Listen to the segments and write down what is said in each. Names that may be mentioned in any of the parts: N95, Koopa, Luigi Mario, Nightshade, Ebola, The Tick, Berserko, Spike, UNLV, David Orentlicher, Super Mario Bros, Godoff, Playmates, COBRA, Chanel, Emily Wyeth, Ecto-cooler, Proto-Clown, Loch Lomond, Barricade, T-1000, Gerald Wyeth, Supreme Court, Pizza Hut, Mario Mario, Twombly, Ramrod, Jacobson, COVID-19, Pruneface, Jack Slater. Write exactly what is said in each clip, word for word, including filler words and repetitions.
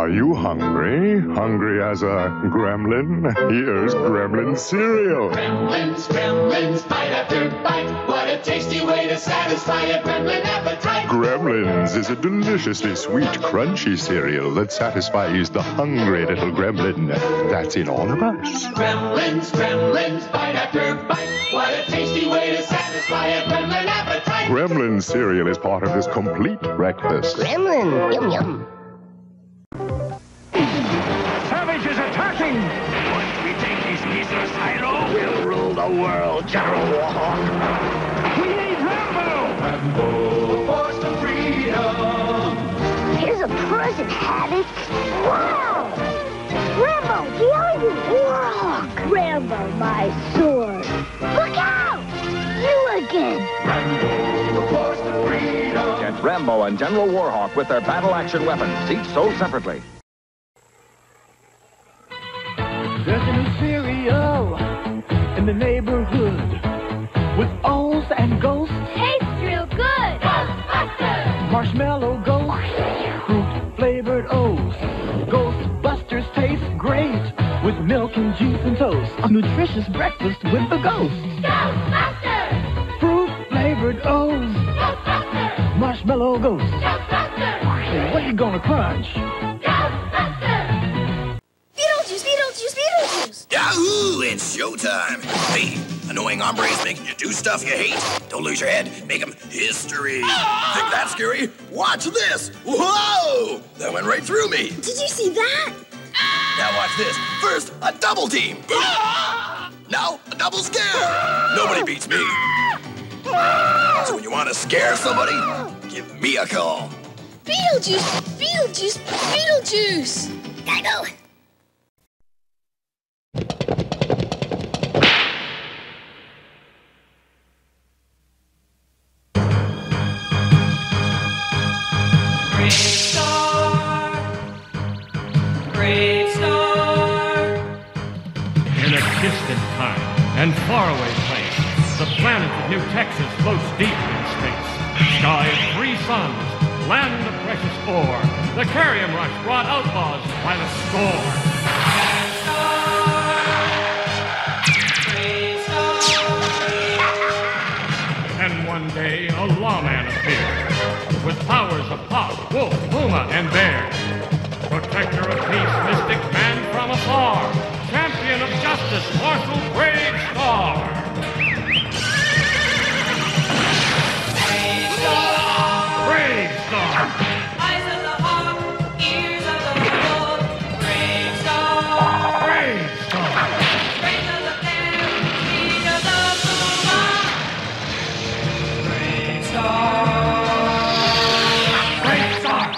Are you hungry? Hungry as a gremlin? Here's gremlin cereal. Gremlins, gremlins, bite after bite. What a tasty way to satisfy a gremlin appetite. Gremlins is a deliciously sweet, crunchy cereal that satisfies the hungry little gremlin that's in all of us. Gremlins, gremlins, bite after bite. What a tasty way to satisfy a gremlin appetite. Gremlin cereal is part of this complete breakfast. Gremlin, yum yum. Savage is attacking! Once we take these pieces, Shadow, we'll rule the world, General Warhawk. We need Rambo! Rambo, force to freedom. Here's a prison habit. Wow! Rambo, behind you, Warhawk! Rambo, my sword. Look out! You again! Rambo, force to freedom. Get Rambo and General Warhawk with their battle action weapons, each sold separately. There's a new cereal in the neighborhood with O's and ghosts. Tastes real good. Ghostbusters. Marshmallow ghosts, fruit flavored O's. Ghostbusters taste great with milk and juice and toast. A nutritious breakfast with the ghosts. Ghostbusters. Fruit flavored O's. Ghostbusters. Marshmallow ghosts. Ghostbusters. What are you gonna crunch? Yahoo! It's showtime! Hey, annoying hombres making you do stuff you hate. Don't lose your head. Make them history. Ah! Think that's scary? Watch this! Whoa! That went right through me. Did you see that? Ah! Now watch this. First, a double team. Ah! Now, a double scare. Ah! Nobody beats me. Ah! So when you want to scare somebody, give me a call. Beetlejuice! Beetlejuice! Beetlejuice! Gotta go. And faraway place, the planet of New Texas floats deep in space. Sky of three suns, land of precious ore. The carrion rush brought outlaws by the score. BraveStarr. And one day, a lawman appeared with powers of hawk, wolf, puma, and bear. Protector of peace, mystic man from afar. Champion of justice, Marshal BraveStarr. BraveStarr. BraveStarr. Eyes of the hawk, ears of the wolf. BraveStarr. BraveStarr. Brains of the bear, feet of the puma. BraveStarr. BraveStarr.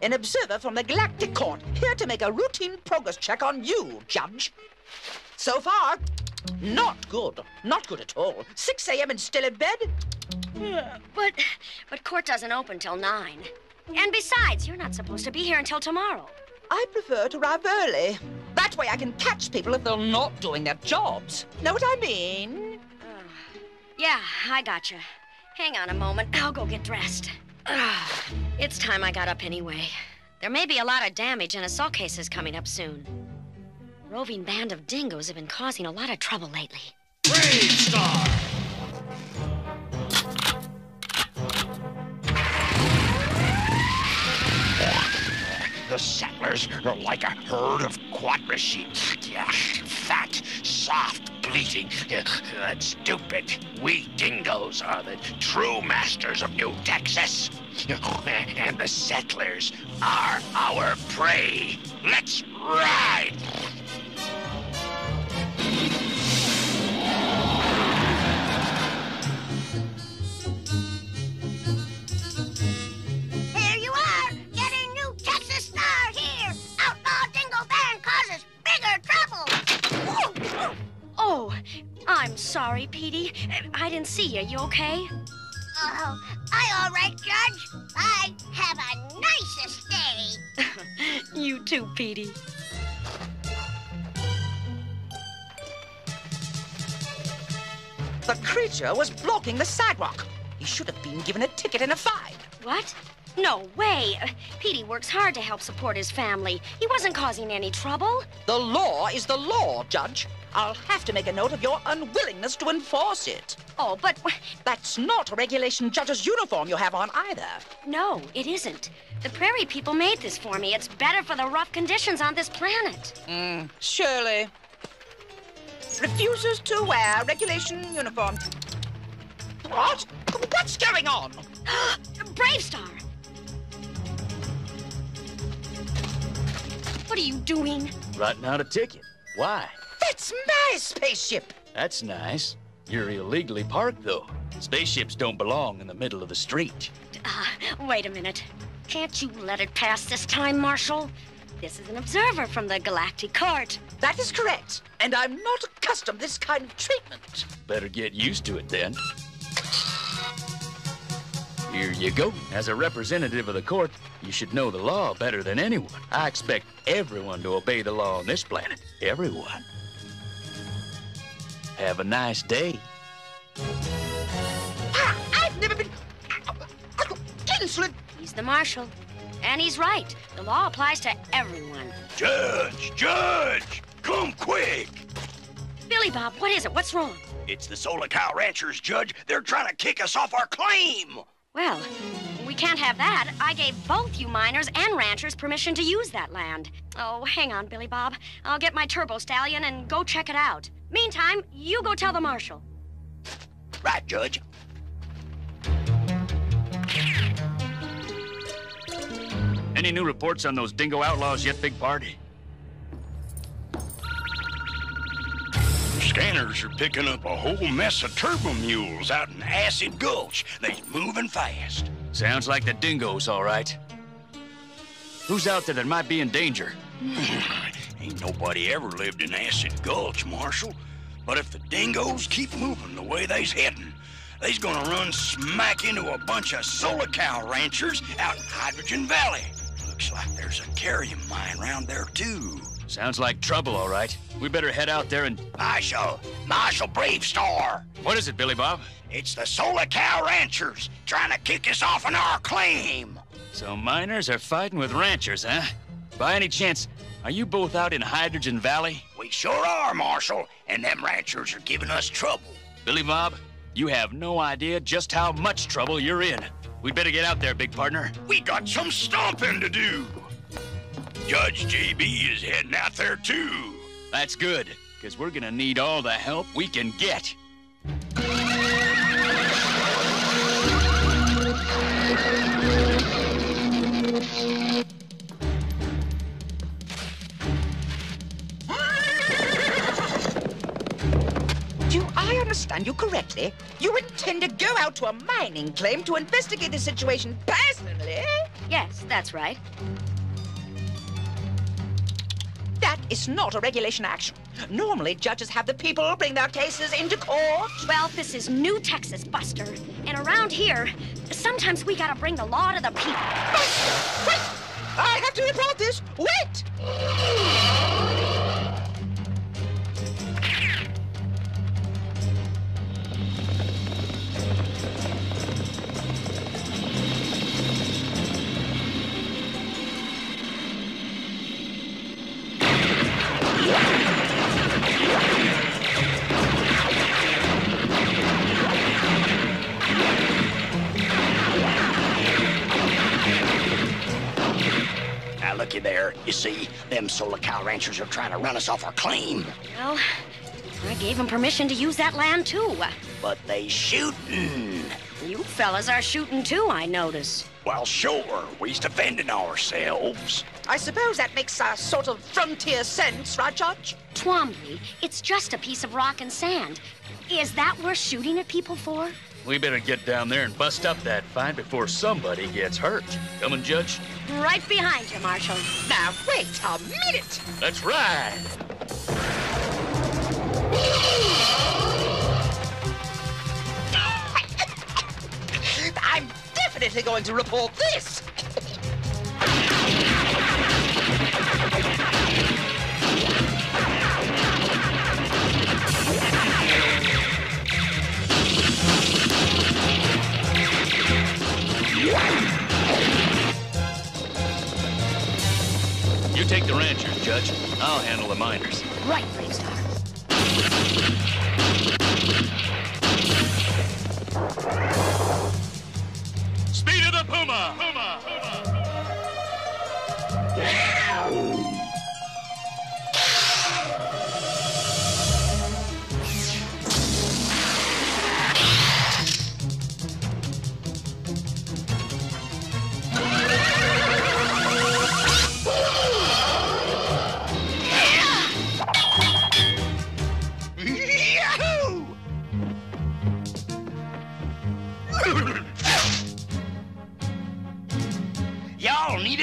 An observer from the Galactic Court, here to make a routine progress check on you, Judge. So far, not good. Not good at all. six a m and still in bed? But, but court doesn't open till nine. And besides, you're not supposed to be here until tomorrow. I prefer to arrive early. That way I can catch people if they're not doing their jobs. Know what I mean? Yeah, I gotcha. Hang on a moment. I'll go get dressed. Ugh. It's time I got up anyway. There may be a lot of damage and assault cases coming up soon. Roving band of dingoes have been causing a lot of trouble lately. BraveStarr! The settlers are like a herd of quadra sheep. Fat, soft, bleating, and stupid. We dingoes are the true masters of New Texas. And the settlers are our prey. Let's ride! Oh, I'm sorry, Petey. I didn't see you. You okay? Oh, I all right, Judge. I have a nice day. You too, Petey. The creature was blocking the sidewalk. He should have been given a ticket and a fine. What? No way. Petey works hard to help support his family. He wasn't causing any trouble. The law is the law, Judge. I'll have to make a note of your unwillingness to enforce it. Oh, but... That's not a regulation judge's uniform you have on either. No, it isn't. The prairie people made this for me. It's better for the rough conditions on this planet. Mm, surely. Refuses to wear regulation uniform. What? What's going on? BraveStarr! What are you doing? Writing out a ticket. Why? That's my spaceship! That's nice. You're illegally parked, though. Spaceships don't belong in the middle of the street. Ah, uh, wait a minute. Can't you let it pass this time, Marshal? This is an observer from the Galactic Court. That is correct, and I'm not accustomed to this kind of treatment. Better get used to it, then. Here you go. As a representative of the court, you should know the law better than anyone. I expect everyone to obey the law on this planet. Everyone. Have a nice day. Ah, I've never been... He's the marshal. And he's right. The law applies to everyone. Judge! Judge! Come quick! Billy Bob, what is it? What's wrong? It's the Solar Cow Ranchers, Judge. They're trying to kick us off our claim. Well, we can't have that. I gave both you miners and ranchers permission to use that land. Oh, hang on, Billy Bob. I'll get my turbo stallion and go check it out. Meantime, you go tell the marshal. Right, Judge. Any new reports on those dingo outlaws yet, Big Party? Scanners are picking up a whole mess of turbo mules out in Acid Gulch. They're moving fast. Sounds like the dingoes, all right. Who's out there that might be in danger? Ain't nobody ever lived in Acid Gulch, Marshal. But if the dingoes keep moving the way they's heading, they's gonna run smack into a bunch of Solar Cow ranchers out in Hydrogen Valley. Looks like there's a carrion mine around there, too. Sounds like trouble, all right. We better head out there and... Marshal! Marshal BraveStarr! What is it, Billy Bob? It's the Solar Cow Ranchers trying to kick us off on our claim. So miners are fighting with ranchers, huh? By any chance, are you both out in Hydrogen Valley? We sure are, Marshal, and them ranchers are giving us trouble. Billy Bob, you have no idea just how much trouble you're in. We better get out there, big partner. We got some stomping to do. Judge J B is heading out there, too. That's good, because we're going to need all the help we can get. Do I understand you correctly? You intend to go out to a mining claim to investigate the situation personally? Yes, that's right. That is not a regulation action. Normally, judges have the people bring their cases into court. Well, this is New Texas, Buster. And around here, sometimes we gotta bring the law to the people. Buster! Wait! I have to report this! Wait! take you there. You see, them solar cow ranchers are trying to run us off our claim. Well, I gave them permission to use that land, too. But they shootin'. You fellas are shooting, too, I notice. Well, sure. We's defending ourselves. I suppose that makes a sort of frontier sense, right, Judge? Twombly, it's just a piece of rock and sand. Is that worth shooting at people for? We better get down there and bust up that fight before somebody gets hurt. Come on, Judge. Right behind you, Marshal. Now, wait a minute. Let's ride. I'm definitely going to report this. You take the ranchers, Judge. I'll handle the miners. Right, BraveStarr. Speed of the Puma! Puma! Puma! Yeah.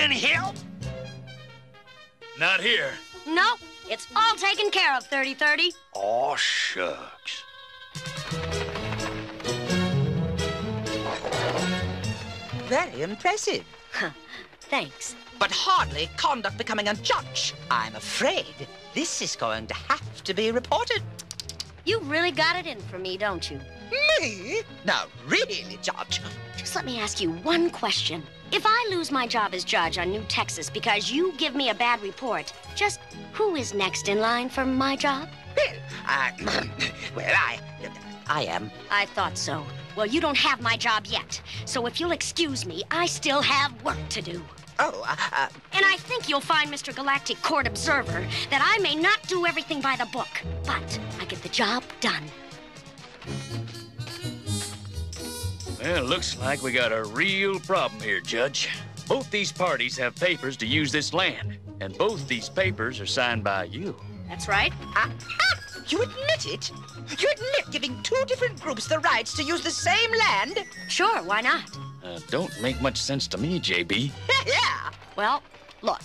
Any help? Not here. Nope. It's all taken care of, thirty thirty. Aw, shucks. Very impressive. Huh. Thanks. But hardly conduct becoming a judge. I'm afraid this is going to have to be reported. You really got it in for me, don't you? Me? Now, really, Judge. Just let me ask you one question. If I lose my job as judge on New Texas because you give me a bad report, just who is next in line for my job? Well, uh, well, I... I am. I thought so. Well, you don't have my job yet. So if you'll excuse me, I still have work to do. Oh, uh, uh... And I think you'll find, Mister Galactic Court Observer, that I may not do everything by the book, but I get the job done. Well, looks like we got a real problem here, Judge. Both these parties have papers to use this land, and both these papers are signed by you. That's right. Ah, ah, you admit it? You admit giving two different groups the rights to use the same land? Sure, why not? Uh, don't make much sense to me, J B. Yeah. Well, look,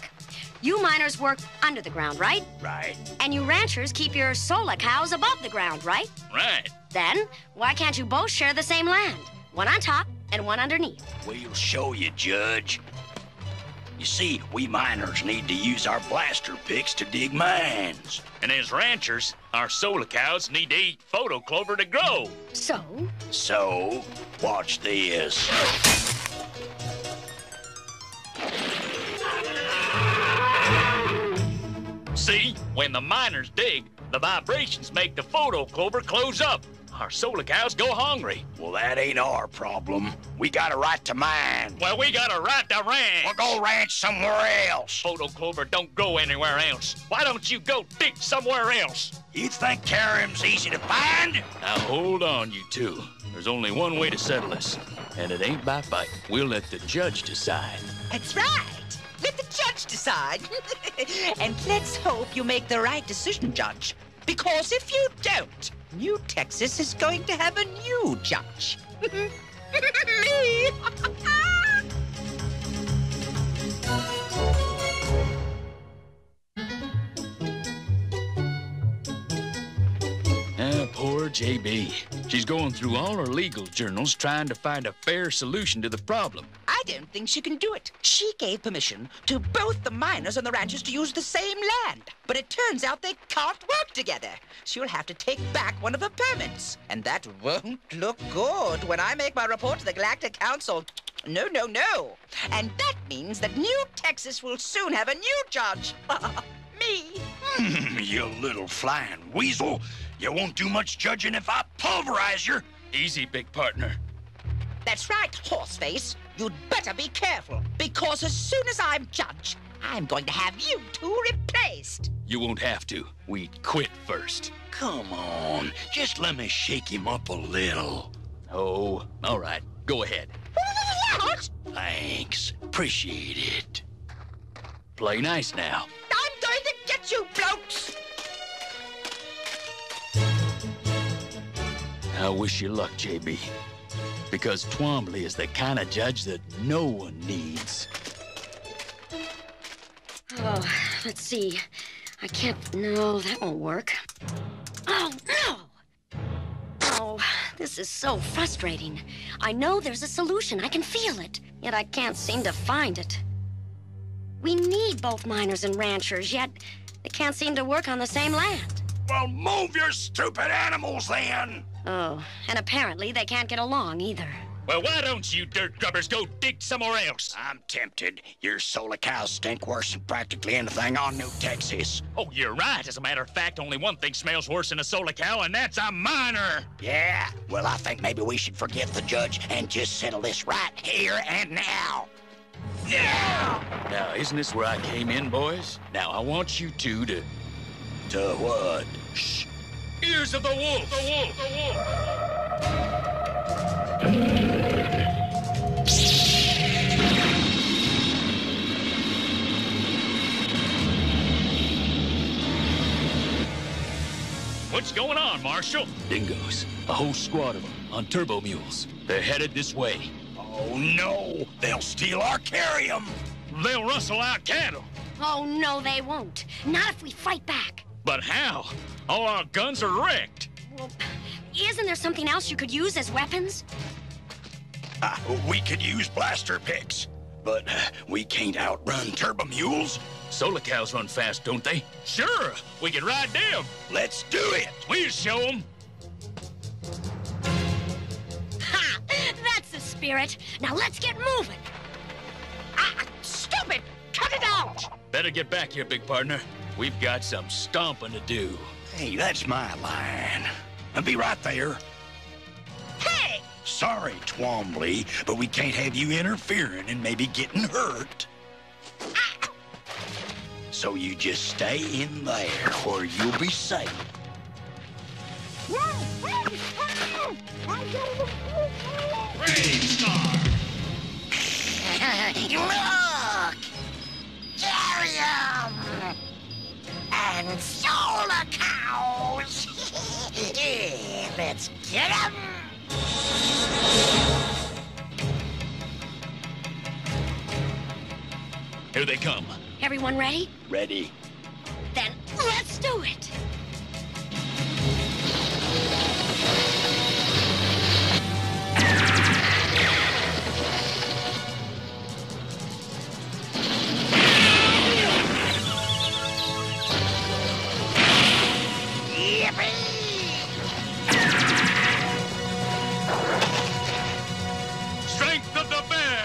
you miners work under the ground, right? Right. And you ranchers keep your solar cows above the ground, right? Right. Then why can't you both share the same land? One on top and one underneath. We'll show you, Judge. You see, we miners need to use our blaster picks to dig mines. And as ranchers, our solar cows need to eat photo clover to grow. So? So, watch this. See, when the miners dig, the vibrations make the photo clover close up. Our solar cows go hungry. Well, that ain't our problem. We got a right to mine. Well, we got a right to ranch. We'll go ranch somewhere else. Photo clover don't grow anywhere else. Why don't you go dig somewhere else? You think Karim's easy to find? Now, hold on, you two. There's only one way to settle this, and it ain't by fight. We'll let the judge decide. That's right. Let the judge decide. And let's hope you make the right decision, Judge. Because if you don't, New Texas is going to have a new judge. Me! Ah, poor J B. She's going through all her legal journals trying to find a fair solution to the problem. I don't think she can do it. She gave permission to both the miners and the ranchers to use the same land. But it turns out they can't work together. She'll have to take back one of her permits. And that won't look good when I make my report to the Galactic Council. No, no, no. And that means that New Texas will soon have a new judge. Me. You little flying weasel. You won't do much judging if I pulverize you. Easy, big partner. That's right, horseface. You'd better be careful, because as soon as I'm judge, I'm going to have you two replaced. You won't have to. We quit first. Come on, just let me shake him up a little. Oh, all right, go ahead. Thanks, appreciate it. Play nice now. I'm going to get you, blokes! I wish you luck, J B. Because Twombly is the kind of judge that no one needs. Oh, let's see. I can't... No, that won't work. Oh, no! Oh, this is so frustrating. I know there's a solution. I can feel it. Yet I can't seem to find it. We need both miners and ranchers, yet they can't seem to work on the same land. Well, move your stupid animals, then! Oh, and apparently they can't get along, either. Well, why don't you dirt grubbers go dig somewhere else? I'm tempted. Your solar cows stink worse than practically anything on New Texas. Oh, you're right. As a matter of fact, only one thing smells worse than a solar cow, and that's a miner. Yeah. Well, I think maybe we should forgive the judge and just settle this right here and now. Yeah! Now, isn't this where I came in, boys? Now, I want you two to... To what? Shh. Ears of the wolf! The wolf! The wolf! What's going on, Marshal? Dingoes. A whole squad of them on turbo mules. They're headed this way. Oh, no! They'll steal our carrium! They'll rustle our cattle! Oh, no, they won't. Not if we fight back. But how? All our guns are wrecked. Well, isn't there something else you could use as weapons? Uh, we could use blaster picks. But uh, we can't outrun turbo mules. Solar cows run fast, don't they? Sure, we can ride them. Let's do it. We'll show them. Ha! That's the spirit. Now let's get moving. Ah, stupid! Cut it out! Better get back here, big partner. We've got some stomping to do. Hey, that's my line. I'll be right there. Hey! Sorry, Twombly, but we can't have you interfering and maybe getting hurt. So you just stay in there, or you'll be safe. BraveStarr! Look! Carrium! And solar cows! Let's get 'em! Here they come. Everyone ready? Ready. Then let's do it. Yippee! Strength of the bear!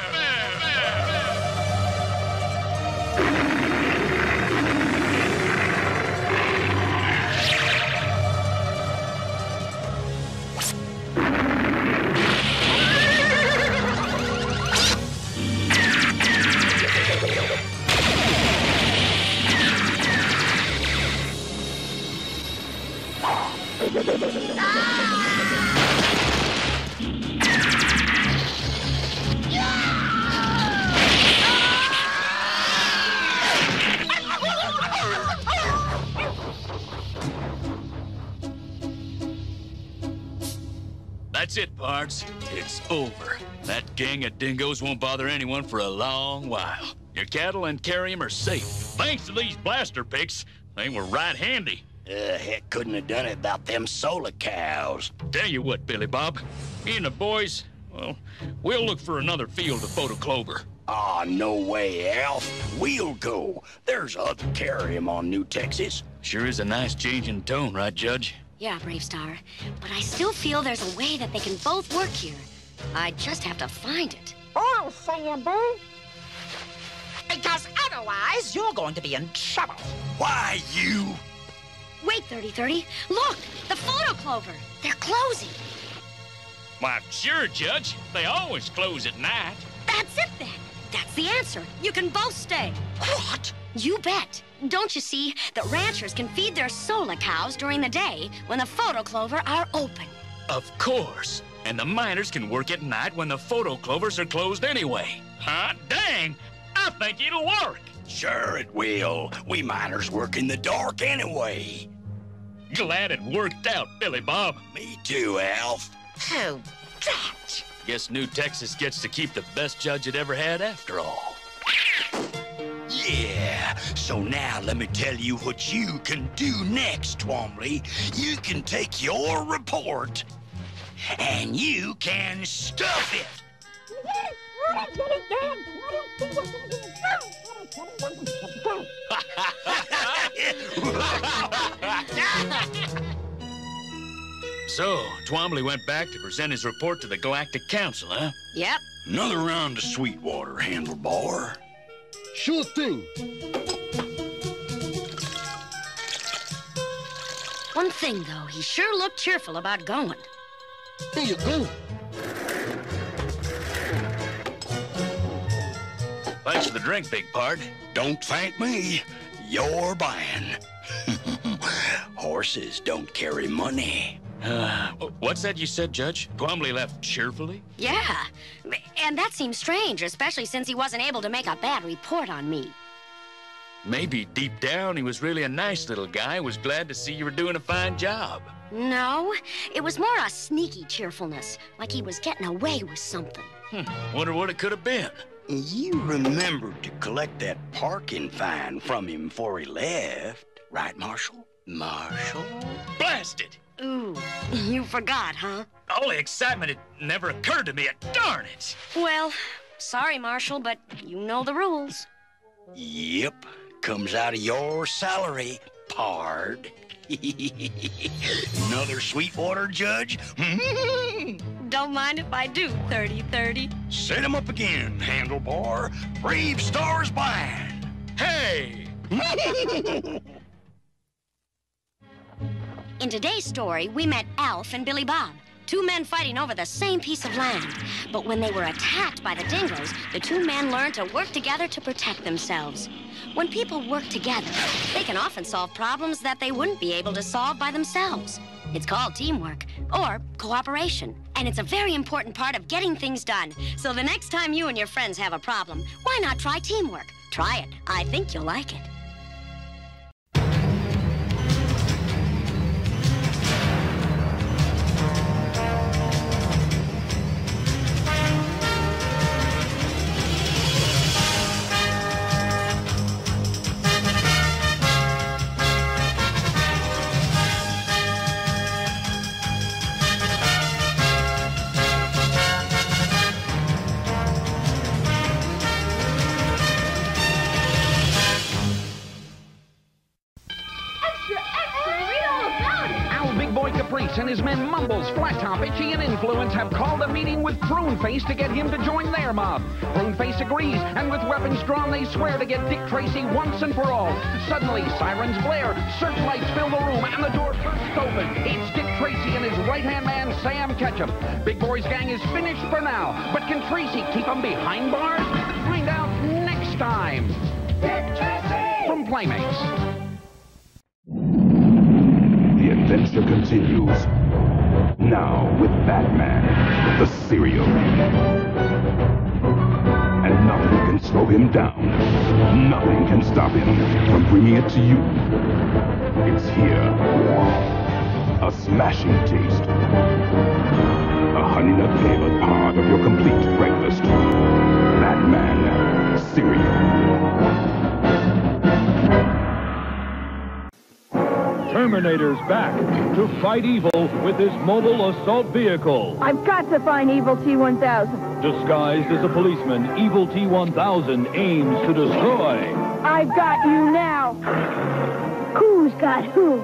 That's it, Pards. It's over. That gang of dingoes won't bother anyone for a long while. Your cattle and carrium are safe. Thanks to these blaster picks, they were right handy. Uh, heck, couldn't have done it without them solar cows. Tell you what, Billy Bob, me and the boys, well, we'll look for another field of photo clover. Ah, no way, Alf. We'll go. There's other carrium on New Texas. Sure is a nice change in tone, right, Judge? Yeah, BraveStarr, but I still feel there's a way that they can both work here. I just have to find it. Oh, Saber. Because otherwise, you're going to be in trouble. Why, you? Wait, thirty thirty. Look, the photo clover. They're closing. Why, sure, Judge. They always close at night. That's it, then. That's the answered. You can both stay. What? You bet. Don't you see that ranchers can feed their sola cows during the day when the photoclover are open? Of course. And the miners can work at night when the photoclovers are closed anyway. Huh? Dang! I think it'll work. Sure it will. We miners work in the dark anyway. Glad it worked out, Billy Bob. Me too, Alf. Oh, that. Guess New Texas gets to keep the best judge it ever had after all. Yeah, so now let me tell you what you can do next, Twombly. You can take your report, and you can stuff it. So, Twombly went back to present his report to the Galactic Council, huh? Yep. Another round of Sweetwater, Handlebar. Sure thing. One thing, though, he sure looked cheerful about going. Here you go. Thanks for the drink, big part. Don't thank me. You're buying. Horses don't carry money. Uh, what's that you said, Judge? Twombly left cheerfully? Yeah, and that seems strange, especially since he wasn't able to make a bad report on me. Maybe deep down he was really a nice little guy and was glad to see you were doing a fine job. No, it was more a sneaky cheerfulness, like he was getting away with something. Hmm, wonder what it could have been. You remembered to collect that parking fine from him before he left, right, Marshal? Marshal? Blasted! Ooh, you forgot, huh? All the excitement, it never occurred to me, darn it! Well, sorry, Marshal, but you know the rules. Yep, comes out of your salary, pard. Another Sweetwater, Judge? Don't mind if I do, thirty thirty. Set him up again, Handlebar. Brave Star's blind. Hey! In today's story, we met Alf and Billy Bob, two men fighting over the same piece of land. But when they were attacked by the dingoes, the two men learned to work together to protect themselves. When people work together, they can often solve problems that they wouldn't be able to solve by themselves. It's called teamwork, or cooperation. And it's a very important part of getting things done. So the next time you and your friends have a problem, why not try teamwork? Try it. I think you'll like it. Have called a meeting with Pruneface to get him to join their mob. Pruneface agrees, and with weapons drawn, they swear to get Dick Tracy once and for all. Suddenly, sirens blare, searchlights fill the room, and the door bursts open. It's Dick Tracy and his right-hand man, Sam Ketchum. Big Boy's gang is finished for now, but can Tracy keep them behind bars? Find out next time. Dick Tracy! From Playmates. The adventure continues. Now with Batman, the serial, and nothing can slow him down. Nothing can stop him from bringing it to you. It's here, a smashing taste, a honey nut flavored part of your complete breakfast. Batman, serial. Terminator's back to fight evil with his mobile assault vehicle. I've got to find evil T one thousand. Disguised as a policeman, evil T one thousand aims to destroy. I've got you now. Who's got who?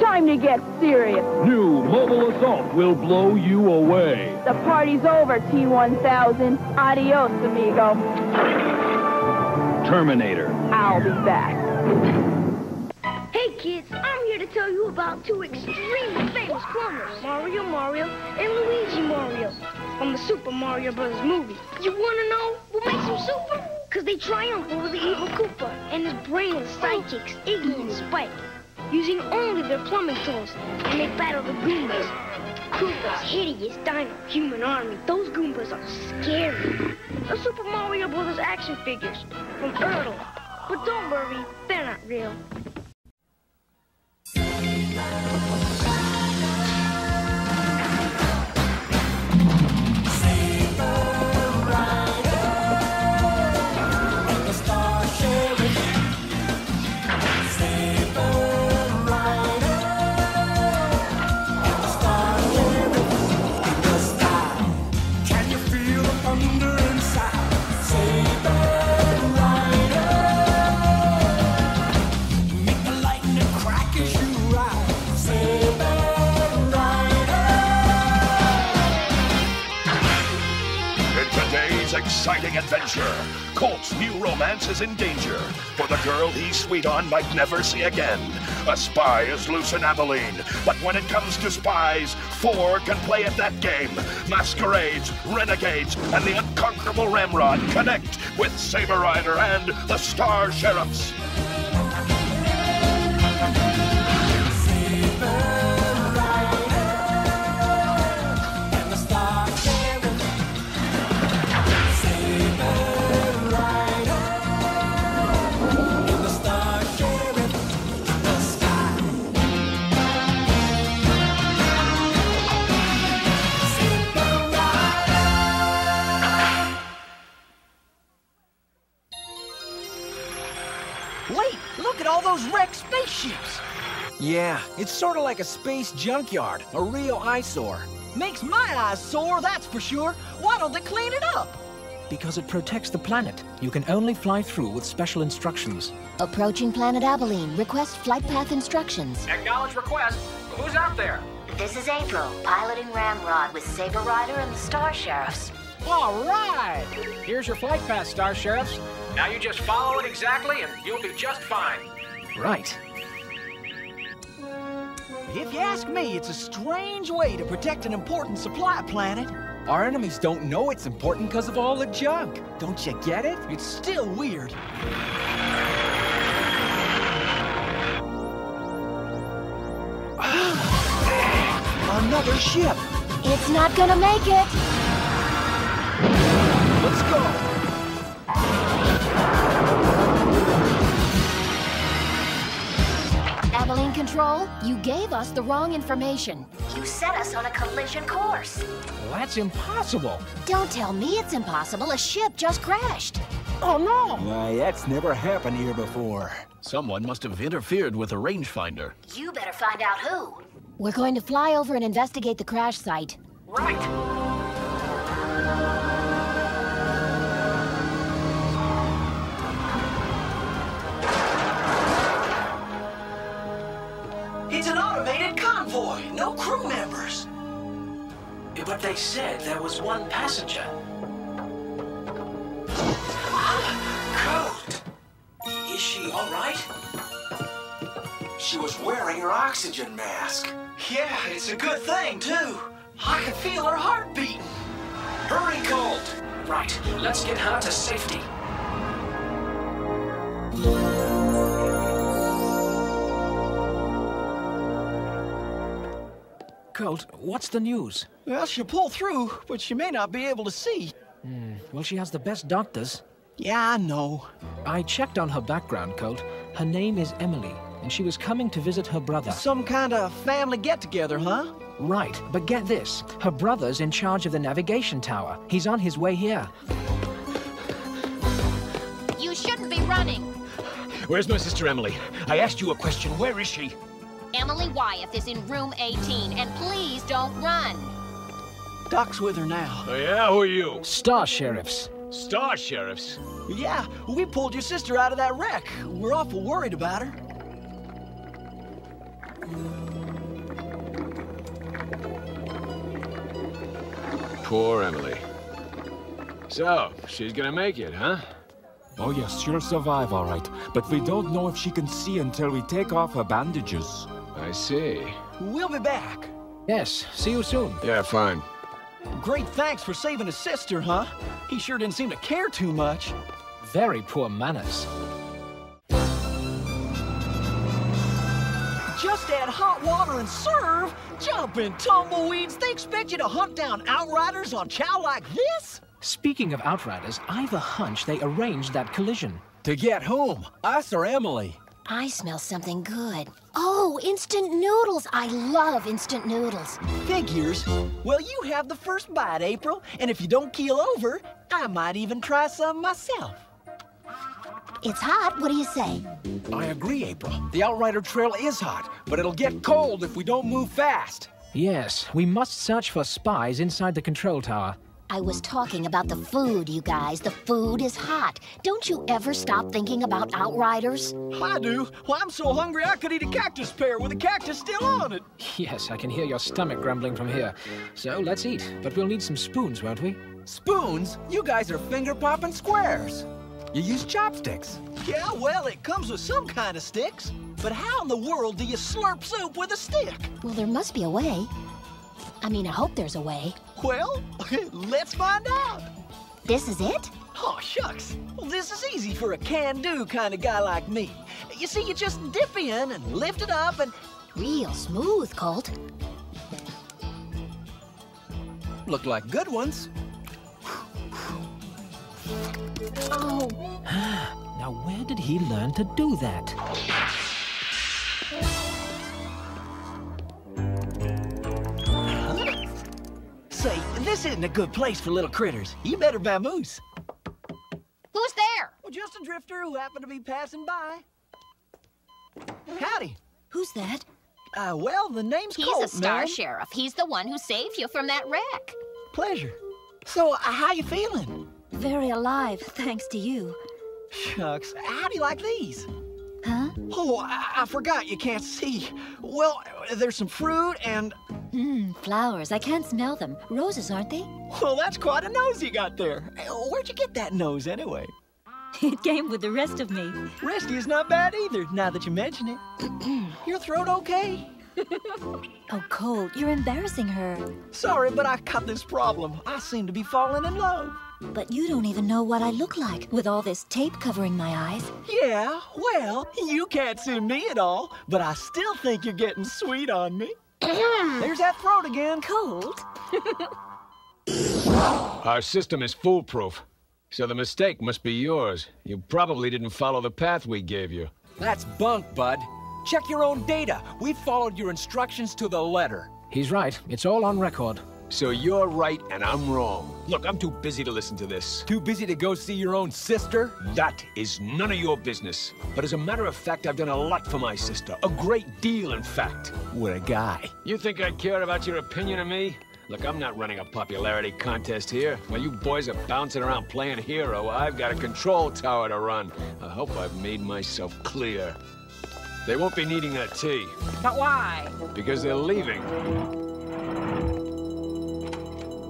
Time to get serious. New mobile assault will blow you away. The party's over, T one thousand. Adios, amigo. Terminator. I'll be back. Hey kids, I'm here to tell you about two extremely famous cloners, Mario Mario and Luigi Mario, from the Super Mario Bros. Movie. You want to know what makes them so They triumph over the evil Koopa and his brainless sidekicks, Iggy and Spike. Using only their plumbing tools, and they battle the Goombas. Koopa's hideous dino human army. Those Goombas are scary. The Super Mario Bros. Action figures from Ertl. But don't worry, they're not real. Exciting adventure. Colt's new romance is in danger, for the girl he's sweet on might never see again. A spy is loose in Abilene, but when it comes to spies, four can play at that game. Masquerades, renegades, and the unconquerable Ramrod connect with Saber Rider and the Star Sheriffs. Spaceships. Yeah, it's sort of like a space junkyard, a real eyesore. Makes my eyes sore, that's for sure. Why don't they clean it up? Because it protects the planet. You can only fly through with special instructions. Approaching planet Abilene. Request flight path instructions. Acknowledge request. Who's out there? This is April, piloting Ramrod with Saber Rider and the Star Sheriffs. All right! Here's your flight path, Star Sheriffs. Now you just follow it exactly and you'll be just fine. Right. If you ask me, it's a strange way to protect an important supply planet. Our enemies don't know it's important because of all the junk. Don't you get it? It's still weird. Another ship! It's not gonna make it! Let's go! Abilene Control, you gave us the wrong information. You set us on a collision course. Well, that's impossible. Don't tell me it's impossible. A ship just crashed. Oh, no. Why, that's never happened here before. Someone must have interfered with a rangefinder. You better find out who. We're going to fly over and investigate the crash site. Right. It's an automated convoy, no crew members. But they said there was one passenger. Coat! Is she all right? She was wearing her oxygen mask. Yeah, it's a good thing, too. I can feel her heart beating. Hurry, Colt! Right, let's get her to safety. Colt, what's the news? Well, she'll pull through, but she may not be able to see. Mm, well, she has the best doctors. Yeah, I know. I checked on her background, Colt. Her name is Emily, and she was coming to visit her brother. Some kind of family get-together, huh? Right, but get this. Her brother's in charge of the navigation tower. He's on his way here. You shouldn't be running. Where's my sister Emily? I asked you a question. Where is she? Emily Wyeth is in room eighteen, and please don't run. Doc's with her now. Oh, yeah, who are you? Star Sheriffs. Star Sheriffs? Yeah, we pulled your sister out of that wreck. We're awful worried about her. Poor Emily. So, she's gonna make it, huh? Oh yes, she'll survive, all right. But we don't know if she can see until we take off her bandages. I see. We'll be back. Yes, see you soon. Yeah, fine. Great thanks for saving his sister, huh? He sure didn't seem to care too much. Very poor manners. Just add hot water and serve? Jumping tumbleweeds, they expect you to hunt down outriders on chow like this? Speaking of outriders, I've a hunch they arranged that collision. To get whom? Us or Emily? I smell something good. Oh, instant noodles. I love instant noodles. Figures. Well, you have the first bite, April. And if you don't keel over, I might even try some myself. It's hot. What do you say? I agree, April. The Outrider Trail is hot, but it'll get cold if we don't move fast. Yes, we must search for spies inside the control tower. I was talking about the food, you guys. The food is hot. Don't you ever stop thinking about Outriders? I do. Well, I'm so hungry I could eat a cactus pear with a cactus still on it. Yes, I can hear your stomach grumbling from here. So let's eat, but we'll need some spoons, won't we? Spoons? You guys are finger-popping squares. You use chopsticks. Yeah, well, it comes with some kind of sticks. But how in the world do you slurp soup with a stick? Well, there must be a way. I mean, I hope there's a way. Well, let's find out. This is it? Oh, shucks. Well, this is easy for a can-do kind of guy like me. You see, you just dip in and lift it up and... Real smooth, Colt. Look like good ones. Oh. Now, where did he learn to do that? Say, this isn't a good place for little critters. You better vamoose. Who's there? Well, just a drifter who happened to be passing by. Howdy. Who's that? Uh, well, the name's Colt, ma'am. He's a star sheriff. He's the one who saved you from that wreck. Pleasure. So, uh, how you feeling? Very alive, thanks to you. Shucks, how do you like these? Huh? Oh, I, I forgot you can't see. Well, there's some fruit and... Mmm, flowers. I can't smell them. Roses, aren't they? Well, that's quite a nose you got there. Where'd you get that nose, anyway? It came with the rest of me. Rescue's not bad either, now that you mention it. Your throat okay? Oh, Colt, you're embarrassing her. Sorry, but I got this problem. I seem to be falling in love. But you don't even know what I look like, with all this tape covering my eyes. Yeah, well, you can't see me at all, but I still think you're getting sweet on me. There's that throat again. Cold. Our system is foolproof, so the mistake must be yours. You probably didn't follow the path we gave you. That's bunk, bud. Check your own data. We followed your instructions to the letter. He's right. It's all on record. So you're right and I'm wrong. Look, I'm too busy to listen to this. Too busy to go see your own sister? That is none of your business. But as a matter of fact, I've done a lot for my sister. A great deal, in fact. What a guy. You think I care about your opinion of me? Look, I'm not running a popularity contest here. While you boys are bouncing around playing hero, I've got a control tower to run. I hope I've made myself clear. They won't be needing that tea. But why? Because they're leaving.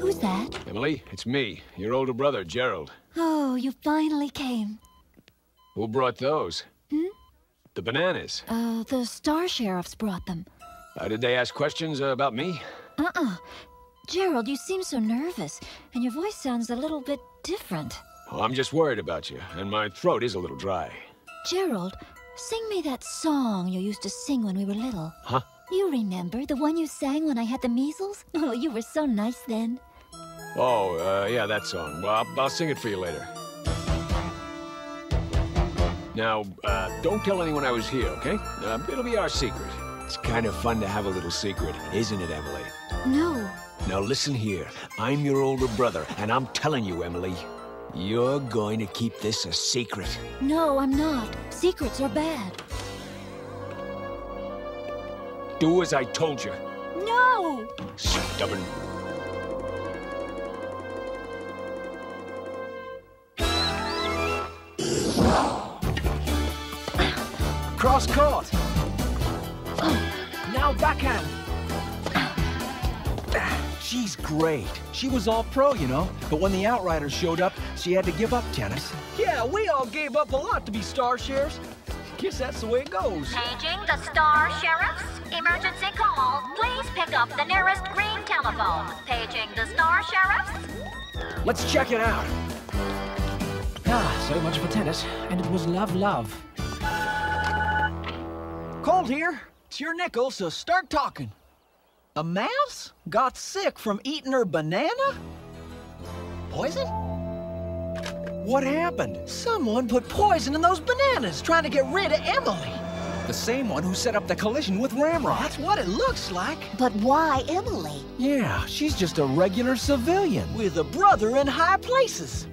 Who's that? Emily, it's me, your older brother, Gerald. Oh, you finally came. Who brought those? Hmm? The bananas. Uh, the Star Sheriffs brought them. Uh, did they ask questions uh, about me? Uh-uh. Gerald, you seem so nervous, and your voice sounds a little bit different. Oh, I'm just worried about you, and my throat is a little dry. Gerald, sing me that song you used to sing when we were little. Huh? You remember, the one you sang when I had the measles? Oh, you were so nice then. Oh, uh, yeah, that song. Well, I'll, I'll sing it for you later. Now, uh, don't tell anyone I was here, okay? Uh, it'll be our secret. It's kind of fun to have a little secret, isn't it, Emily? No. Now listen here. I'm your older brother, and I'm telling you, Emily, you're going to keep this a secret. No, I'm not. Secrets are bad. Do as I told you. No! Stubborn. Cross court. Now backhand. She's great. She was all pro, you know. But when the Outriders showed up, she had to give up tennis. Yeah, we all gave up a lot to be Star Sheriffs. Guess that's the way it goes. Paging the Star Sheriffs. Emergency call. Please pick up the nearest green telephone. Paging the Star Sheriffs. Let's check it out. Gosh. So much for tennis, and it was love, love. Cold here. It's your nickel, so start talking. A mouse got sick from eating her banana? Poison? What happened? Someone put poison in those bananas, trying to get rid of Emily. The same one who set up the collision with Ramrod. That's what it looks like. But why Emily? Yeah, she's just a regular civilian. With a brother in high places.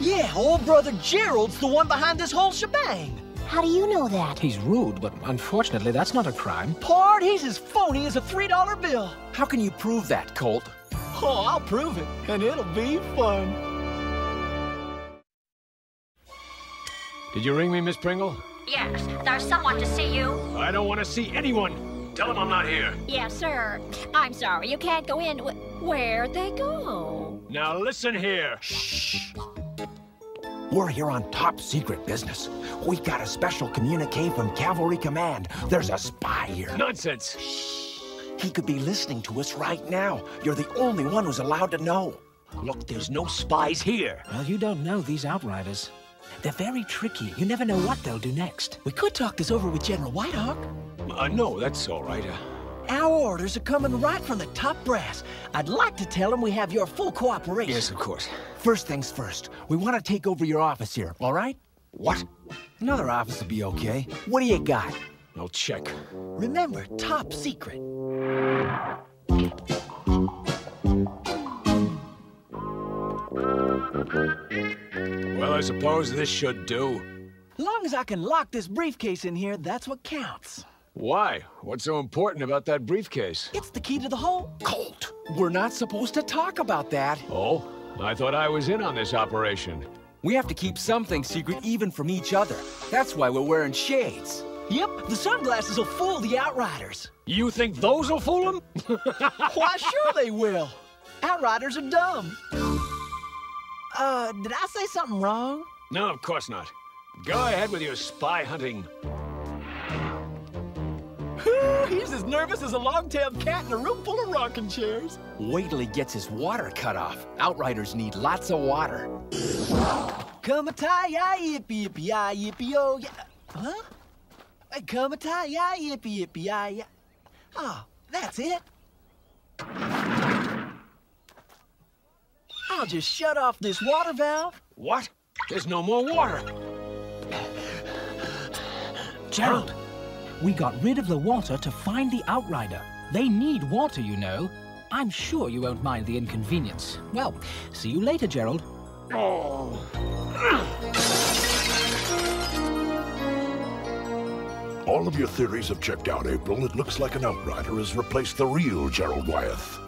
Yeah, old brother Gerald's the one behind this whole shebang. How do you know that? He's rude, but unfortunately, that's not a crime. Pard, he's as phony as a three dollar bill. How can you prove that, Colt? Oh, I'll prove it, and it'll be fun. Did you ring me, Miss Pringle? Yes, there's someone to see you. I don't want to see anyone. Tell them I'm not here. Yes, sir. I'm sorry, you can't go in. Where'd they go? Now listen here. Shh. We're here on top secret business. We got a special communique from Cavalry Command. There's a spy here. Nonsense. Shh. He could be listening to us right now. You're the only one who's allowed to know. Look, there's no spies here. Well, you don't know these Outriders. They're very tricky. You never know what they'll do next. We could talk this over with General Whitehawk. Uh, no, that's all right. Uh... Our orders are coming right from the top brass. I'd like to tell them we have your full cooperation. Yes, of course. First things first, we want to take over your office here, all right? What? Another office will be okay. What do you got? I'll check. Remember, top secret. Well, I suppose this should do. Long as I can lock this briefcase in here, that's what counts. Why? What's so important about that briefcase? It's the key to the whole... Colt! We're not supposed to talk about that. Oh? I thought I was in on this operation. We have to keep something secret even from each other. That's why we're wearing shades. Yep, the sunglasses will fool the Outriders. You think those will fool them? Why, sure they will. Outriders are dumb. Uh, did I say something wrong? No, of course not. Go ahead with your spy hunting. He's as nervous as a long-tailed cat in a room full of rocking chairs. Wait till he gets his water cut off. Outriders need lots of water. Come a tie, yippee yippee I yippee oh yeah. Huh? Come a tie, yippee yippee I yeah. Oh, that's it. I'll just shut off this water valve. What? There's no more water. Gerald. Huh? We got rid of the water to find the Outrider. They need water, you know. I'm sure you won't mind the inconvenience. Well, see you later, Gerald. Oh. All of your theories have checked out, April. It looks like an Outrider has replaced the real Gerald Wyeth.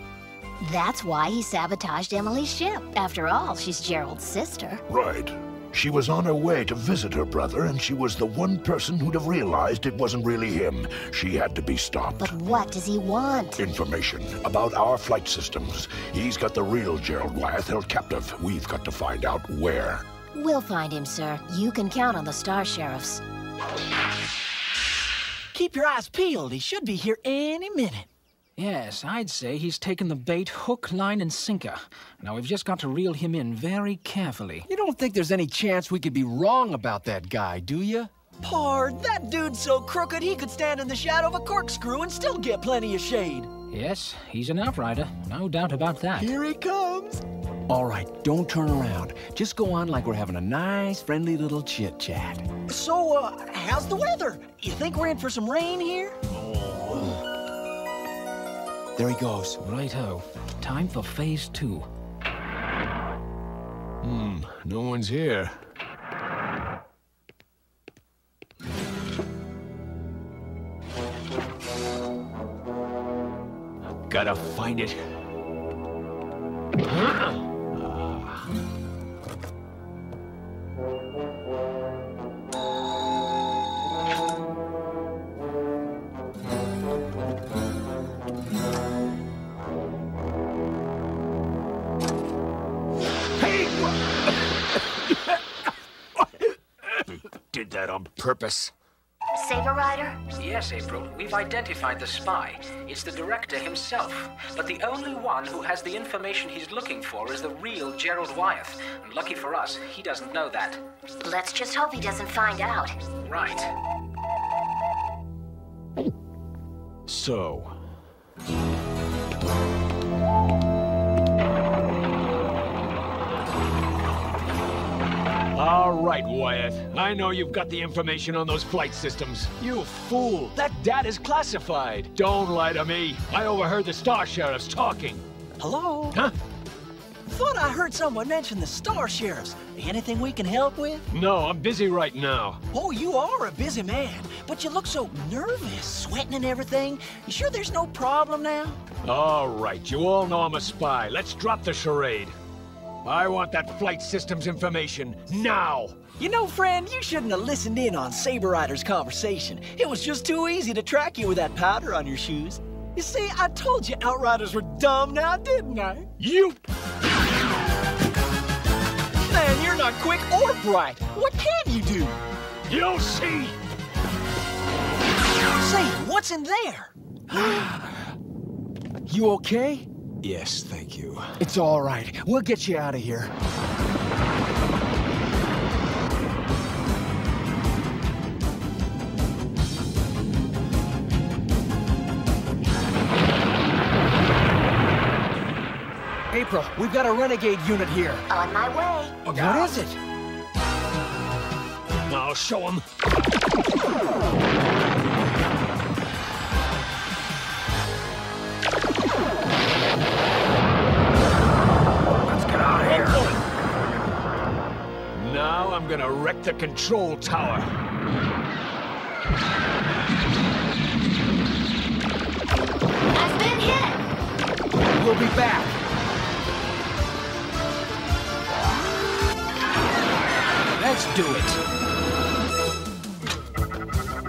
That's why he sabotaged Emily's ship. After all, she's Gerald's sister. Right. She was on her way to visit her brother, and she was the one person who'd have realized it wasn't really him. She had to be stopped. But what does he want? Information about our flight systems. He's got the real Gerald Wyeth held captive. We've got to find out where. We'll find him, sir. You can count on the Star Sheriffs. Keep your eyes peeled. He should be here any minute. Yes, I'd say he's taken the bait hook, line, and sinker. Now, we've just got to reel him in very carefully. You don't think there's any chance we could be wrong about that guy, do you? Pard, that dude's so crooked he could stand in the shadow of a corkscrew and still get plenty of shade. Yes, he's an Outrider. No doubt about that. Here he comes. All right, don't turn around. Just go on like we're having a nice, friendly little chit-chat. So, uh, how's the weather? You think we're in for some rain here? There he goes. Righto. Time for phase two. Hmm, no one's here. I've gotta find it. Purpose. Saber Rider? Yes, April. We've identified the spy. It's the director himself. But the only one who has the information he's looking for is the real Gerald Wyeth. And lucky for us, he doesn't know that. Let's just hope he doesn't find out. Right. So... all right, Wyatt. I know you've got the information on those flight systems. You fool! That data's classified! Don't lie to me! I overheard the Star Sheriffs talking! Hello? Huh? Thought I heard someone mention the Star Sheriffs. Anything we can help with? No, I'm busy right now. Oh, you are a busy man. But you look so nervous, sweating and everything. You sure there's no problem now? All right, you all know I'm a spy. Let's drop the charade. I want that flight system's information, now! You know, friend, you shouldn't have listened in on Saber Rider's conversation. It was just too easy to track you with that powder on your shoes. You see, I told you Outriders were dumb now, didn't I? You... man, you're not quick or bright. What can you do? You'll see! Say, what's in there? You okay? Yes, thank you. It's all right. We'll get you out of here. April, we've got a renegade unit here. On my way. What oh. is it? I'll show them. Now I'm gonna wreck the control tower. I've been hit! We'll be back. Let's do it.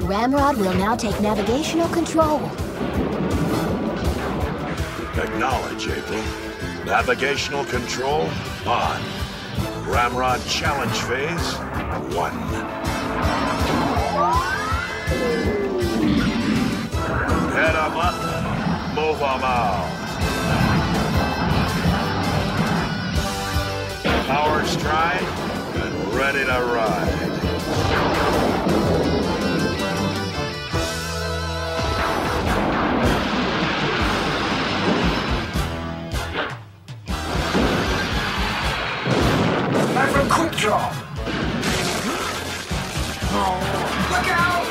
Ramrod will now take navigational control. Acknowledge, April. Navigational control on. Ramrod challenge phase one. Head 'em up, move 'em out. Power stride and ready to ride. Time for a quick draw. Oh, look out!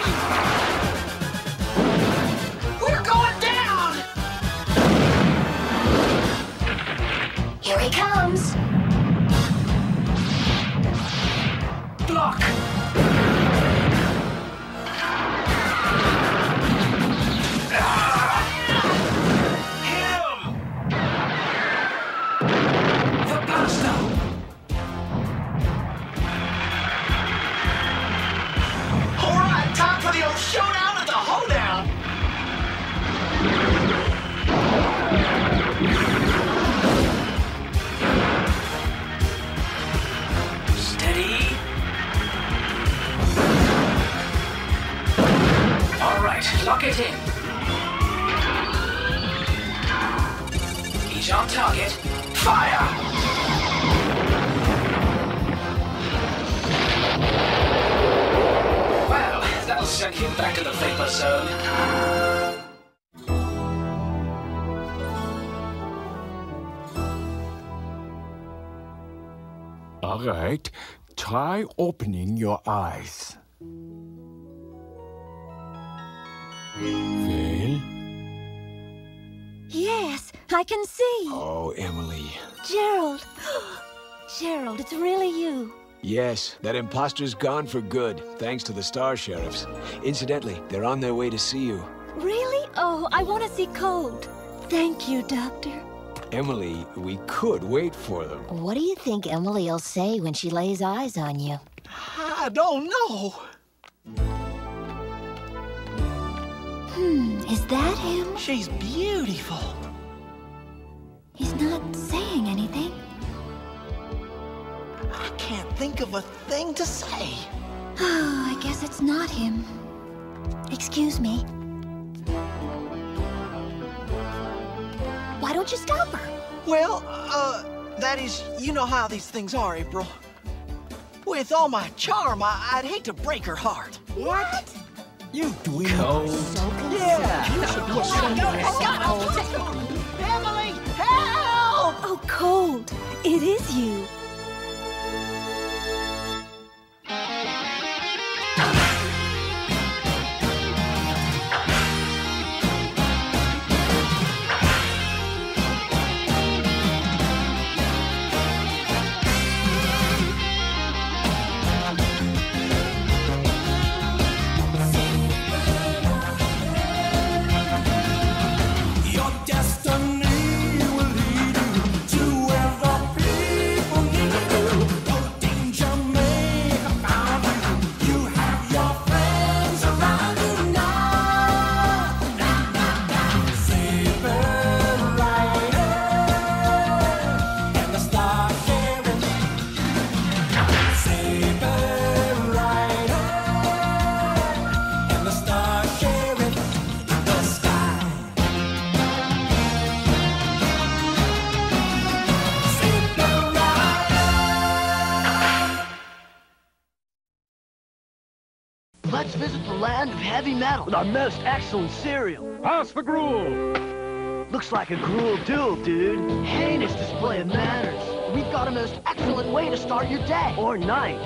We're going down! Here he comes. Block! Ah! Him! The bastard! Showdown at the hoedown! Steady. All right, lock it in. He's on target. Fire! That'll send him back to the vapor zone. All right, try opening your eyes. Well? Yes, I can see. Oh, Emily. Gerald. Gerald, it's really you. Yes, that imposter's gone for good, thanks to the Star Sheriffs. Incidentally, they're on their way to see you. Really? Oh, I want to see Cold. Thank you, Doctor. Emily, we could wait for them. What do you think Emily will say when she lays eyes on you? I don't know. Hmm, is that him? She's beautiful. He's not saying anything. I can't think of a thing to say. Oh, I guess it's not him. Excuse me. Why don't you stop her? Well, uh, that is, you know how these things are, April. With all my charm, I, I'd hate to break her heart. What? You dweeb. Cold. So yeah. You should be ashamed of yourself. Emily, help! Oh, Cold. It is you. Heavy metal, the most excellent cereal. Pass the gruel. Looks like a gruel duel, dude. Heinous display of manners. We've got a most excellent way to start your day. Or night.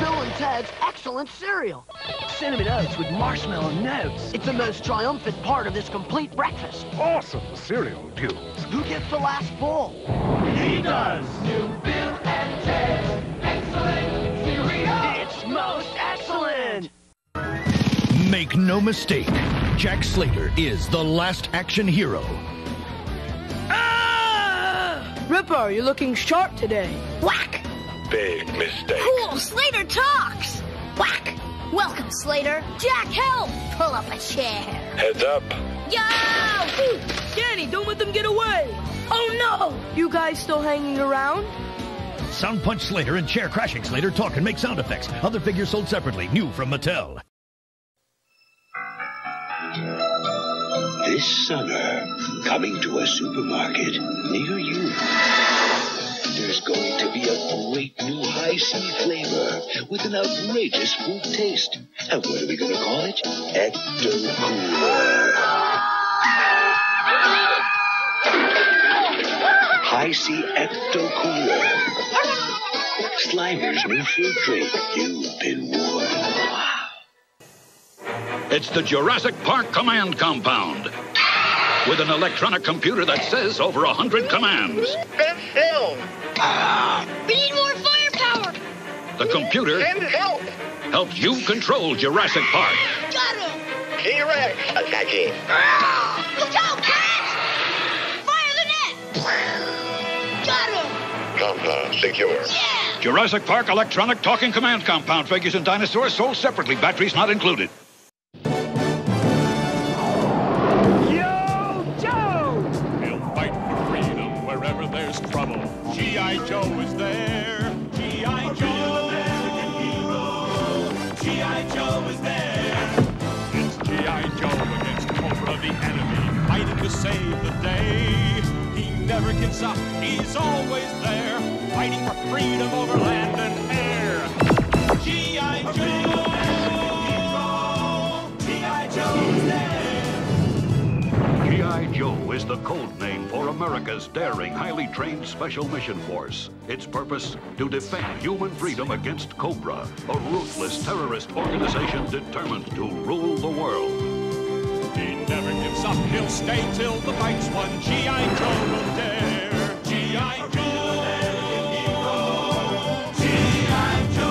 Bill and Ted's excellent cereal. Cinnamon oats with marshmallow notes. It's the most triumphant part of this complete breakfast. Awesome cereal duels. Who gets the last bowl? He does. New Bill and Ted's excellent cereal. It's most excellent. Make no mistake, Jack Slater is the last action hero. Ah! Ripper, you're looking sharp today. Whack! Big mistake. Cool, Slater talks! Whack! Welcome, Slater. Jack, help! Pull up a chair. Heads up. Yo! Ooh, Danny, don't let them get away! Oh no! You guys still hanging around? Sound punch Slater and chair crashing Slater talk and make sound effects. Other figures sold separately, new from Mattel. This summer, coming to a supermarket near you, there's going to be a great new high C flavor with an outrageous fruit taste. And what are we going to call it? Ecto-cooler. High C Ecto-cooler. Slimer's new fruit drink. You've been warned. It's the Jurassic Park command compound with an electronic computer that says over a hundred commands. Send help! Ah. We need more firepower! The computer... Send help! ...helps you control Jurassic Park. Got him! T-Rex attacking. Ah. Look out, guys! Fire the net! Got him! Compound secure. Yeah! Jurassic Park electronic talking command compound. Figures and dinosaurs sold separately. Batteries not included. G I. Joe is there. G I. Joe, American hero. G I. Joe is there. It's G I. Joe against COBRA, the enemy, fighting to save the day. He never gives up. He's always there, fighting for freedom over land and air. G I. Joe, American hero. G I. Joe is there. G I. Joe is the code name for America's daring, highly trained special mission force. Its purpose? To defend human freedom against COBRA, a ruthless terrorist organization determined to rule the world. He never gives up. He'll stay till the fight's won. G I. Joe will dare. G I. Joe, American hero. G I. Joe.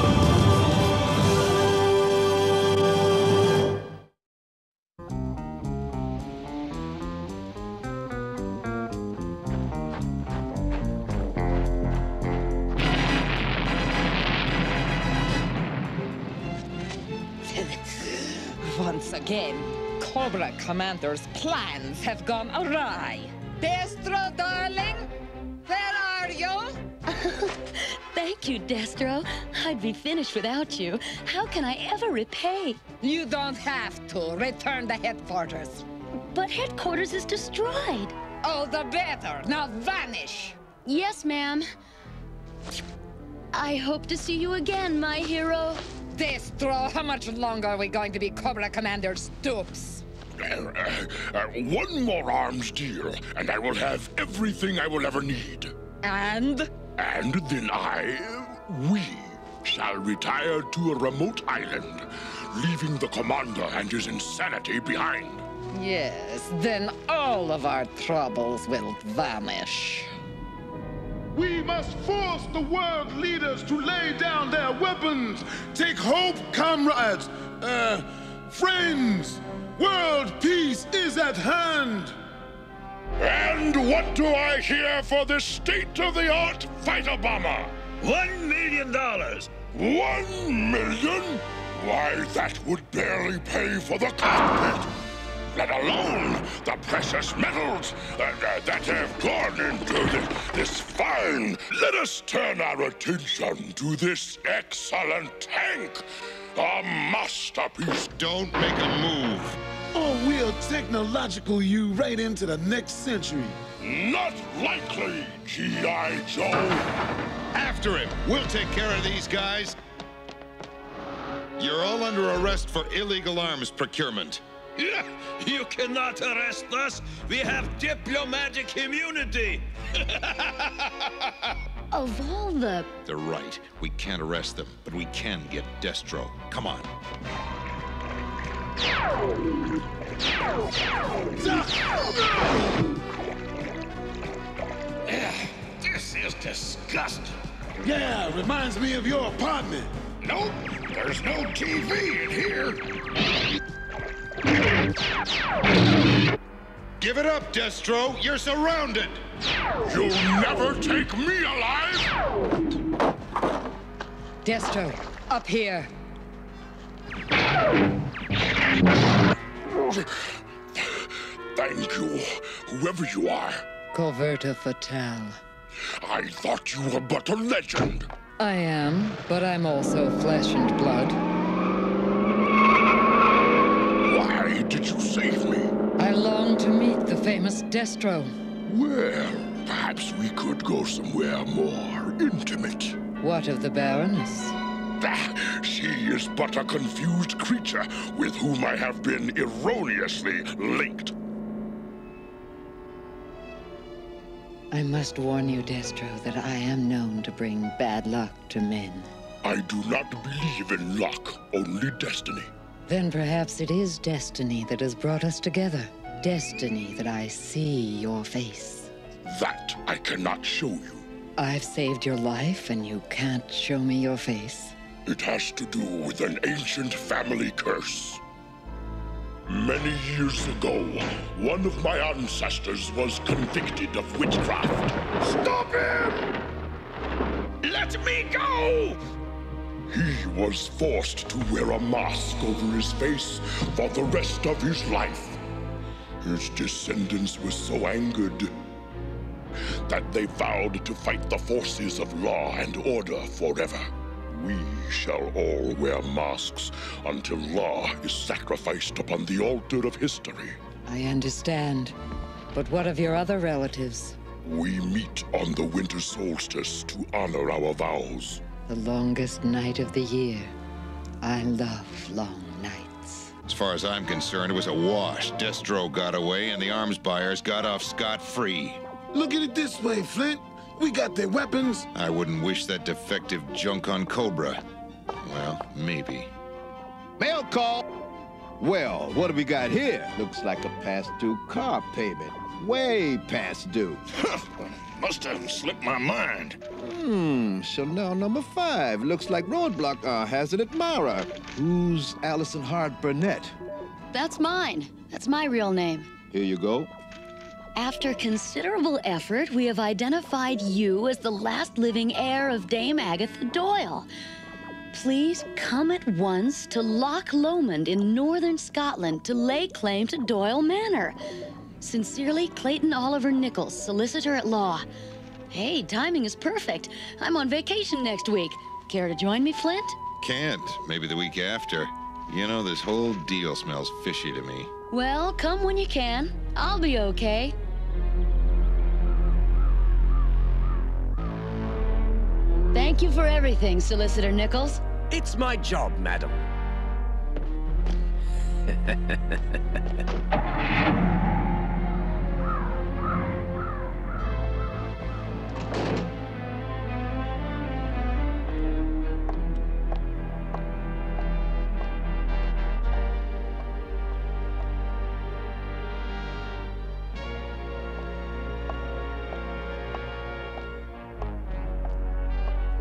Once again, COBRA Commander's plans have gone awry. Destro, darling, where are you? Thank you, Destro. I'd be finished without you. How can I ever repay? You don't have to. Return the headquarters. But headquarters is destroyed. All the better. Now vanish. Yes, ma'am. I hope to see you again, my hero. Destro, how much longer are we going to be Cobra Commander Stoops? Uh, uh, uh, one more arms deal, and I will have everything I will ever need. And? And then I, we, shall retire to a remote island, leaving the commander and his insanity behind. Yes, then all of our troubles will vanish. We must force the world leaders to lay down their weapons. Take hope, comrades, uh, friends. World peace is at hand. And what do I hear for this state-of-the-art fighter bomber? One million dollars. One million? Why, that would barely pay for the cockpit. Let alone the precious metals that, uh, that have gone into the, this fine. Let us turn our attention to this excellent tank, a masterpiece. Don't make a move. Or we'll technological you right into the next century. Not likely, G I Joe. After him. We'll take care of these guys. You're all under arrest for illegal arms procurement. You cannot arrest us. We have diplomatic immunity. Of all the... They're right. We can't arrest them, but we can get Destro. Come on. This is disgusting. Yeah, reminds me of your apartment. Nope, there's no T V in here. Give it up, Destro. You're surrounded. You'll never take me alive. Destro, up here. Thank you, whoever you are. Coverta Fatale. I thought you were but a legend. I am, but I'm also flesh and blood. Did you save me? I long to meet the famous Destro. Well, perhaps we could go somewhere more intimate. What of the Baroness? Ah, she is but a confused creature with whom I have been erroneously linked. I must warn you, Destro, that I am known to bring bad luck to men. I do not believe in luck, only destiny. Then perhaps it is destiny that has brought us together. Destiny that I see your face. That I cannot show you. I've saved your life and you can't show me your face. It has to do with an ancient family curse. Many years ago, one of my ancestors was convicted of witchcraft. Stop him! Let me go! He was forced to wear a mask over his face for the rest of his life. His descendants were so angered that they vowed to fight the forces of law and order forever. We shall all wear masks until law is sacrificed upon the altar of history. I understand. But what of your other relatives? We meet on the winter solstice to honor our vows. The longest night of the year. I love long nights. As far as I'm concerned, it was a wash. Destro got away and the arms buyers got off scot-free. Look at it this way, Flint. We got their weapons. I wouldn't wish that defective junk on Cobra. Well, maybe. Mail call! Well, what do we got here? Looks like a past due car payment. Way past due. Must have slipped my mind. Hmm, Chanel number five. Looks like Roadblock uh, has an admirer. Who's Allison Hard Burnett? That's mine. That's my real name. Here you go. After considerable effort, we have identified you as the last living heir of Dame Agatha Doyle. Please come at once to Loch Lomond in northern Scotland to lay claim to Doyle Manor. Sincerely, Clayton Oliver Nichols, solicitor at law. Hey, timing is perfect. I'm on vacation next week. Care to join me, Flint? Can't. Maybe the week after. You know, this whole deal smells fishy to me. Well, come when you can. I'll be okay. Thank you for everything, Solicitor Nichols. It's my job, madam.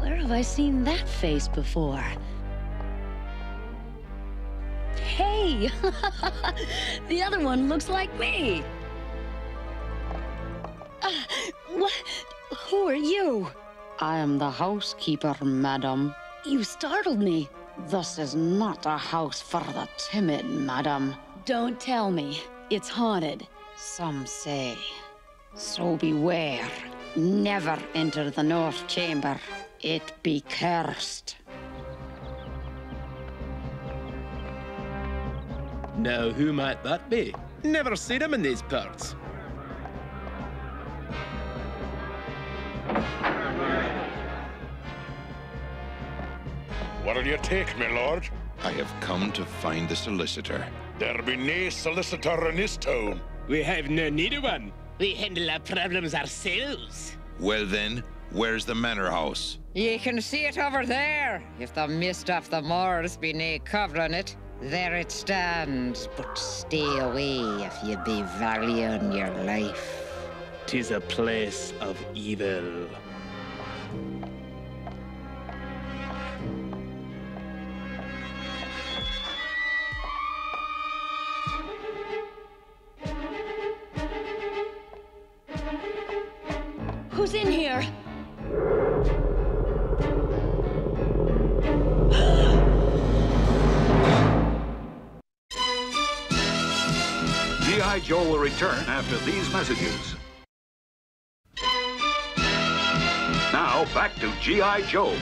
Where have I seen that face before? Hey! The other one looks like me! Uh, what? Who are you? I am the housekeeper, madam. You startled me. This is not a house for the timid, madam. Don't tell me. It's haunted. Some say. So beware. Never enter the north chamber. It be cursed. Now, who might that be? Never seen him in these parts. What'll you take, my lord? I have come to find the solicitor. There be no solicitor in this town. We have no need of one. We handle our problems ourselves. Well then, where's the manor house? You can see it over there. If the mist off the moors be nae covering it, there it stands, but stay away if you be valuing your life. 'Tis a place of evil. Who's in here? G I. Joe will return after these messages. Now, back to G I. Joe.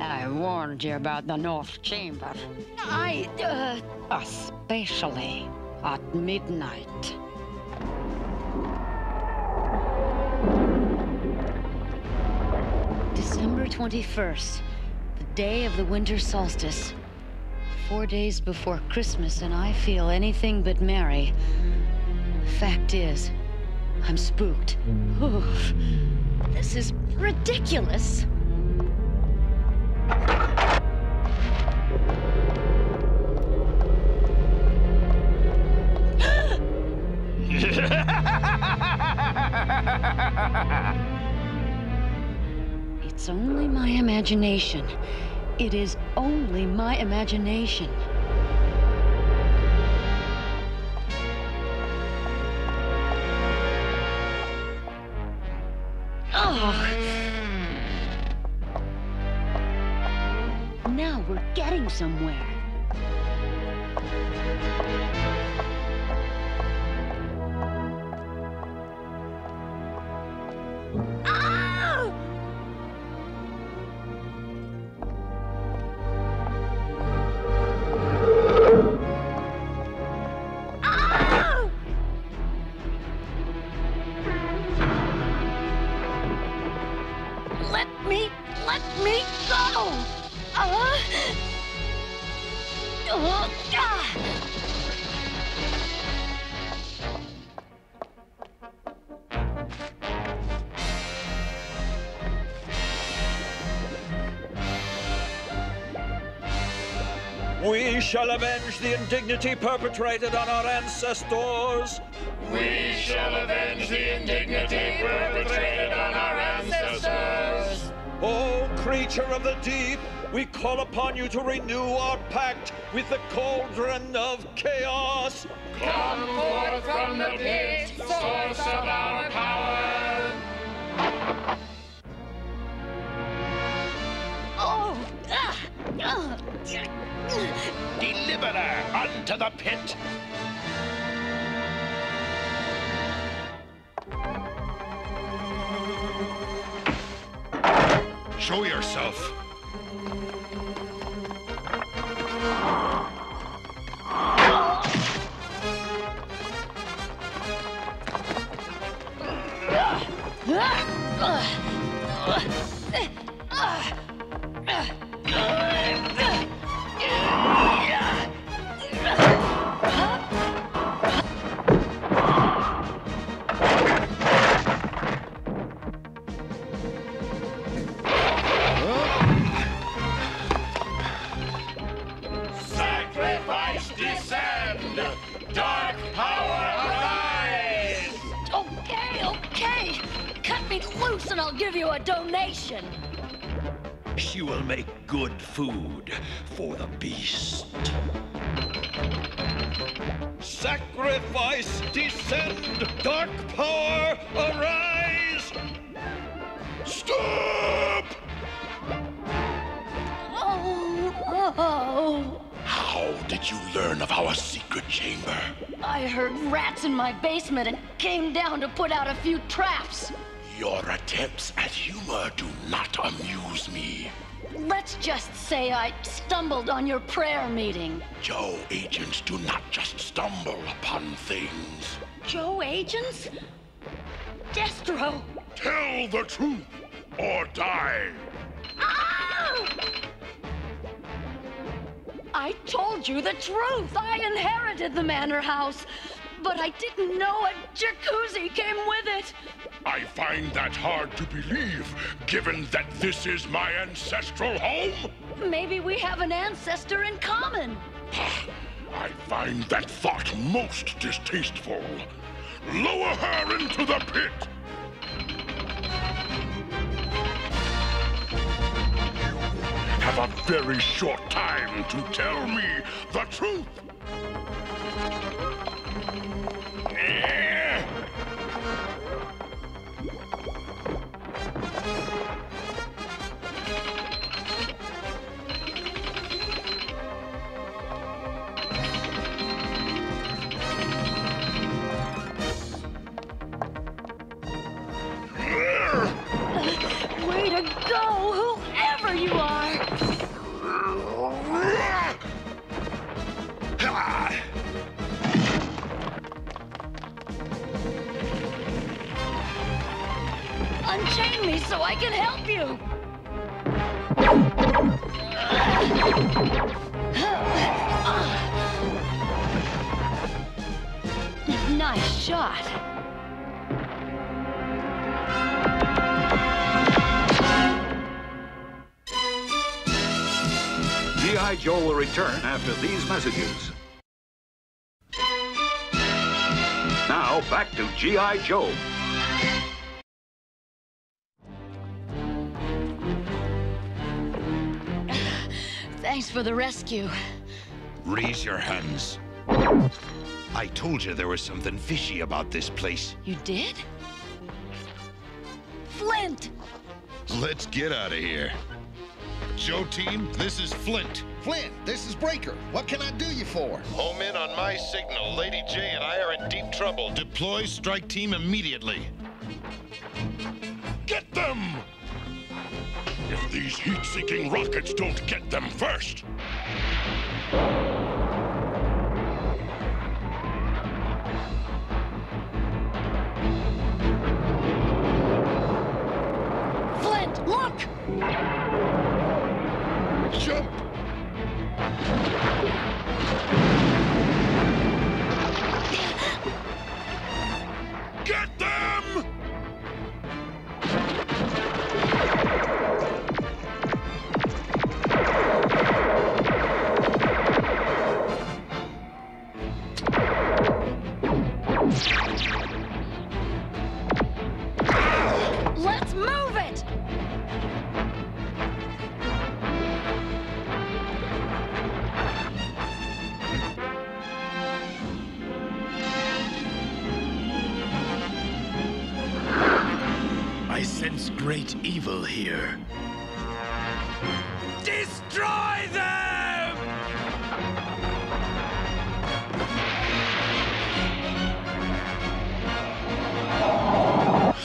I warned you about the North Chamber. I... Uh... Especially at midnight. December twenty-first, the day of the winter solstice. Four days before Christmas, and I feel anything but merry. Fact is, I'm spooked. Oof. This is ridiculous. It's only my imagination. It is only my imagination. Oh. Now we're getting somewhere. We shall avenge the indignity perpetrated on our ancestors. We shall avenge the indignity perpetrated on our ancestors. Oh, creature of the deep, we call upon you to renew our pact with the cauldron of chaos. Come forth from the pit, source of our power. Oh! Uh, uh, Deliver her unto the pit. Show yourself. She will make good food for the beast. Sacrifice, descend, dark power, arise! Stop! Oh, oh. How did you learn of our secret chamber? I heard rats in my basement and came down to put out a few traps. Your attempts at humor do not amuse me. Let's just say I stumbled on your prayer meeting. Joe agents do not just stumble upon things. Joe agents? Destro! Tell the truth or die! Ah! I told you the truth! I inherited the manor house, but I didn't know a jacuzzi came with it. I find that hard to believe, given that this is my ancestral home. Maybe we have an ancestor in common. I find that thought most distasteful. Lower her into the pit. You have a very short time to tell me the truth. G I. Joe will return after these messages. Now, back to G I. Joe. Thanks for the rescue. Raise your hands. I told you there was something fishy about this place. You did? Flint! Let's get out of here. Joe team, this is Flint. Flint, this is Breaker. What can I do you for? Home in on my signal. Lady J and I are in deep trouble. Deploy strike team immediately. Get them! If these heat-seeking rockets don't get them first... Jump! Get them! Let's move it! I sense great evil here. Destroy them!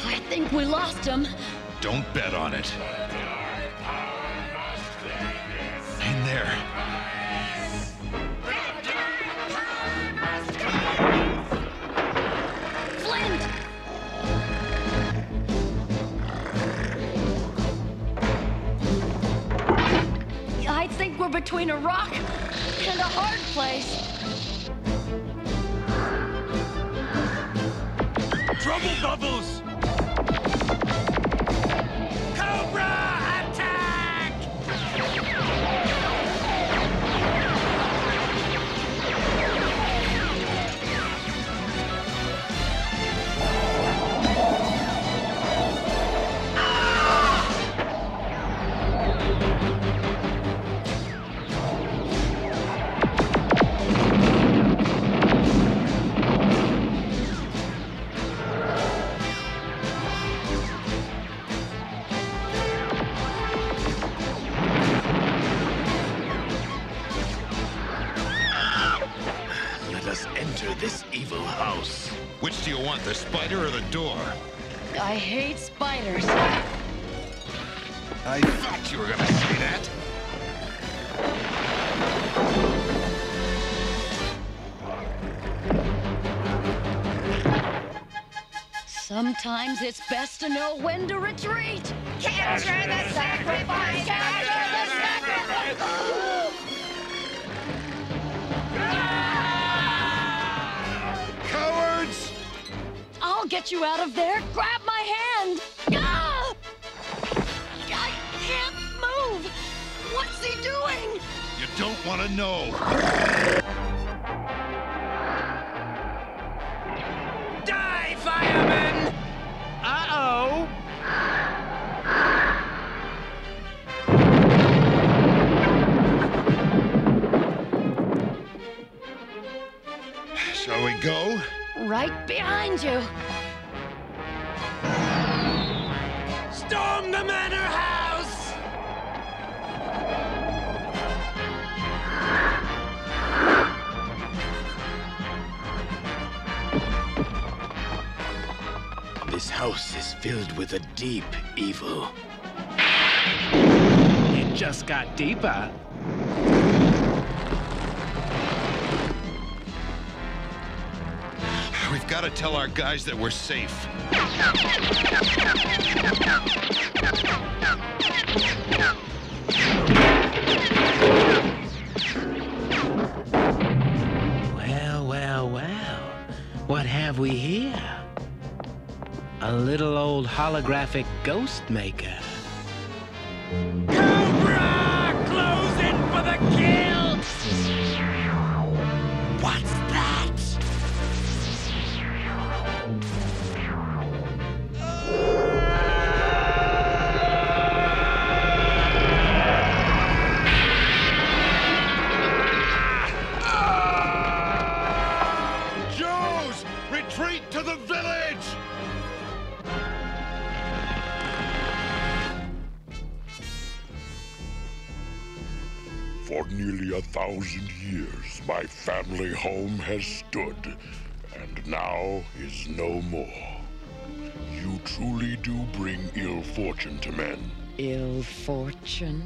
I think we lost him. Don't bet on it. In there. We're between a rock and a hard place. Trouble bubbles! Cobra, attack! Ah! Which do you want, the spider or the door? I hate spiders. I thought you were gonna say that. Sometimes it's best to know when to retreat. Capture the sacrifice! Capture the sacrifice! I'll get you out of there. Grab my hand. Ah! I can't move. What's he doing? You don't want to know. Die, fireman! Uh-oh. Shall we go? Right behind you. Storm the manor house! This house is filled with a deep evil. It just got deeper. We've got to tell our guys that we're safe. Well, well, well. What have we here? A little old holographic ghost maker. Cobra! Close in for the kill! What's that? For nearly a thousand years, my family home has stood, and now is no more. You truly do bring ill fortune to men. Ill fortune?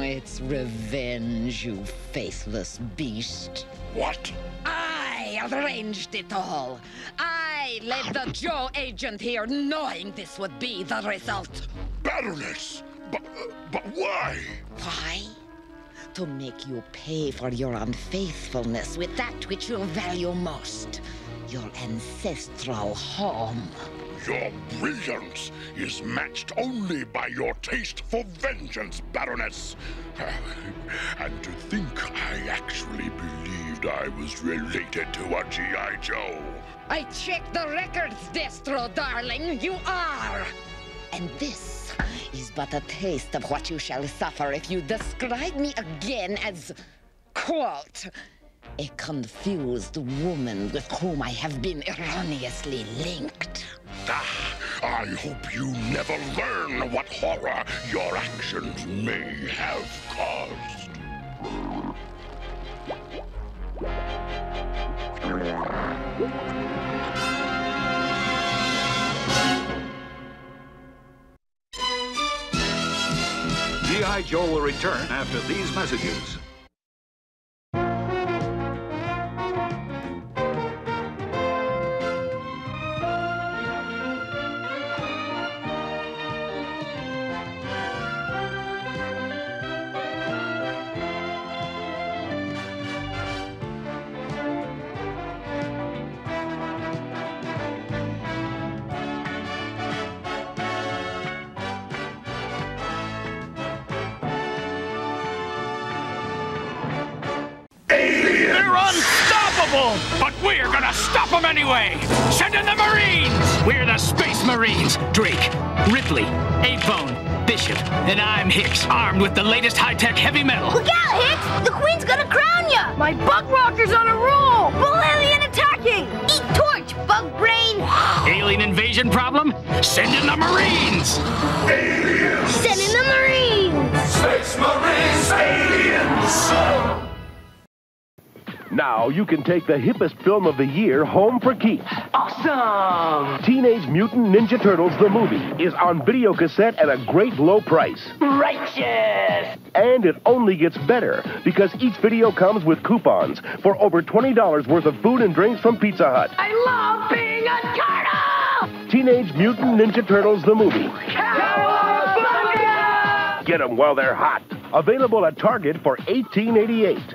It's revenge, you faithless beast. What? I arranged it all. I led the Joe agent here, knowing this would be the result. Baroness! But, but why? Why? To make you pay for your unfaithfulness with that which you value most, your ancestral home. Your brilliance is matched only by your taste for vengeance, Baroness. And to think I actually believed I was related to a G I Joe. I checked the records, Destro, darling. You are. And this is but a taste of what you shall suffer if you describe me again as, quote, a confused woman with whom I have been erroneously linked. Ah, I hope you never learn what horror your actions may have caused. G I. Joe will return after these messages. But we're gonna stop them anyway! Send in the Marines! We're the Space Marines! Drake, Ripley, Apone, Bishop, and I'm Hicks, armed with the latest high-tech heavy metal. Look out, Hicks! The Queen's gonna crown ya! My bug walker's on a roll! Full alien attacking! Eat torch, bug brain! Alien invasion problem? Send in the Marines! Aliens! Send in the Marines! Space Marines! Aliens! Now you can take the hippest film of the year home for keeps. Awesome! Teenage Mutant Ninja Turtles the movie is on video cassette at a great low price. Righteous! And it only gets better because each video comes with coupons for over twenty dollars worth of food and drinks from Pizza Hut. I love being a turtle! Teenage Mutant Ninja Turtles the movie. Cowabunga! Get them while they're hot. Available at Target for eighteen eighty-eight.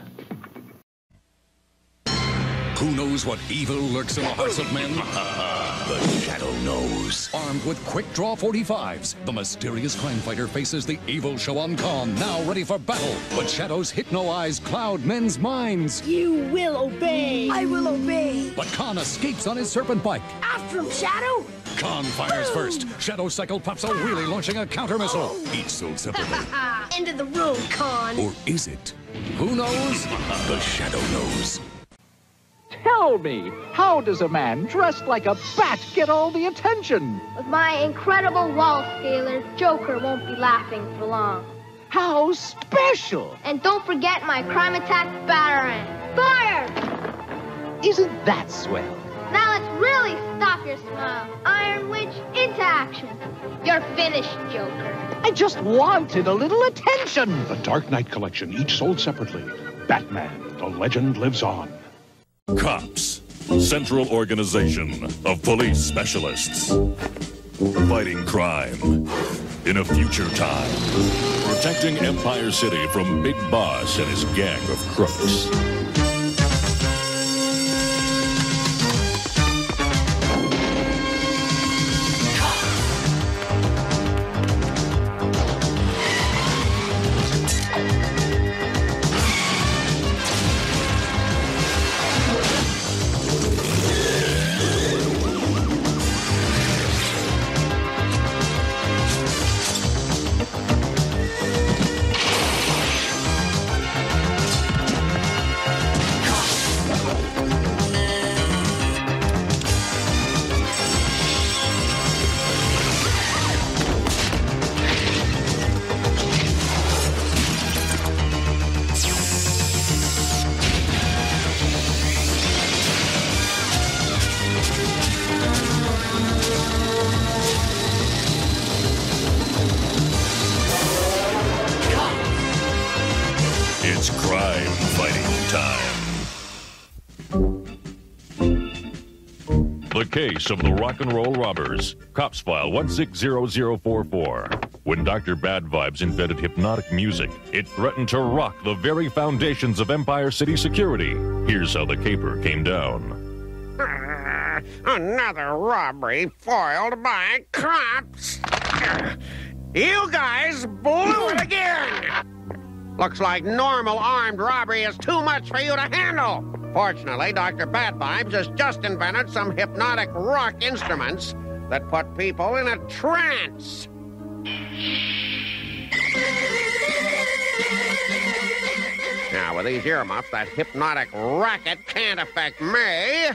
Who knows what evil lurks in the hearts of men? The Shadow knows. Armed with quick-draw forty-fives, the mysterious crime fighter faces the evil Shawan Khan, now ready for battle. But Shadow's hypno eyes cloud men's minds. You will obey. I will obey. But Khan escapes on his serpent bike. After him, Shadow! Khan fires Boom. first. Shadow cycle pops a wheelie, launching a counter-missile. Oh. Each sold separately. End of the road, Khan. Or is it? Who knows? The Shadow knows. Tell me, how does a man dressed like a bat get all the attention? With my incredible wall scaler, Joker won't be laughing for long. How special! And don't forget my crime attack batarang. Fire! Isn't that swell? Now let's really stop your smile. Iron Witch, into action. You're finished, Joker. I just wanted a little attention. The Dark Knight collection, each sold separately. Batman, the legend lives on. C O P S, Central Organization of Police Specialists. Fighting crime in a future time. Protecting Empire City from Big Boss and his gang of crooks. Case of the Rock and Roll Robbers, C O P S File one six zero zero four four. When Doctor Bad Vibes invented hypnotic music, it threatened to rock the very foundations of Empire City security. Here's how the caper came down. Uh, another robbery foiled by C O P S. Uh, you guys blew it again. Looks like normal armed robbery is too much for you to handle. Fortunately, Doctor Bad Vibes has just invented some hypnotic rock instruments that put people in a trance. Now, with these earmuffs, that hypnotic racket can't affect me.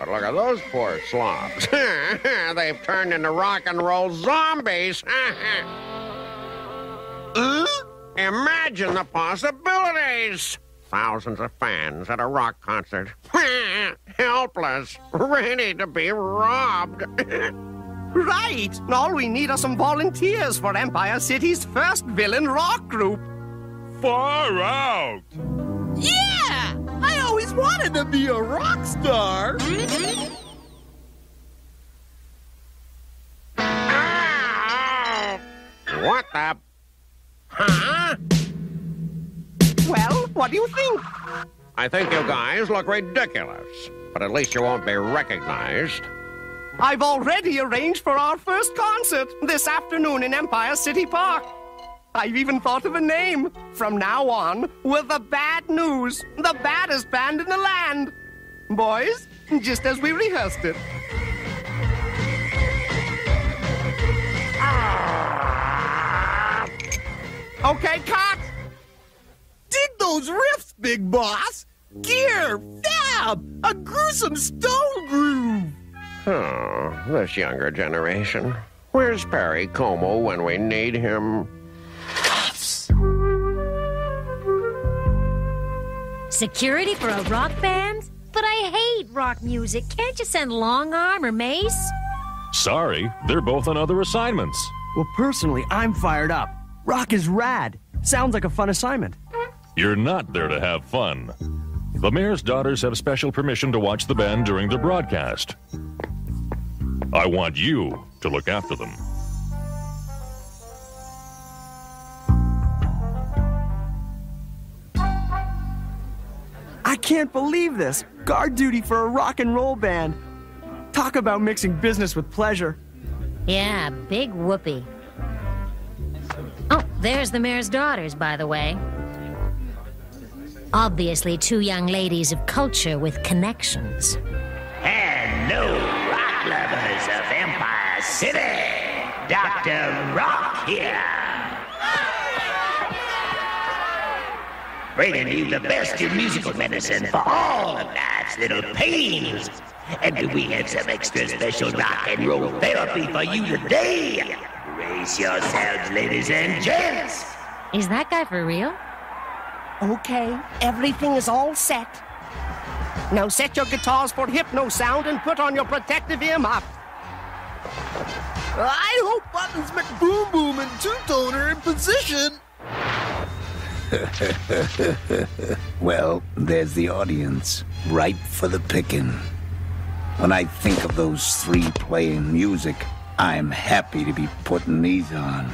But look at those poor slobs. They've turned into rock and roll zombies. Imagine the possibilities. Thousands of fans at a rock concert. Helpless, ready to be robbed. Right! All we need are some volunteers for Empire City's first villain rock group. Far out! Yeah! I always wanted to be a rock star! Ow! What the... Huh? Well, what do you think? I think you guys look ridiculous, but at least you won't be recognized. I've already arranged for our first concert this afternoon in Empire City Park. I've even thought of a name. From now on, we're the Bad News, the baddest band in the land. Boys, just as we rehearsed it. Okay, cut! Dig those riffs, Big Boss! Gear! Fab! A gruesome stone groove! Oh, this younger generation. Where's Perry Como when we need him? Security for a rock band? But I hate rock music. Can't you send Long Arm or Mace? Sorry, they're both on other assignments. Well, personally, I'm fired up. Rock is rad. Sounds like a fun assignment. You're not there to have fun. The mayor's daughters have special permission to watch the band during the broadcast. I want you to look after them. I can't believe this. Guard duty for a rock and roll band. Talk about mixing business with pleasure. Yeah, big whoopee. Oh, there's the mayor's daughters, by the way. Obviously, two young ladies of culture with connections. Hello, rock lovers of Empire City. Doctor Rock here. Bringing you the best in musical medicine for all of life's little pains. And we have some extra special rock and roll therapy for you today. Brace yourselves, ladies and gents. Is that guy for real? Okay, everything is all set. Now set your guitars for hypno sound and put on your protective earmuffs. I hope Buttons McBoom Boom and Two-Tone are in position. Well, there's the audience, ripe for the picking. When I think of those three playing music, I'm happy to be putting these on.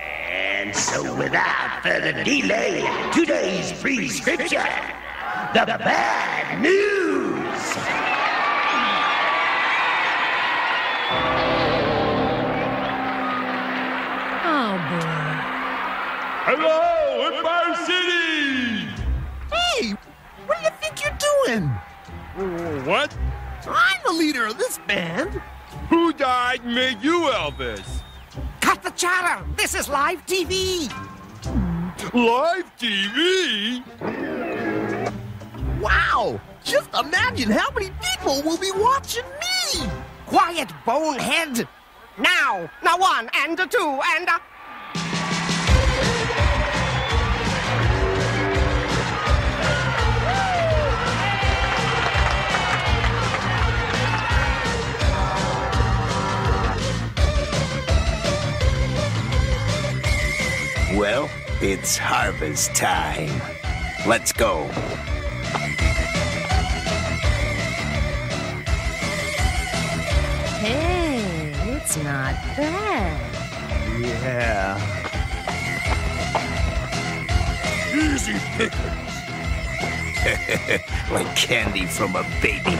And so without further delay, today's prescription, the Bad News! Oh, boy. Hello, Empire City! Hey, what do you think you're doing? What? I'm the leader of this band. Who died made you Elvis? Cut the chatter! This is live T V! Live T V? Wow! Just imagine how many people will be watching me! Quiet, bonehead! Now! Now one, and a two, and a... Well, it's harvest time. Let's go. Hey, it's not bad. Yeah. Easy pickings. Like candy from a baby.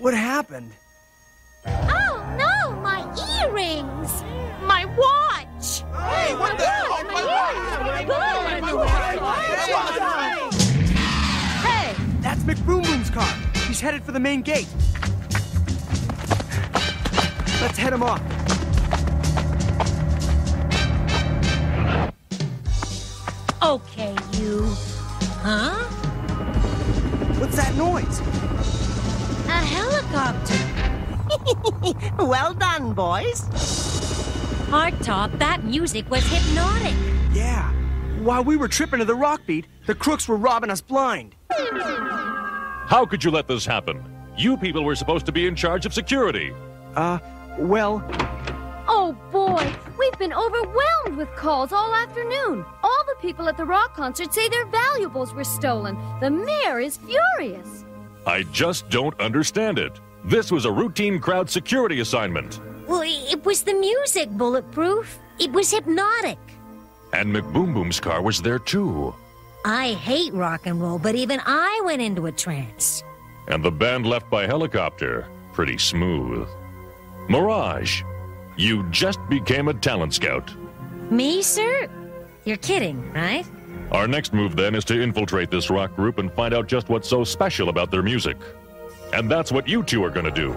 What happened? Oh! It's Boom Boom's car. He's headed for the main gate. Let's head him off. Okay, you. Huh? What's that noise? A helicopter. Well done, boys. Hardtop, that music was hypnotic. Yeah. While we were tripping to the rock beat, the crooks were robbing us blind. How could you let this happen? You people were supposed to be in charge of security. Uh, well... Oh, boy! We've been overwhelmed with calls all afternoon. All the people at the rock concert say their valuables were stolen. The mayor is furious. I just don't understand it. This was a routine crowd security assignment. Well, it was the music, Bulletproof. It was hypnotic. And McBoom-Boom's car was there, too. I hate rock and roll, but even I went into a trance. And the band left by helicopter. Pretty smooth. Mirage, you just became a talent scout. Me, sir? You're kidding, right? Our next move, then, is to infiltrate this rock group and find out just what's so special about their music. And that's what you two are gonna do.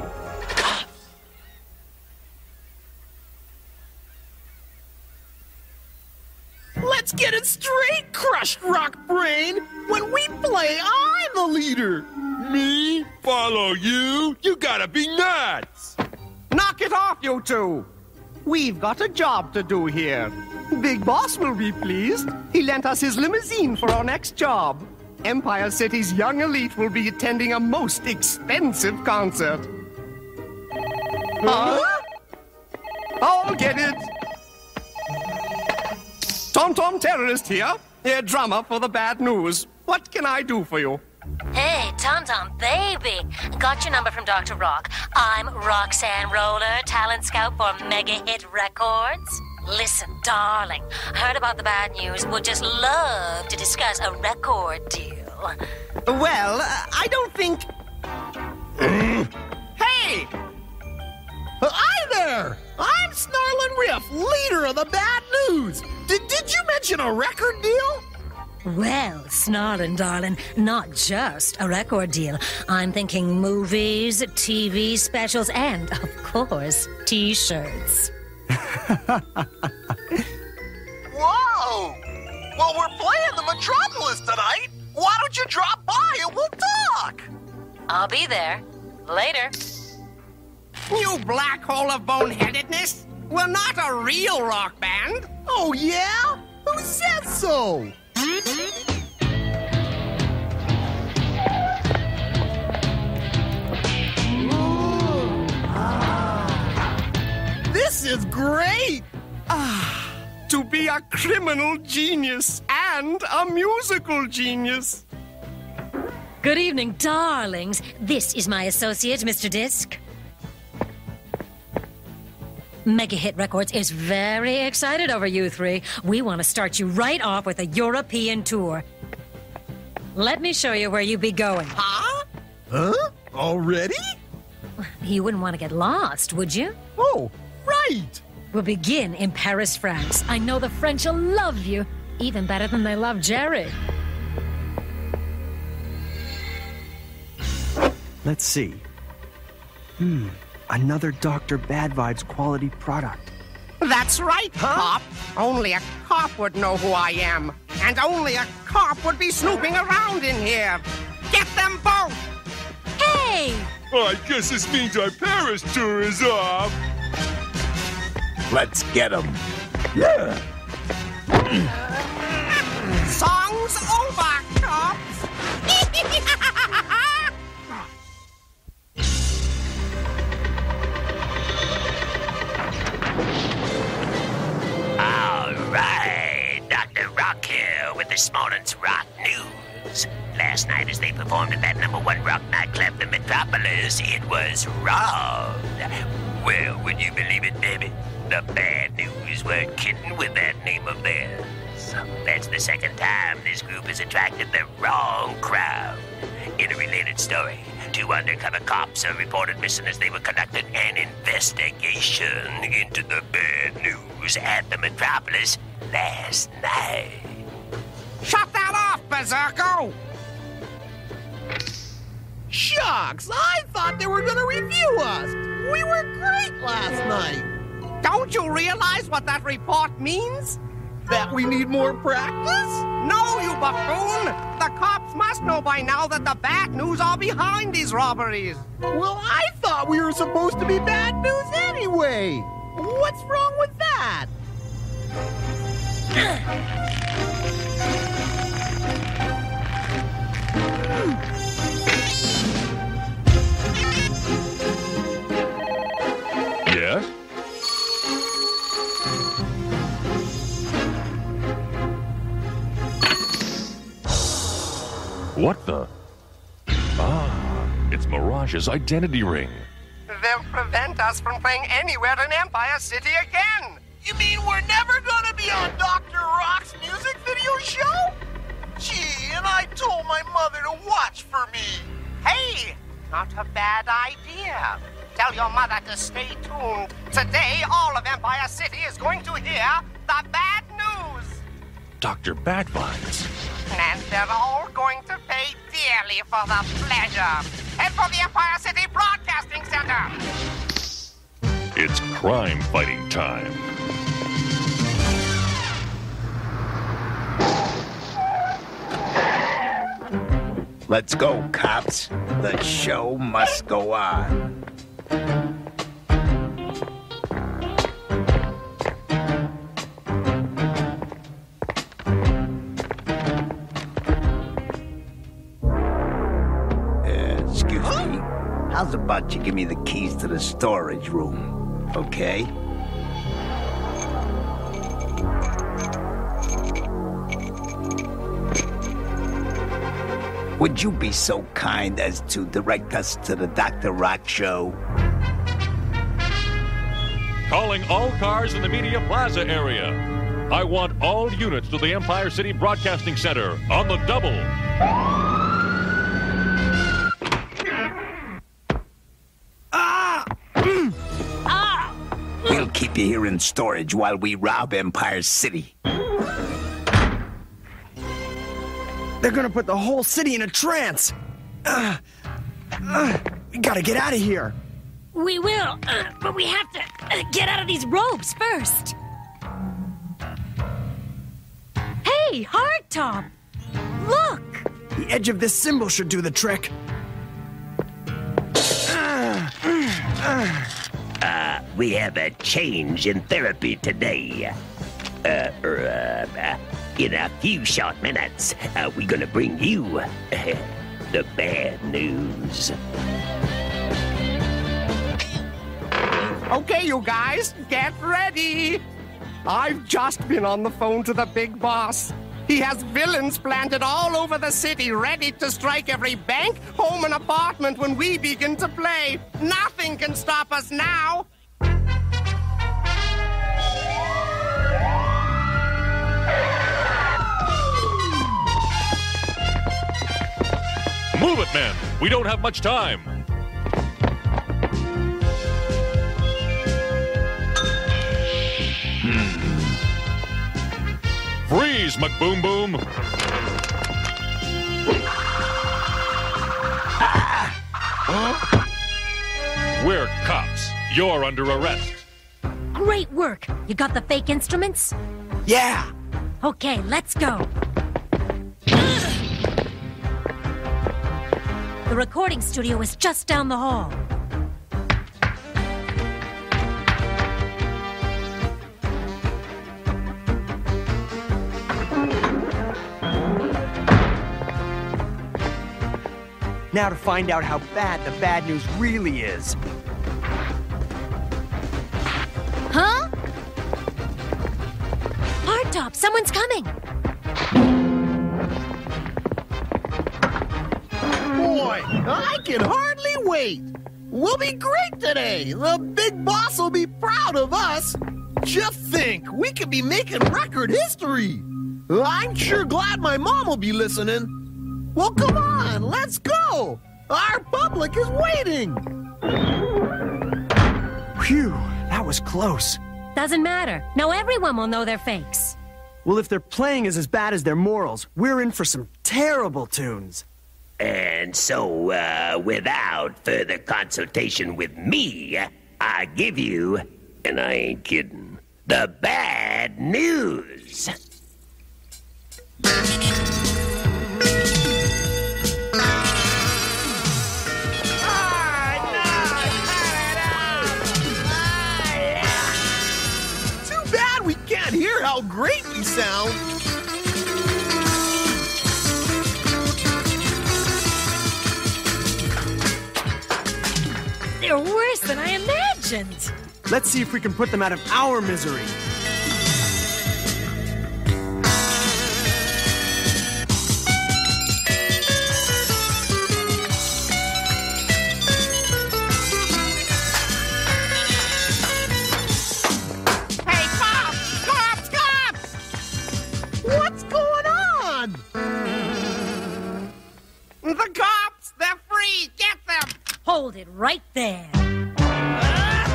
Let's get it straight, crushed rock brain! When we play, I'm the leader! Me? Follow you? You gotta be nuts! Knock it off, you two! We've got a job to do here. Big Boss will be pleased. He lent us his limousine for our next job. Empire City's young elite will be attending a most expensive concert. Huh? I'll get it! Tom Tom Terrorist here, a drummer for the bad news. What can I do for you? Hey, Tom Tom, baby. Got your number from Doctor Rock. I'm Roxanne Roller, talent scout for Mega Hit Records. Listen, darling, heard about the bad news. Would just love to discuss a record deal. Well, I don't think... Hey! Hi there! I'm Snarlin' Riff, leader of the bad news. D did you mention a record deal? Well, Snarlin', darling, not just a record deal. I'm thinking movies, T V specials, and, of course, T-shirts. Whoa! Well, we're playing the Metropolis tonight. Why don't you drop by and we'll talk? I'll be there. Later. You black hole of boneheadedness! We're not a real rock band! Oh, yeah? Who said so? Ah. This is great! Ah, to be a criminal genius and a musical genius. Good evening, darlings. This is my associate, Mister Disc. Mega Hit Records is very excited over you three. We want to start you right off with a European tour. Let me show you where you be going. Huh? Huh? Already? You wouldn't want to get lost, would you? Oh, right! We'll begin in Paris, France. I know the French will love you, even better than they love Jerry. Let's see. Hmm. Another Doctor Bad Vibes quality product. That's right, huh? Cop. Only a cop would know who I am. And only a cop would be snooping around in here. Get them both! Hey! Oh, I guess this means our Paris tour is off. Let's get them. Yeah! Song's over, cops! Alright, Doctor Rock here with this morning's rock news. Last night as they performed at that number one rock nightclub, the Metropolis, it was robbed. Well, would you believe it, baby? The bad news were kidding with that name of theirs. That's the second time this group has attracted the wrong crowd. In a related story, two undercover cops are reported missing as they were conducting an investigation into the bad news at the Metropolis last night. Shut that off, Berserko! Shucks, I thought they were gonna review us. We were great last night. Don't you realize what that report means? That we need more practice? No, you buffoon! The cops must know by now that the bad news are behind these robberies. Well, I thought we were supposed to be bad news anyway. What's wrong with that? Yes? What the? Ah, it's Mirage's identity ring. They'll prevent us from playing anywhere in Empire City again. You mean we're never gonna be on Doctor Rock's music video show? Gee, and I told my mother to watch for me. Hey, not a bad idea. Tell your mother to stay tuned. Today, all of Empire City is going to hear the bad news. Doctor Bad Vibes. And they're all going to pay dearly for the pleasure. Head for the Empire City Broadcasting Center. It's crime fighting time. Let's go, cops. The show must go on. Uh, excuse me. How's about you give me the keys to the storage room, okay? Would you be so kind as to direct us to the Doctor Rock show? Calling all cars in the Media Plaza area. I want all units to the Empire City Broadcasting Center on the double. Ah! Ah! We'll keep you here in storage while we rob Empire City. They're gonna put the whole city in a trance! Uh, uh, we gotta get out of here! We will, uh, but we have to uh, get out of these robes first! Hey, Hardtop! Look! The edge of this symbol should do the trick. Uh, uh, uh. Uh, we have a change in therapy today. Uh, uh, uh. In a few short minutes, uh, we're gonna bring you uh, the bad news. Okay, you guys, get ready. I've just been on the phone to the Big Boss. He has villains planted all over the city, ready to strike every bank, home, and apartment when we begin to play. Nothing can stop us now. Move it, man! We don't have much time! Hmm. Freeze, McBoom Boom! Ah. Huh? We're cops. You're under arrest. Great work! You got the fake instruments? Yeah! Okay, let's go. The recording studio is just down the hall. Now to find out how bad the bad news really is. Huh? Hardtop, someone's coming. Boy, I can hardly wait. We'll be great today. The Big Boss will be proud of us. Just think, we could be making record history. I'm sure glad my mom will be listening. Well, come on, let's go. Our public is waiting. Phew, that was close. Doesn't matter. Now everyone will know they're fakes. Well, if their playing is as bad as their morals, we're in for some terrible tunes. And so, uh, without further consultation with me, I give you, and I ain't kidding, the bad news. Hear how great we sound. They're worse than I imagined. Let's see if we can put them out of our misery. Hold it right there. Ah!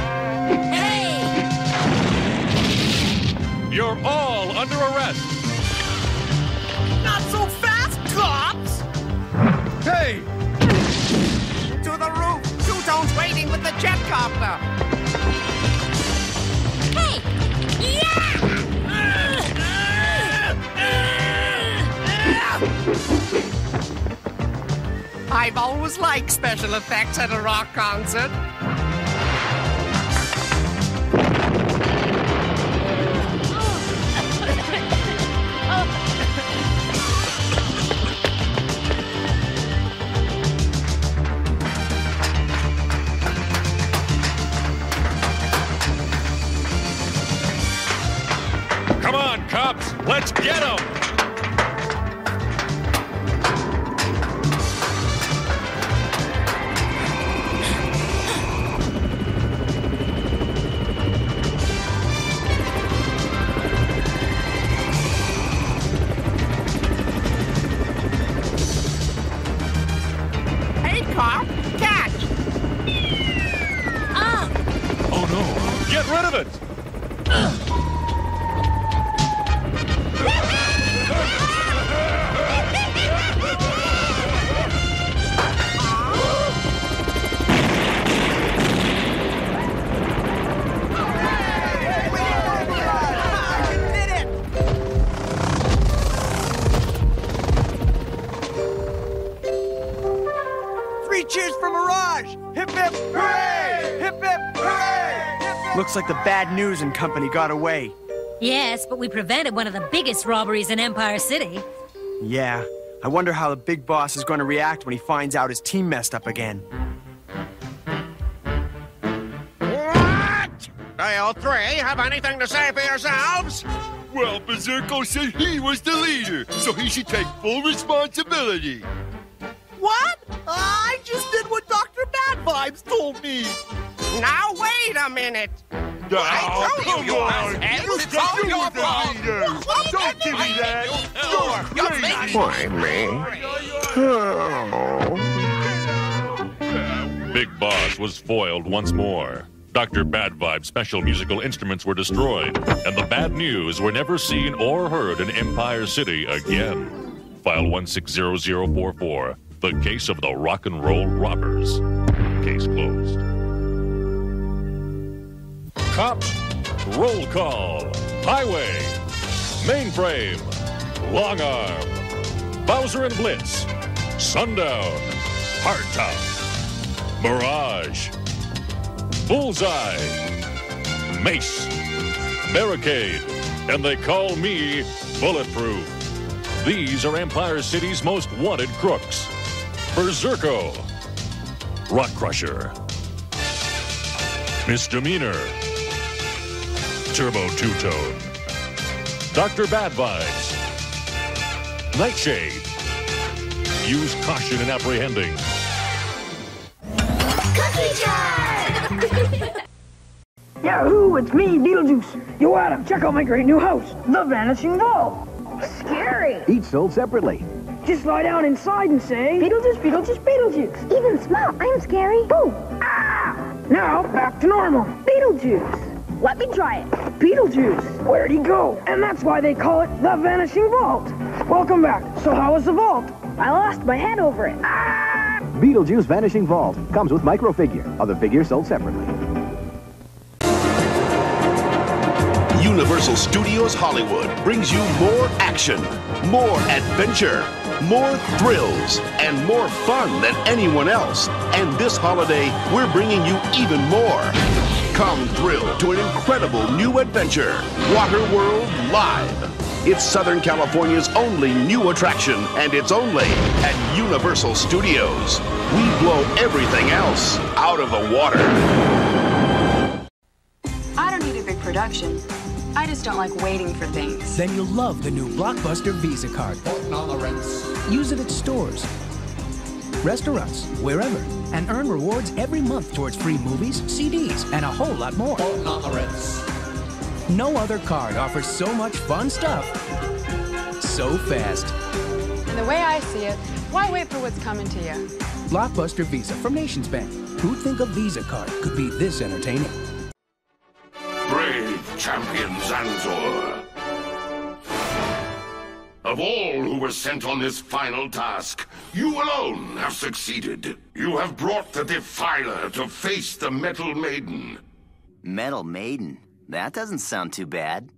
Hey! You're all under arrest. Not so fast, cops! Hey! To the roof! Two-tones waiting with the jetcopter! Hey! Yeah! Ah! Ah! Ah! Ah! I've always liked special effects at a rock concert. Come on, cops, let's get 'em! Looks like the bad news and company got away. Yes, but we prevented one of the biggest robberies in Empire City. Yeah. I wonder how the Big Boss is going to react when he finds out his team messed up again. What? Do you three have anything to say for yourselves? Well, Berserko said he was the leader, so he should take full responsibility. What? I just did what Doctor Bad Vibes told me. Now, wait a minute. No, I told you, you it's all your fault. Don't give me that. You're crazy. Why, me? Oh. Big Boss was foiled once more. Doctor Bad Vibe's special musical instruments were destroyed, and the bad news were never seen or heard in Empire City again. File one six zero zero four four, the case of the rock and roll robbers. Case closed. Cops, roll call, highway, mainframe, long arm, Bowser and Blitz, sundown, hardtop, mirage, bullseye, mace, barricade, and they call me bulletproof. These are Empire City's most wanted crooks. Berserko, rock crusher, misdemeanor, Turbo Two-Tone, Doctor Bad Vibes, Nightshade. Use caution in apprehending. Cookie jar! Yahoo, it's me, Beetlejuice. Yo, Adam, check out my great new house, the Vanishing Doll. Scary. Each sold separately. Just lie down inside and say, Beetlejuice, Beetlejuice, Beetlejuice. Even small, I'm scary. Boo! Ah! Now, back to normal. Beetlejuice. Let me try it. Beetlejuice. Where'd he go? And that's why they call it the Vanishing Vault. Welcome back. So how was the vault? I lost my head over it. Ah! Beetlejuice Vanishing Vault comes with microfigure. Other figures sold separately. Universal Studios Hollywood brings you more action, more adventure, more thrills, and more fun than anyone else. And this holiday, we're bringing you even more. Come thrill to an incredible new adventure, Waterworld Live. It's Southern California's only new attraction, and it's only at Universal Studios. We blow everything else out of the water. I don't need a big production. I just don't like waiting for things. Then you'll love the new Blockbuster Visa card. Use it at stores, restaurants, wherever, and earn rewards every month towards free movies, C Ds, and a whole lot more. No other card offers so much fun stuff so fast. The way I see it, why wait for what's coming to you? Blockbuster Visa from Nations Bank. Who'd think a Visa card could be this entertaining? Brave Champion Zanzor. Of all who were sent on this final task, you alone have succeeded. You have brought the Defiler to face the Metal Maiden. Metal Maiden? That doesn't sound too bad.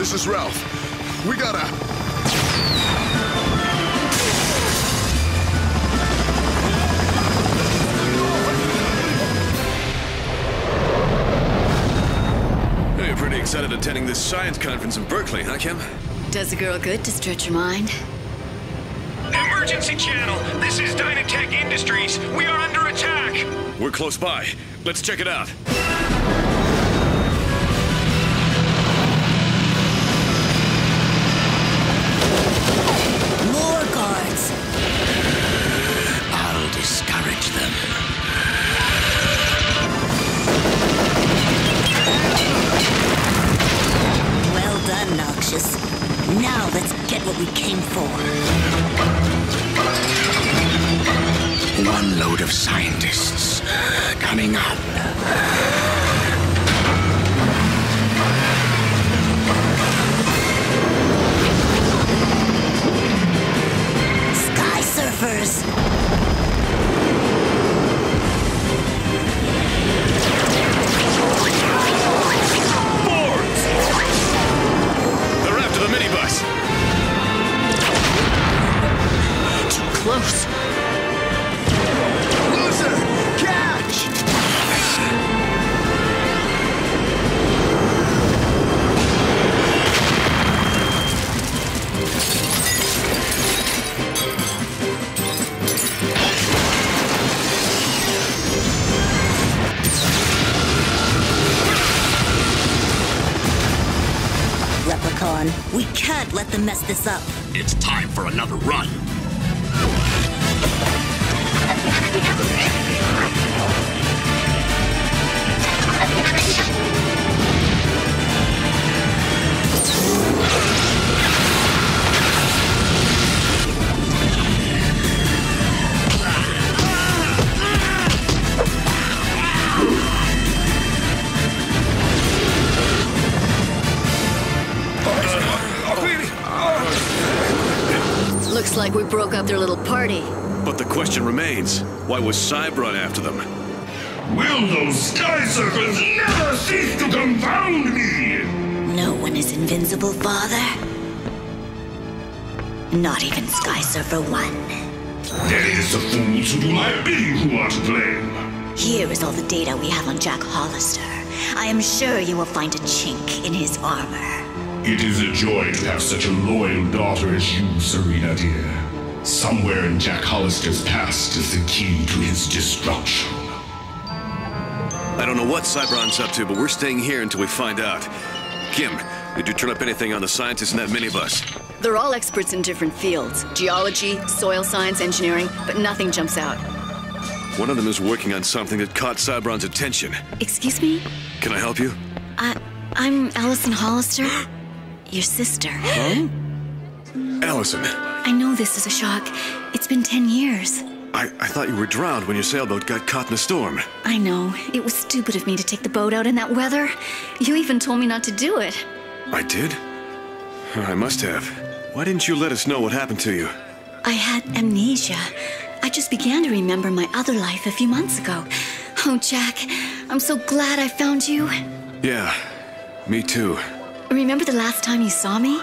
This is Ralph. We gotta... Hey, you're pretty excited attending this science conference in Berkeley, huh, Kim? Does a girl good to stretch your mind? Emergency channel! This is Dynatech Industries. We are under attack! We're close by. Let's check it out. Mess this up. It's time for another run. Like we broke up their little party. But the question remains, why was Cybron after them? Will those sky circles never cease to confound me? No one is invincible, Father. Not even Sky Surfer One. Then it is the fools who do my bidding who are to blame. Here is all the data we have on Jack Hollister. I am sure you will find a chink in his armor. It is a joy to have such a loyal daughter as you, Serena dear. Somewhere in Jack Hollister's past is the key to his destruction. I don't know what Cybron's up to, but we're staying here until we find out. Kim, did you turn up anything on the scientists in that minibus? They're all experts in different fields. Geology, soil science, engineering, but nothing jumps out. One of them is working on something that caught Cybron's attention. Excuse me? Can I help you? I, I'm Allison Hollister. Your sister. Huh? Allison. I know this is a shock. It's been ten years. I, I thought you were drowned when your sailboat got caught in a storm. I know. It was stupid of me to take the boat out in that weather. You even told me not to do it. I did? I must have. Why didn't you let us know what happened to you? I had amnesia. I just began to remember my other life a few months ago. Oh, Jack, I'm so glad I found you. Yeah, me too. Remember the last time you saw me?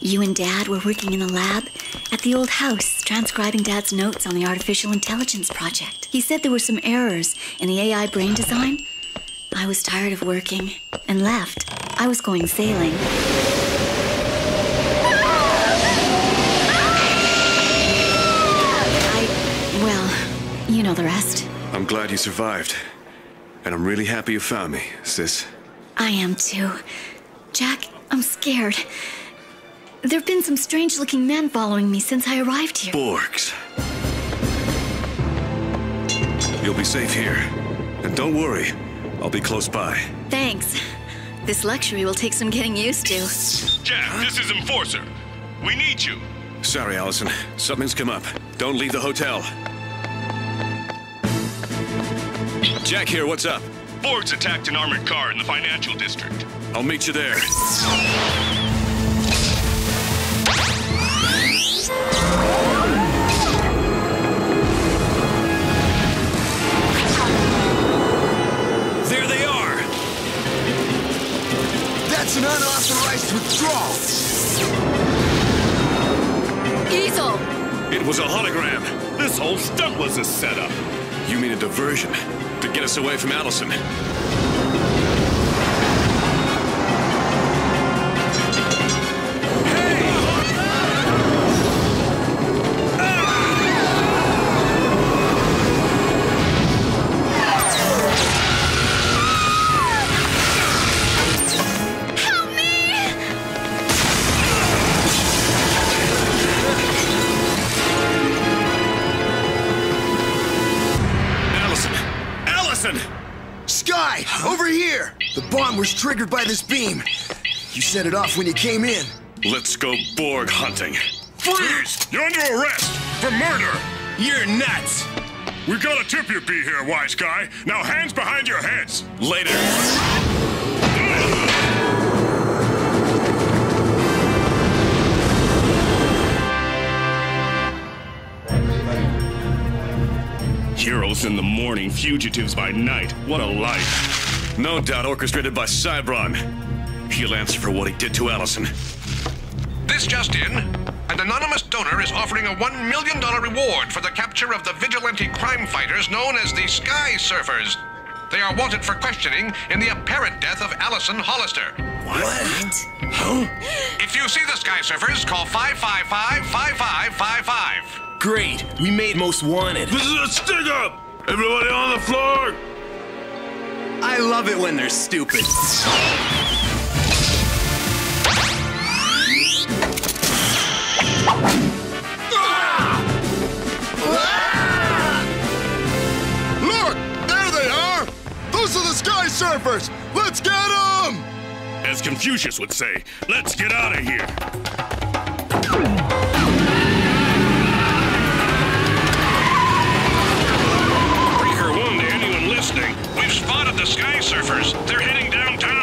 You and Dad were working in the lab at the old house, transcribing Dad's notes on the artificial intelligence project. He said there were some errors in the A I brain design. I was tired of working and left. I was going sailing. I, well, you know the rest. I'm glad you survived. And I'm really happy you found me, sis. I am too. Jack, I'm scared. There've been some strange-looking men following me since I arrived here. Borgs. You'll be safe here. And don't worry, I'll be close by. Thanks. This luxury will take some getting used to. Jack, huh? This is Enforcer. We need you. Sorry, Allison. Something's come up. Don't leave the hotel. Jack here, what's up? Borgs attacked an armored car in the financial district. I'll meet you there. There they are! That's an unauthorized withdrawal! Diesel! It was a hologram. This whole stunt was a setup. You mean a diversion? To get us away from Allison. Was triggered by this beam. You set it off when you came in. Let's go Borg hunting. Freeze! You're under arrest for murder. You're nuts. We got a tip you'd be here, wise guy. Now hands behind your heads. Later. Heroes in the morning, fugitives by night. What a life. No doubt orchestrated by Cybron. He'll answer for what he did to Allison. This just in, an anonymous donor is offering a one million dollar reward for the capture of the vigilante crime fighters known as the Sky Surfers. They are wanted for questioning in the apparent death of Allison Hollister. What? What? Huh? If you see the Sky Surfers, call five five five, five five five five. Great, we made most wanted. This is a stick-up! Everybody on the floor! I love it when they're stupid. Ah! Ah! as Confucius would say. Let's get out of here. Breaker one to anyone listening. We've spotted the Sky Surfers. They're heading downtown.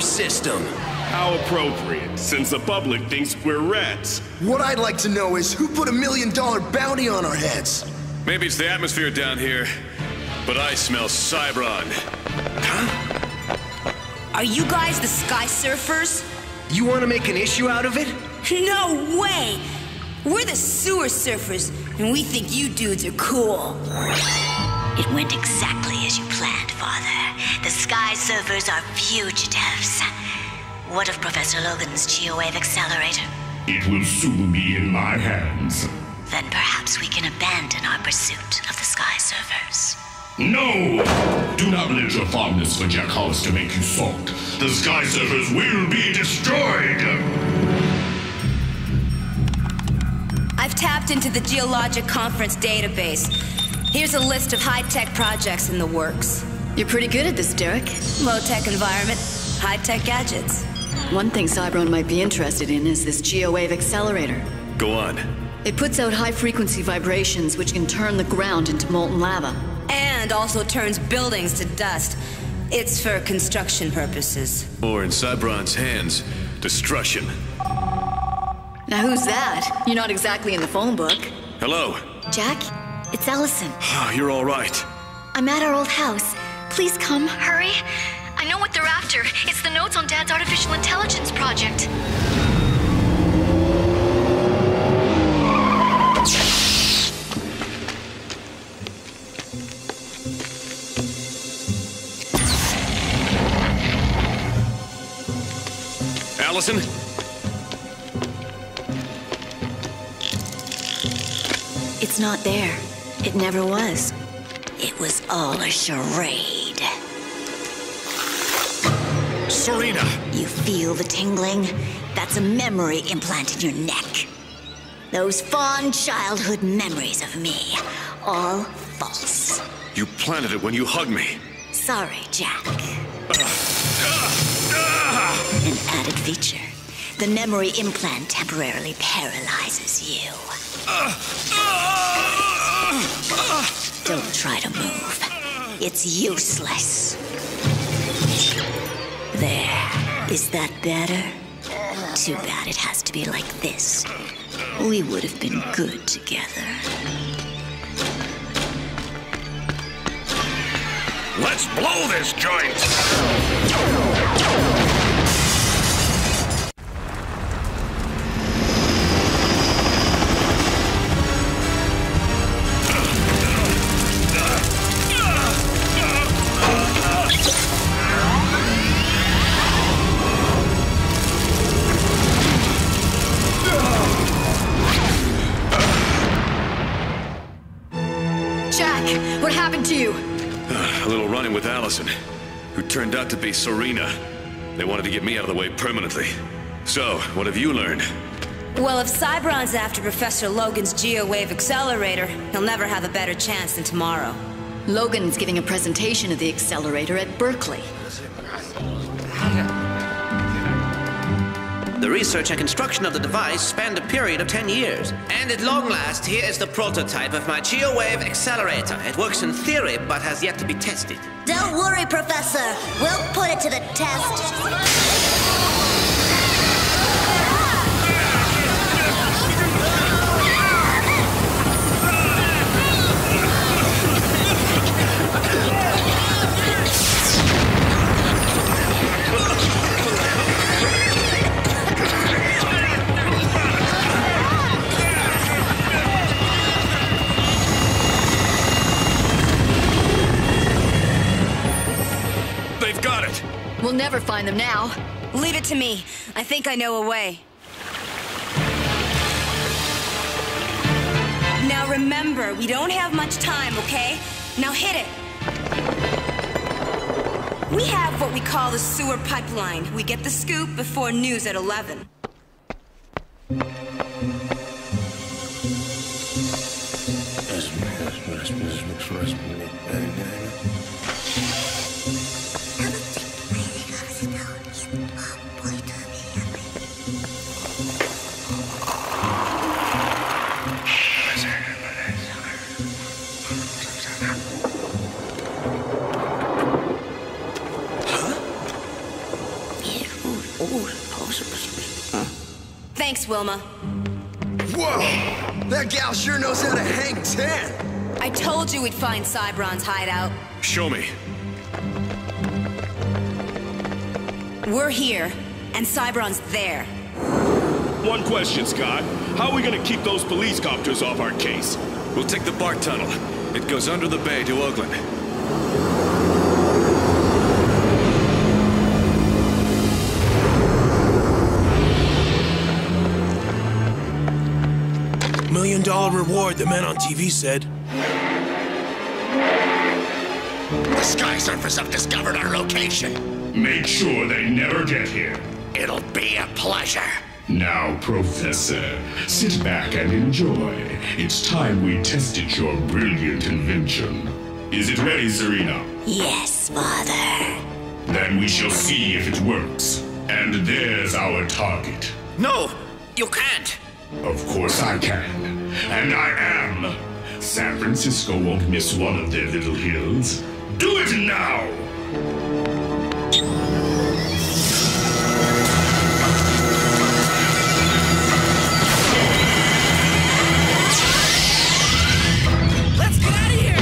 System. How appropriate, since the public thinks we're rats. What I'd like to know is who put a million dollar bounty on our heads? Maybe it's the atmosphere down here, but I smell Cybron. Huh? Are you guys the Sky Surfers? You want to make an issue out of it? No way! We're the Sewer Surfers, and we think you dudes are cool. It went exactly as you planned, Father. The Sky Surfers are fugitives. What of Professor Logan's Geo-Wave Accelerator? It will soon be in my hands. Then perhaps we can abandon our pursuit of the Sky Surfers. No! Do not let your fondness for Jack Hollister make you soft. The Sky Surfers will be destroyed! I've tapped into the Geologic Conference database. Here's a list of high-tech projects in the works. You're pretty good at this, Derek. Low-tech environment, high-tech gadgets. One thing Cybron might be interested in is this Geo-Wave Accelerator. Go on. It puts out high-frequency vibrations which can turn the ground into molten lava. And also turns buildings to dust. It's for construction purposes. Or in Cybron's hands, destruction. Now who's that? You're not exactly in the phone book. Hello. Jack? It's Allison. You're all right. I'm at our old house. Please come, hurry. I know what they're after. It's the notes on Dad's artificial intelligence project. Allison? It's not there. It never was. It was all a charade. Serena! You feel the tingling? That's a memory implant in your neck. Those fond childhood memories of me. All false. You planted it when you hugged me. Sorry, Jack. Uh, uh, uh. An added feature. The memory implant temporarily paralyzes you. Uh, uh. Don't try to move. It's useless. There. Is that better? Too bad it has to be like this. We would have been good together. Let's blow this joint! With Allison, who turned out to be Serena. They wanted to get me out of the way permanently. So, what have you learned? Well, if Cybron's after Professor Logan's Geo-Wave Accelerator, he'll never have a better chance than tomorrow. Logan's giving a presentation of the accelerator at Berkeley. The research and construction of the device spanned a period of ten years. And at long last, here is the prototype of my Geo-Wave Accelerator. It works in theory, but has yet to be tested. Don't worry, Professor. We'll put it to the test. We'll never find them now. Leave it to me. I think I know a way. Remember, we don't have much time, okay? Now hit it. We have what we call the sewer pipeline. We get the scoop before news at eleven. Wilma. Whoa! That gal sure knows how to hang ten! I told you we'd find Cybron's hideout. Show me. We're here, and Cybron's there. One question, Scott. How are we gonna keep those police copters off our case? We'll take the bark tunnel. It goes under the bay to Oakland. Million dollar reward, the man on T V said. The sky surfers have discovered our location. Make sure they never get here. It'll be a pleasure. Now, Professor, sit back and enjoy. It's time we tested your brilliant invention. Is it ready, Serena? Yes, Father. Then we shall see if it works. And there's our target. No, you can't. Of course I can. And I am. San Francisco won't miss one of their little hills. Do it now! Let's get out of here!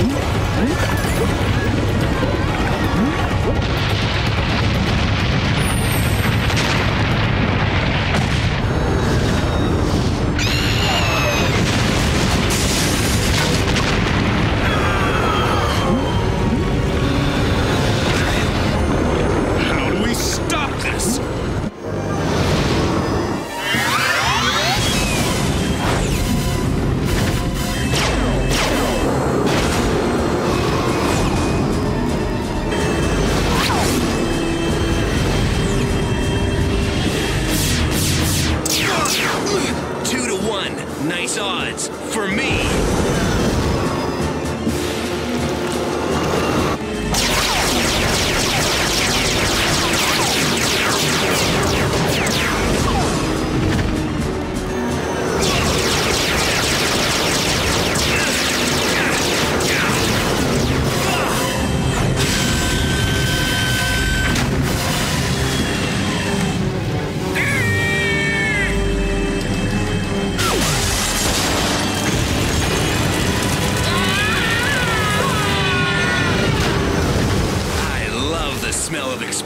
Ooh.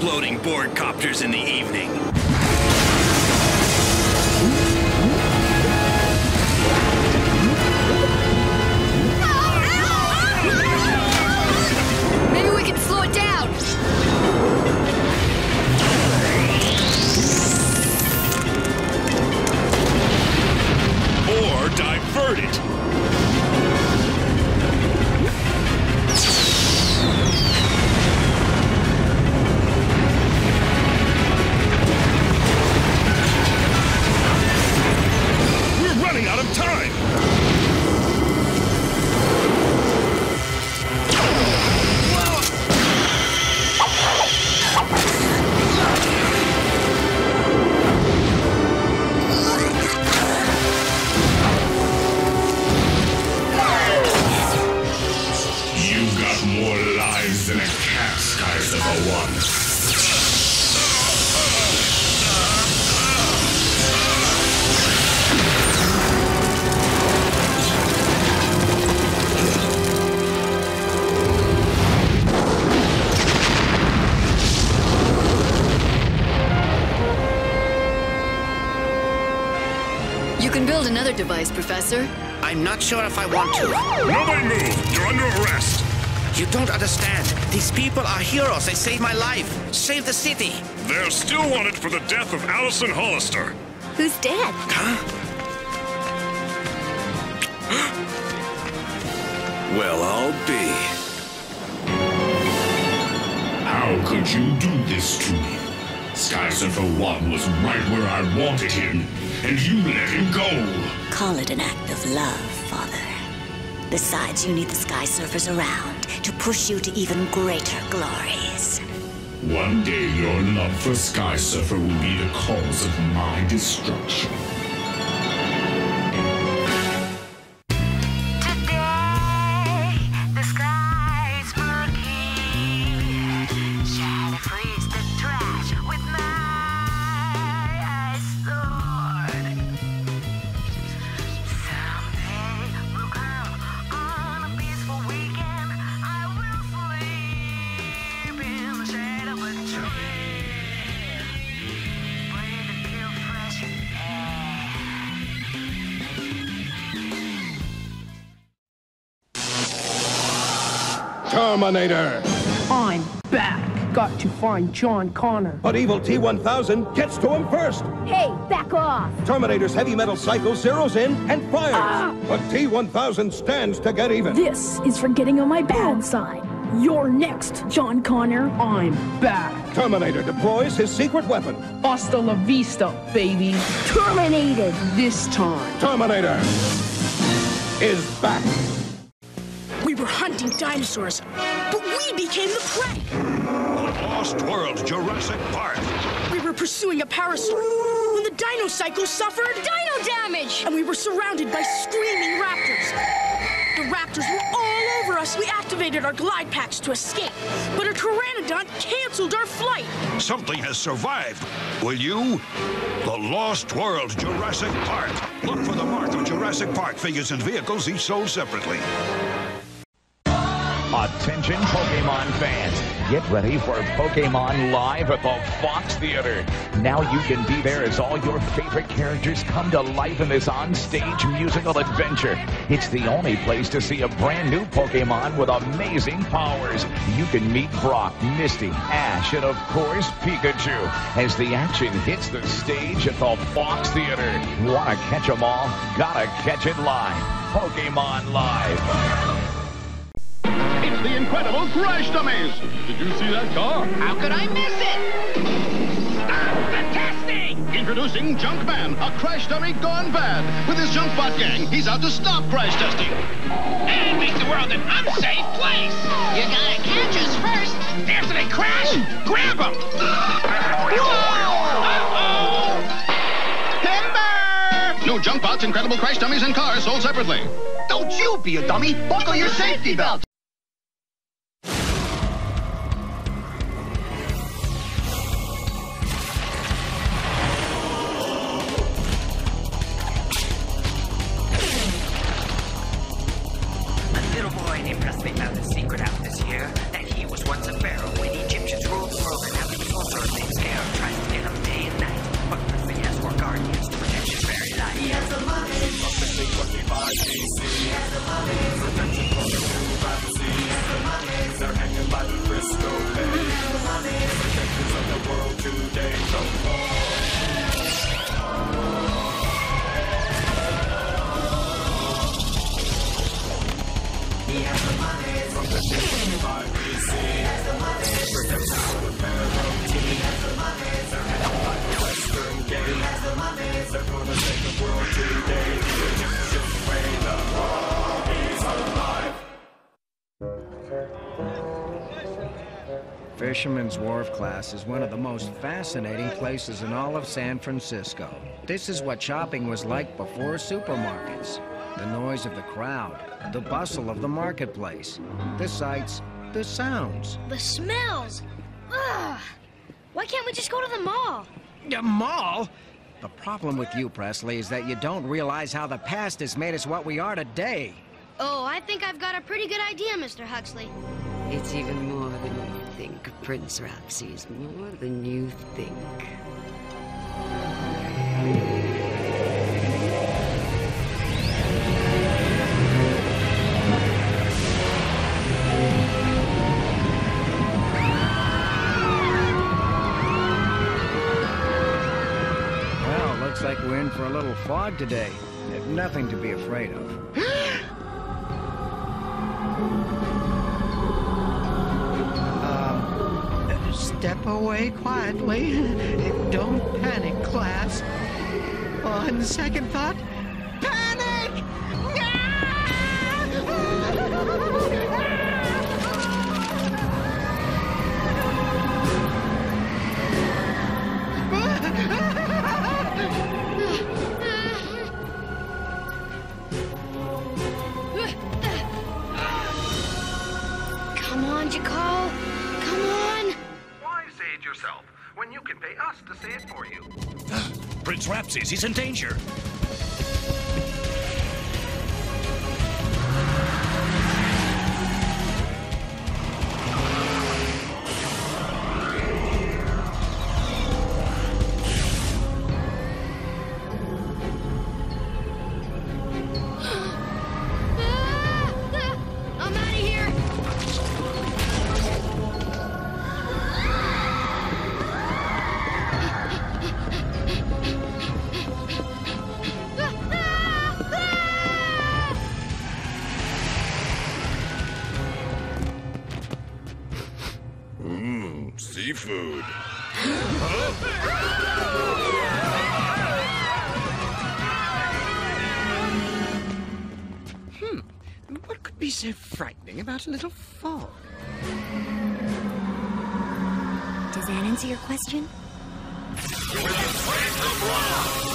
exploding board copters in the evening. Maybe we can slow it down. Or divert it. Device, Professor. I'm not sure if I want to. Nobody move! You're under arrest! You don't understand. These people are heroes. They saved my life. Save the city. They're still wanted for the death of Allison Hollister. Who's dead? Huh? Well, I'll be. How could you do this to me? Skysurfer one was right where I wanted him, and you let him go. Call it an act of love, Father. Besides, you need the Sky Surfers around to push you to even greater glories. One day your love for Sky Surfer will be the cause of my destruction. Terminator! I'm back. Got to find John Connor. But evil T one thousand gets to him first. Hey, back off. Terminator's heavy metal cycle zeroes in and fires. Ah. But T one thousand stands to get even. This is for getting on my bad side. You're next, John Connor. I'm back. Terminator deploys his secret weapon. Hasta la vista, baby. Terminated. This time. Terminator is back. We were hunting dinosaurs, but we became the prey. The Lost World, Jurassic Park. We were pursuing a parasaur when the dino cycle suffered dino damage, and we were surrounded by screaming raptors. The raptors were all over us. We activated our glide packs to escape, but a pteranodon canceled our flight. Something has survived. Will you? The Lost World, Jurassic Park. Look for the mark on Jurassic Park figures and vehicles, each sold separately. Attention Pokemon fans, get ready for Pokemon Live at the Fox Theater. Now you can be there as all your favorite characters come to life in this on-stage musical adventure. It's the only place to see a brand new Pokemon with amazing powers. You can meet Brock, Misty, Ash, and of course Pikachu as the action hits the stage at the Fox Theater. Wanna catch them all? Gotta catch it live. Pokemon Live. It's the incredible Crash Dummies! Did you see that car? How could I miss it? Ah, fantastic! Introducing Junkman, a Crash Dummy gone bad. With his Junkbot gang, he's out to stop crash testing. And make the world an unsafe place! You gotta catch us first! After they crash, grab them! Uh-oh! Timber! New Junkbots, incredible Crash Dummies, and cars sold separately. Don't you be a dummy! Buckle your safety belt! Impressed me found a secret out this year that he was once a pharaoh when Egyptians ruled the world and had the control Fisherman's Wharf class is one of the most fascinating places in all of San Francisco. This is what shopping was like before supermarkets. The noise of the crowd, the bustle of the marketplace, the sights, the sounds. The smells! Ugh! Why can't we just go to the mall? The mall? The problem with you, Presley, is that you don't realize how the past has made us what we are today. Oh, I think I've got a pretty good idea, Mister Huxley. It's even more than you think, Prince Rapsy's more than you think. Well, looks like we're in for a little fog today. We have nothing to be afraid of. Step away quietly. Don't panic, class. On second thought, panic! Come on, Jaco. Come on. Yourself when you can pay us to say it for you. Prince Rapsy's, he's in danger. Food. Hmm. What could be so frightening about a little fog? Does that answer your question? You're afraid of wrong!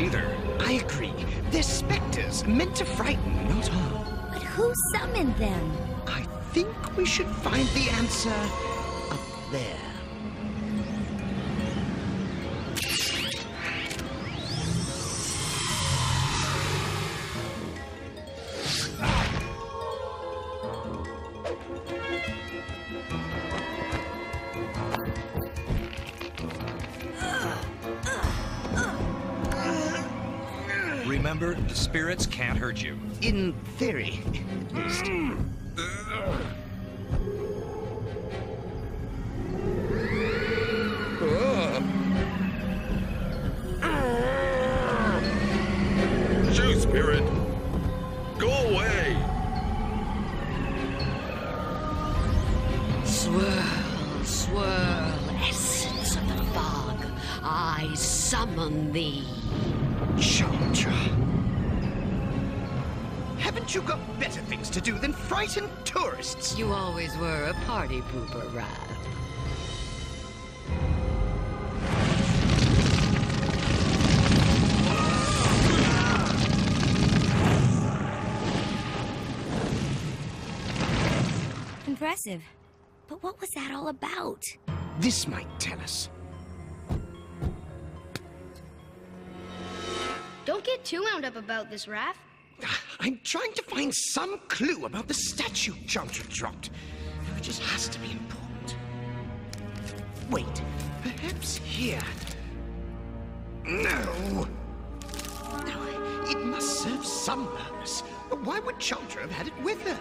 Either. I agree. They're specters, meant to frighten, not harm. But who summoned them? I think we should find the answer up there. Remember, the spirits can't hurt you. In theory, at least. Mm. Tourists. You always were a party pooper, Rob. impressive. But what was that all about? This might tell us. Don't get too wound up about this, Raph. I'm trying to find some clue about the statue Chomtra dropped. It just has to be important. Wait, perhaps here. No! No, it must serve some purpose. Why would Chomtra have had it with her?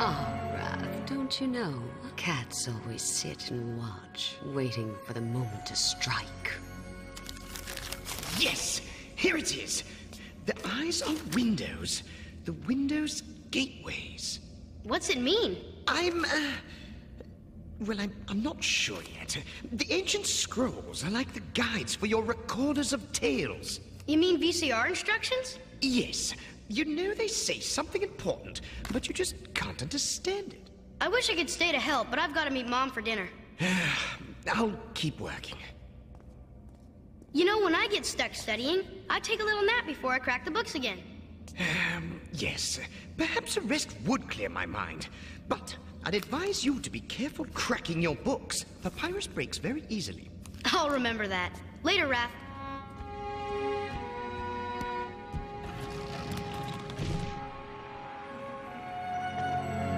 Oh, Raph, don't you know? Cats always sit and watch, waiting for the moment to strike. Yes! Here it is! The eyes are windows. The windows' gateways. What's it mean? I'm, uh... Well, I'm, I'm not sure yet. The ancient scrolls are like the guides for your recorders of tales. You mean V C R instructions? Yes. You know they say something important, but you just can't understand it. I wish I could stay to help, but I've got to meet Mom for dinner. I'll keep working. You know, when I get stuck studying, I take a little nap before I crack the books again. Um, yes. Perhaps a rest would clear my mind. But I'd advise you to be careful cracking your books. Papyrus breaks very easily. I'll remember that. Later, Raph.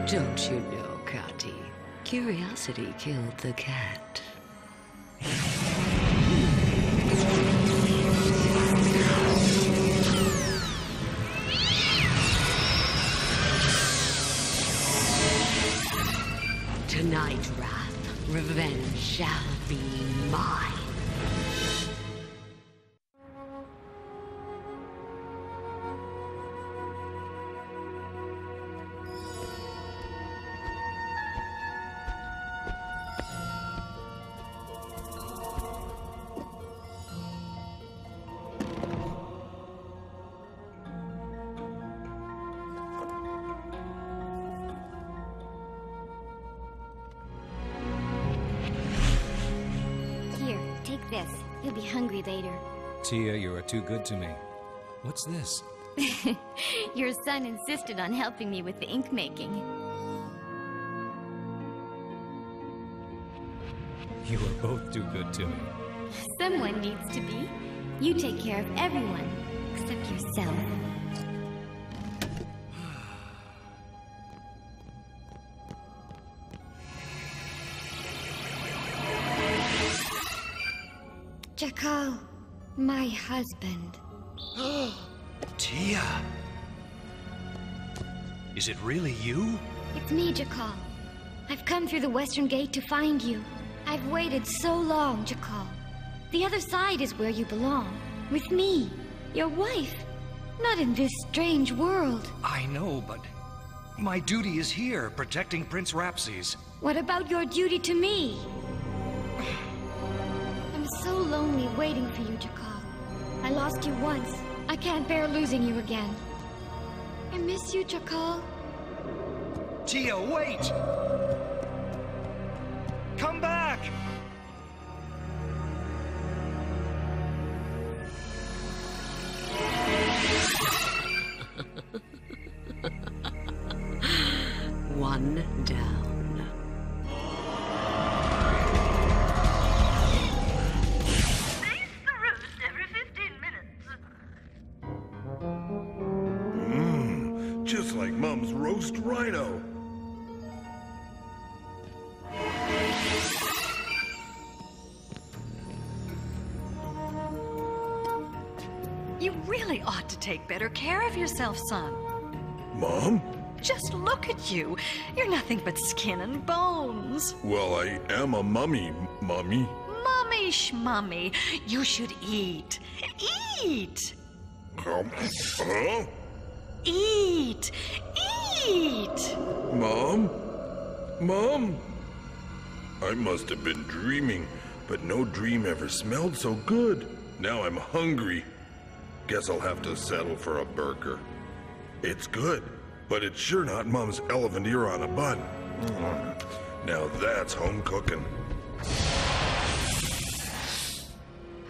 Don't you know, Kati? Curiosity killed the cat. Tonight, Raph, revenge shall be mine. Tia, you are too good to me. What's this? Your son insisted on helping me with the ink making. You are both too good to me. Someone needs to be. You take care of everyone, except yourself. Jackal. My husband. Tia! Is it really you? It's me, Jackal. I've come through the western gate to find you. I've waited so long, Jackal. The other side is where you belong. With me, your wife. Not in this strange world. I know, but my duty is here, protecting Prince Rapses. What about your duty to me? So lonely waiting for you, Jackal. I lost you once. I can't bear losing you again. I miss you, Jackal. Tia, wait! Come back! One down. Roast rhino. You really ought to take better care of yourself, son. Mom? Just look at you. You're nothing but skin and bones. Well, I am a mummy, Mommy. Mummy, shmummy. You should eat. Eat! Um, huh? Eat! Eat! Mom? Mom? I must have been dreaming, but no dream ever smelled so good. Now I'm hungry. Guess I'll have to settle for a burger. It's good, but it's sure not Mom's elephant ear on a bun. Mm-hmm. Now that's home cooking.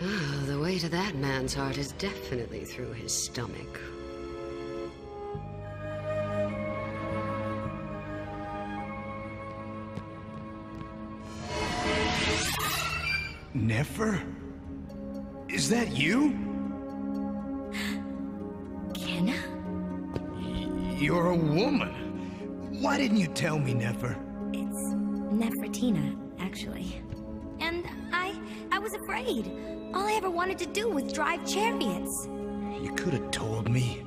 Oh, the weight of that man's heart is definitely through his stomach. Nefer? Is that you? Kenna? Y- you're a woman. Why didn't you tell me, Nefer? It's Nefertina, actually. And I... I was afraid. All I ever wanted to do was drive chariots. You could have told me.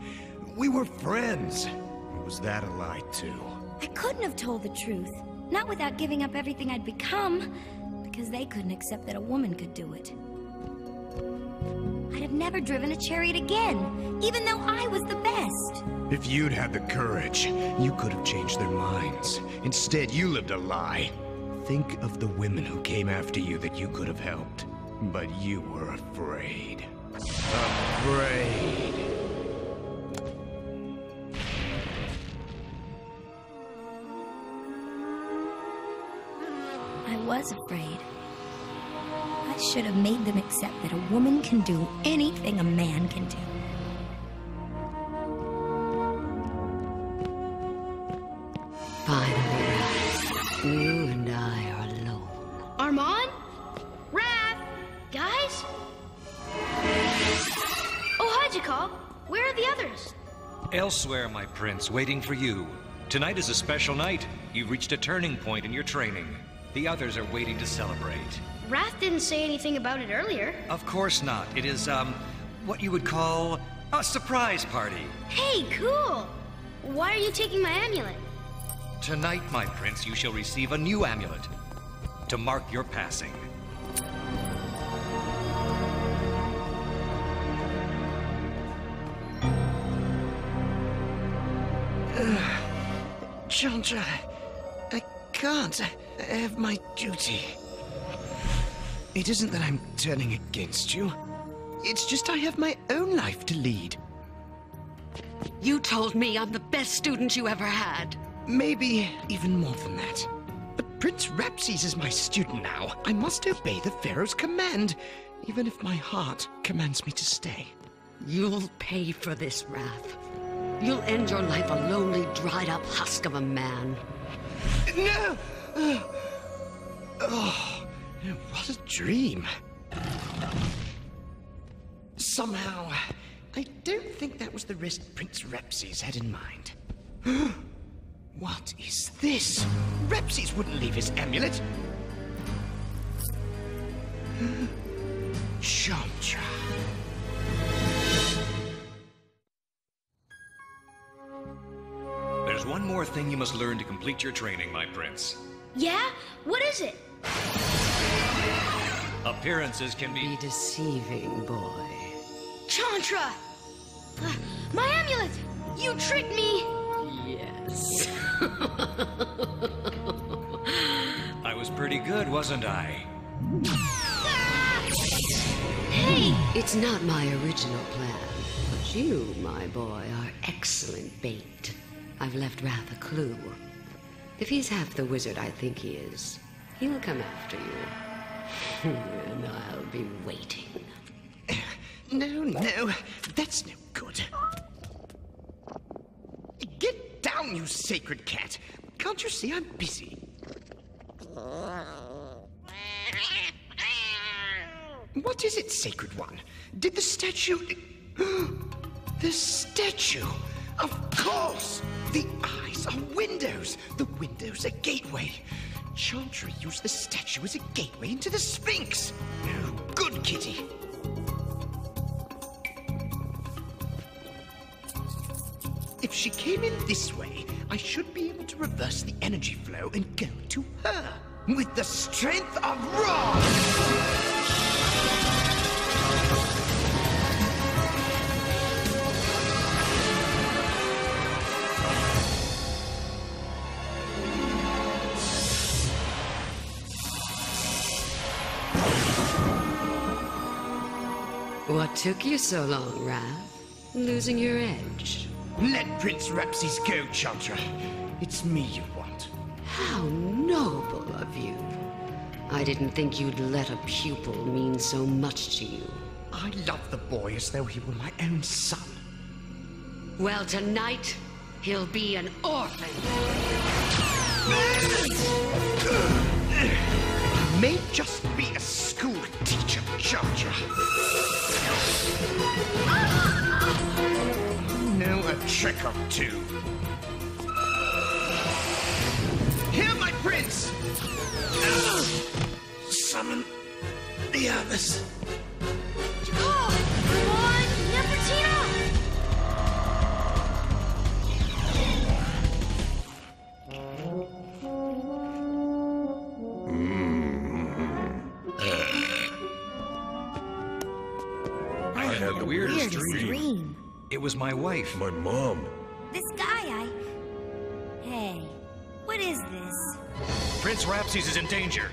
We were friends. Or was that a lie, too? I couldn't have told the truth. Not without giving up everything I'd become. Because they couldn't accept that a woman could do it. I'd have never driven a chariot again, even though I was the best. If you'd had the courage, you could have changed their minds. Instead, you lived a lie. Think of the women who came after you that you could have helped. But you were afraid. Afraid. I was afraid. I should have made them accept that a woman can do anything a man can do. Finally, you and I are alone. Armand? Raph? Guys? Oh, Hajikal, where are the others? Elsewhere, my prince, waiting for you. Tonight is a special night. You've reached a turning point in your training. The others are waiting to celebrate. Raph didn't say anything about it earlier. Of course not. It is, um, what you would call a surprise party. Hey, cool! Why are you taking my amulet? Tonight, my prince, you shall receive a new amulet to mark your passing. Uh, Chandra, I can't. I have my duty. It isn't that I'm turning against you. It's just I have my own life to lead. You told me I'm the best student you ever had. Maybe even more than that. But Prince Rapses is my student now. I must obey the Pharaoh's command, even if my heart commands me to stay. You'll pay for this, Wrath. You'll end your life a lonely, dried-up husk of a man. No! Uh, oh... What a dream. Somehow, I don't think that was the risk Prince Rapses had in mind. What is this? Rapses wouldn't leave his amulet. Chandra. There's one more thing you must learn to complete your training, my prince. Yeah? What is it? Appearances can be... be deceiving, boy. Chandra! Uh, my amulet! You tricked me! Yes. I was pretty good, wasn't I? Hey! It's not my original plan, but you, my boy, are excellent bait. I've left Wrath a clue. If he's half the wizard I think he is, he'll come after you. And I'll be waiting. No, no, that's no good. Get down, you sacred cat. Can't you see I'm busy? What is it, sacred one? Did the statue... The statue! Of course! The eyes are windows. The windows are gateway. Chandra used the statue as a gateway into the Sphinx! Oh, good kitty! If she came in this way, I should be able to reverse the energy flow and go to her! With the strength of Ra! What took you so long, Wrath? Losing your edge? Let Prince Rapses go, Chandra. It's me you want. How noble of you. I didn't think you'd let a pupil mean so much to you. I love the boy as though he were my own son. Well, tonight, he'll be an orphan. May just be a school Teacher Charger. Know a trick or two. Here, my prince! Summon the others. Oh, on Nefertina! I had the weirdest dream. It was my wife. My mom. This guy I... Hey, what is this? Prince Rapses is in danger.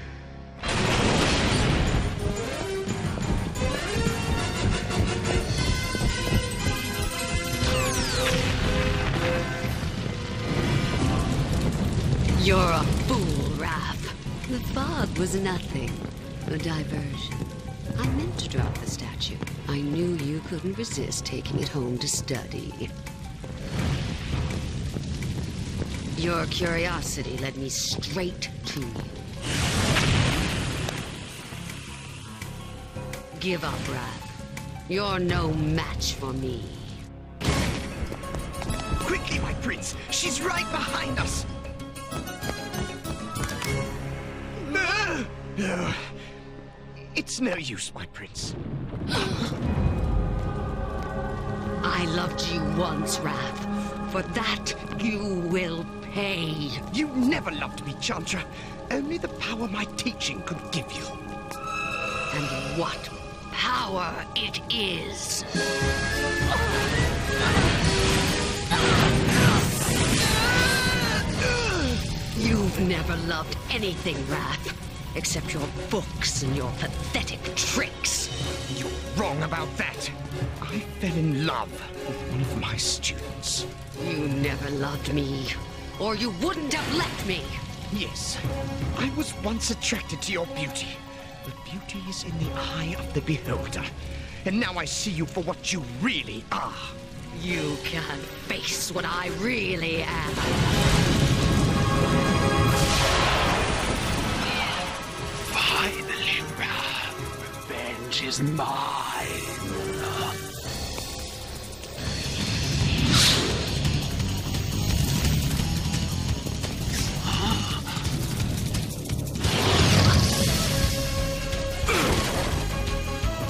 You're a fool, Raph. The fog was nothing. A diversion. I meant to drop the statue. I knew you couldn't resist taking it home to study. Your curiosity led me straight to you. Give up, Raph. You're no match for me. Quickly, my prince! She's right behind us! No! No. It's no use, my prince. I loved you once, Raph. For that, you will pay. You never loved me, Chandra. Only the power my teaching could give you. And what power it is. You've never loved anything, Raph. Except your books and your pathetic tricks. You're wrong about that. I fell in love with one of my students. You never loved me, or you wouldn't have left me. Yes, I was once attracted to your beauty. The beauty is in the eye of the beholder. And now I see you for what you really are. You can't face what I really am. Finally, Raph, revenge is mine.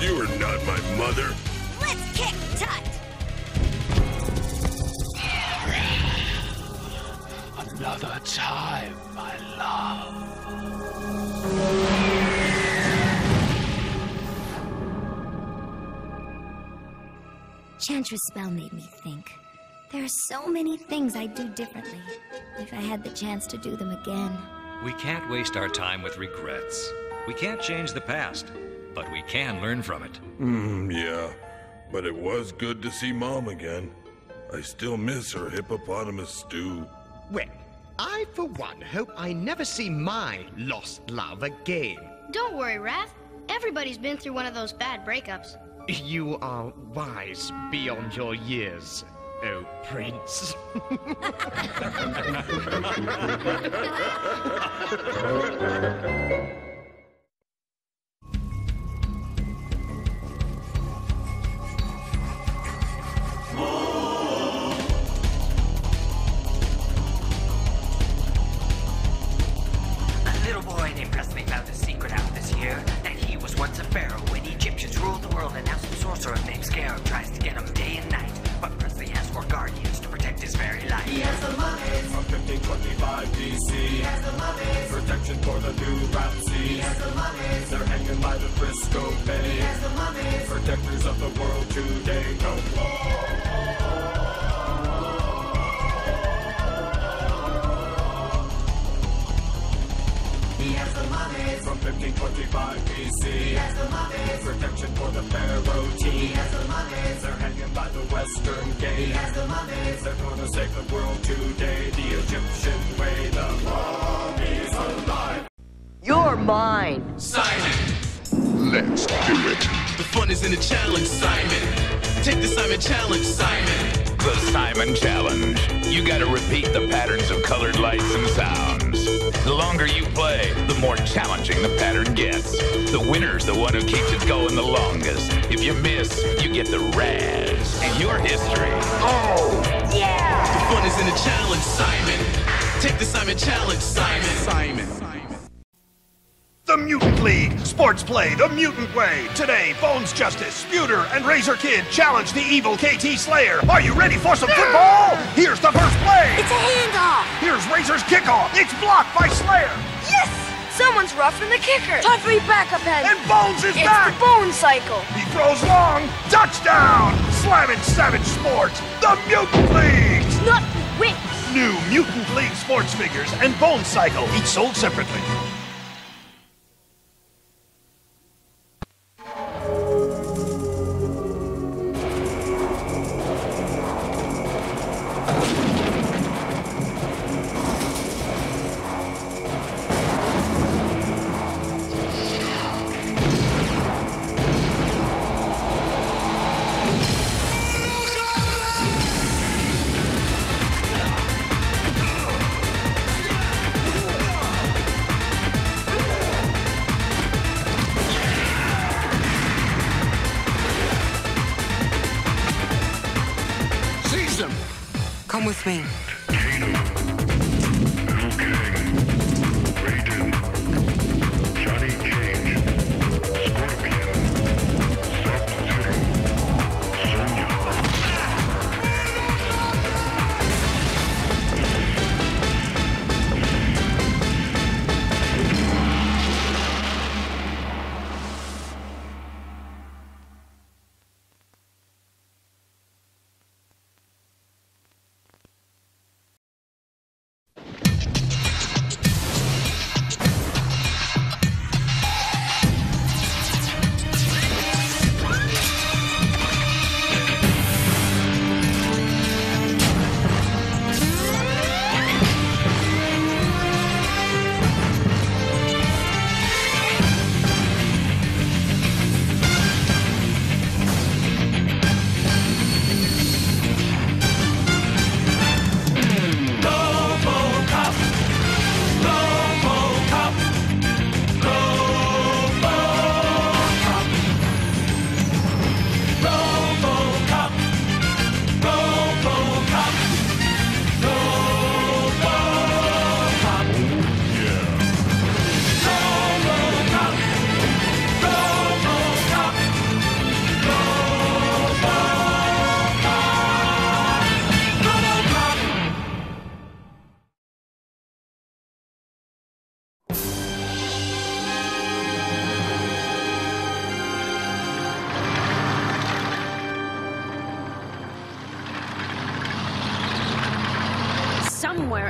You are not my mother. Let's kick Tut. Another time, my love. Chantra's spell made me think. There are so many things I'd do differently if I had the chance to do them again. We can't waste our time with regrets. We can't change the past, but we can learn from it. Mm, yeah, but it was good to see Mom again. I still miss her hippopotamus stew. Well, I for one hope I never see my lost love again. Don't worry, Raph. Everybody's been through one of those bad breakups. You are wise beyond your years, oh prince. A little boy named Presley found a secret out this year that he was once a pharaoh when Egyptians ruled the world, and now some sorcerer named Scarab tries to get him day and night. But Presley has four guardians to protect his very life. He has the mummies from fifteen twenty-five B C. He has the mummies protection for the new Rapses. He has the mummies they're hanging by the Frisco Bay. He has the mummies protectors of the world today. No more. He has the mummies from fifteen twenty-five B C. He has the mummies protection for the pharaoh tea. He has the mummies they're hanging by the western gate. He has the mummies they're gonna save the world today. The Egyptian way, the mummies alive. You're mine. Sign it. Let's do it. The fun is in the challenge, Simon. Take the Simon challenge, Simon. The Simon challenge. You gotta repeat the patterns of colored lights and sounds. gets. The longer you play, the more challenging the pattern gets. The winner's the one who keeps it going the longest. If you miss, you get the razz and your history. Oh, yeah! The fun is in the challenge, Simon. Take the Simon Challenge, Simon. Simon. Simon. The Mutant League. Sports play the mutant way. Today, Bones Justice, Sputer, and Razor Kid challenge the evil K T Slayer. Are you ready for some football? Here's the first play. It's a handoff. Here's Razor's kickoff. It's blocked by Slayer. Yes! Someone's roughing the kicker. Time for your backup head. And Bones is it's back. It's the Bone Cycle. He throws long. Touchdown. Slamming Savage Sports. The Mutant League. It's not the whips. New Mutant League sports figures and Bone Cycle, each sold separately. With me.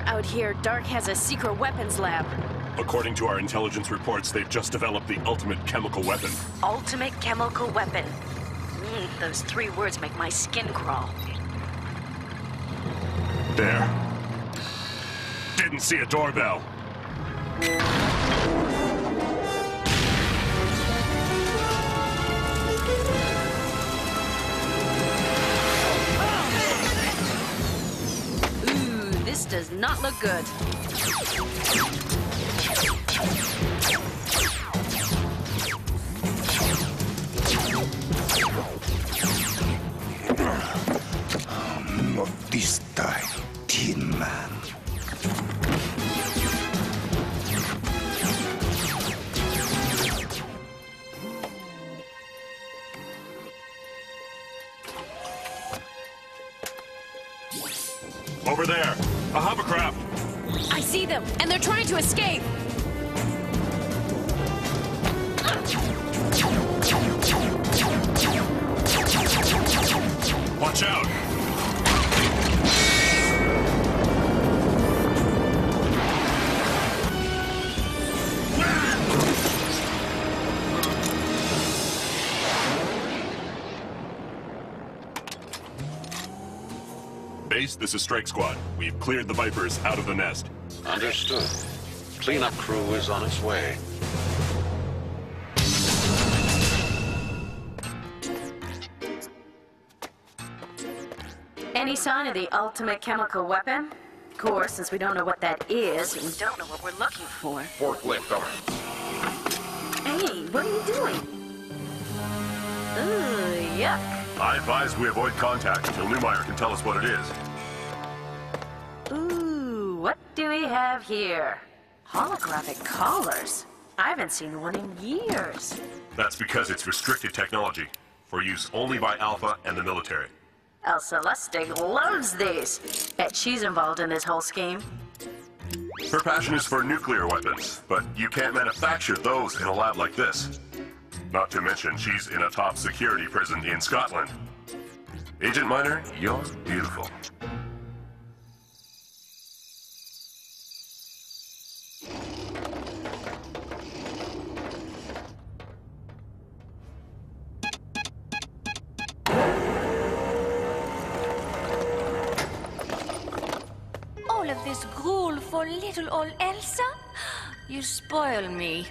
Out here, Dark has a secret weapons lab. According to our intelligence reports, they've just developed the ultimate chemical weapon. Ultimate chemical weapon. Mm, those three words make my skin crawl. There. Didn't see a doorbell. Does not look good. Um, not this time, Tin Man. Over there. A hovercraft! I see them, and they're trying to escape! Watch out! This is Strike Squad. We've cleared the Vipers out of the nest. Understood. Cleanup crew is on its way. Any sign of the ultimate chemical weapon? Of course, since we don't know what that is, we don't know what we're looking for. Forklift arms. Hey, what are you doing? Ooh, yuck. I advise we avoid contact until Neumeier can tell us what it is. Ooh, what do we have here? Holographic collars? I haven't seen one in years. That's because it's restricted technology, for use only by Alpha and the military. El Celeste loves these. Bet she's involved in this whole scheme. Her passion is for nuclear weapons, but you can't manufacture those in a lab like this. Not to mention, she's in a top security prison in Scotland. Agent Minor, you're beautiful. Little old Elsa? You spoil me.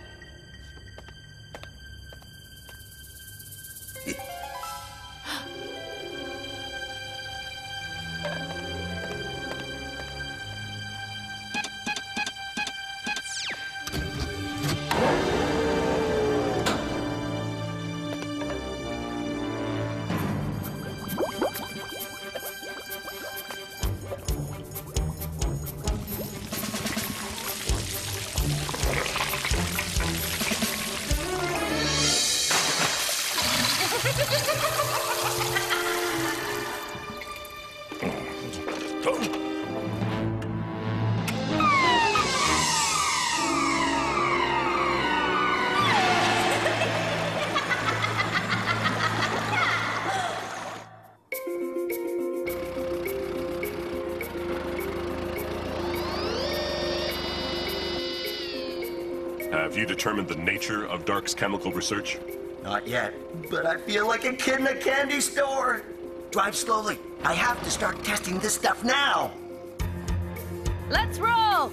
Have you determined the nature of Dark's chemical research? Not yet, but I feel like a kid in a candy store. Drive slowly. I have to start testing this stuff now. Let's roll!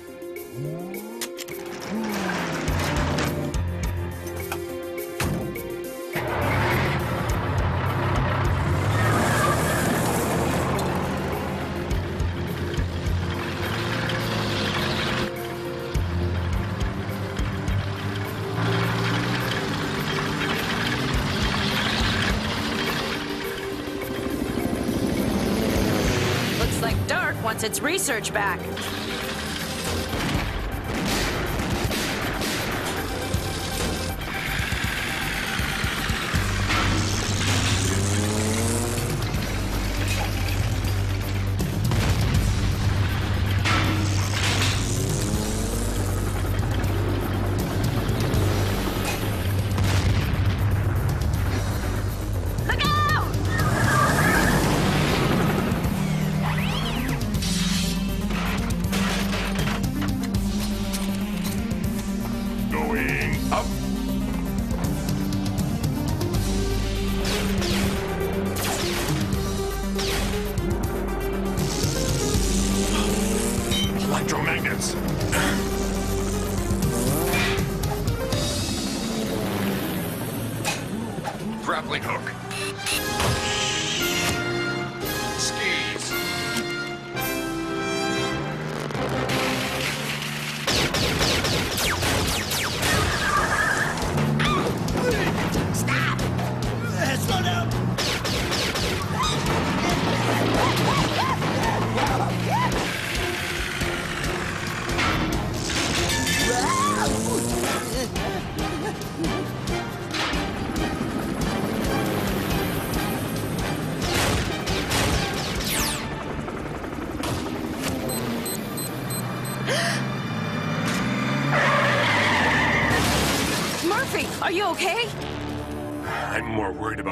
Its research back.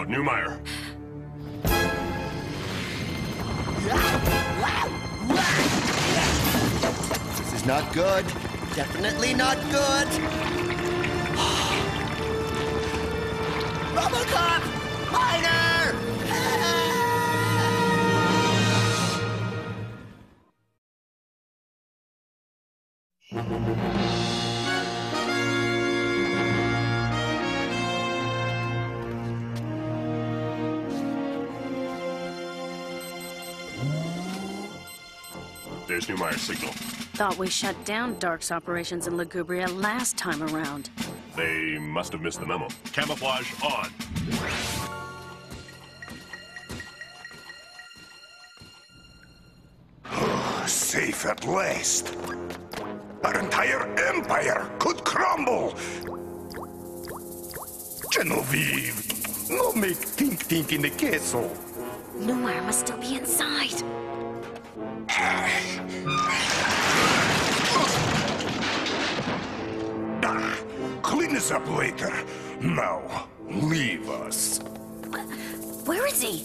Neumeier. This is not good. Definitely not good. Robocop! Minor! There's Neumeier's signal. Thought we shut down Dark's operations in Lagubria last time around. They must have missed the memo. Camouflage on. Safe at last. Our entire empire could crumble. Genevieve, no make think-think in the castle. Neumeyer must still be inside. Ah, clean us up later. Now, leave us. Where is he?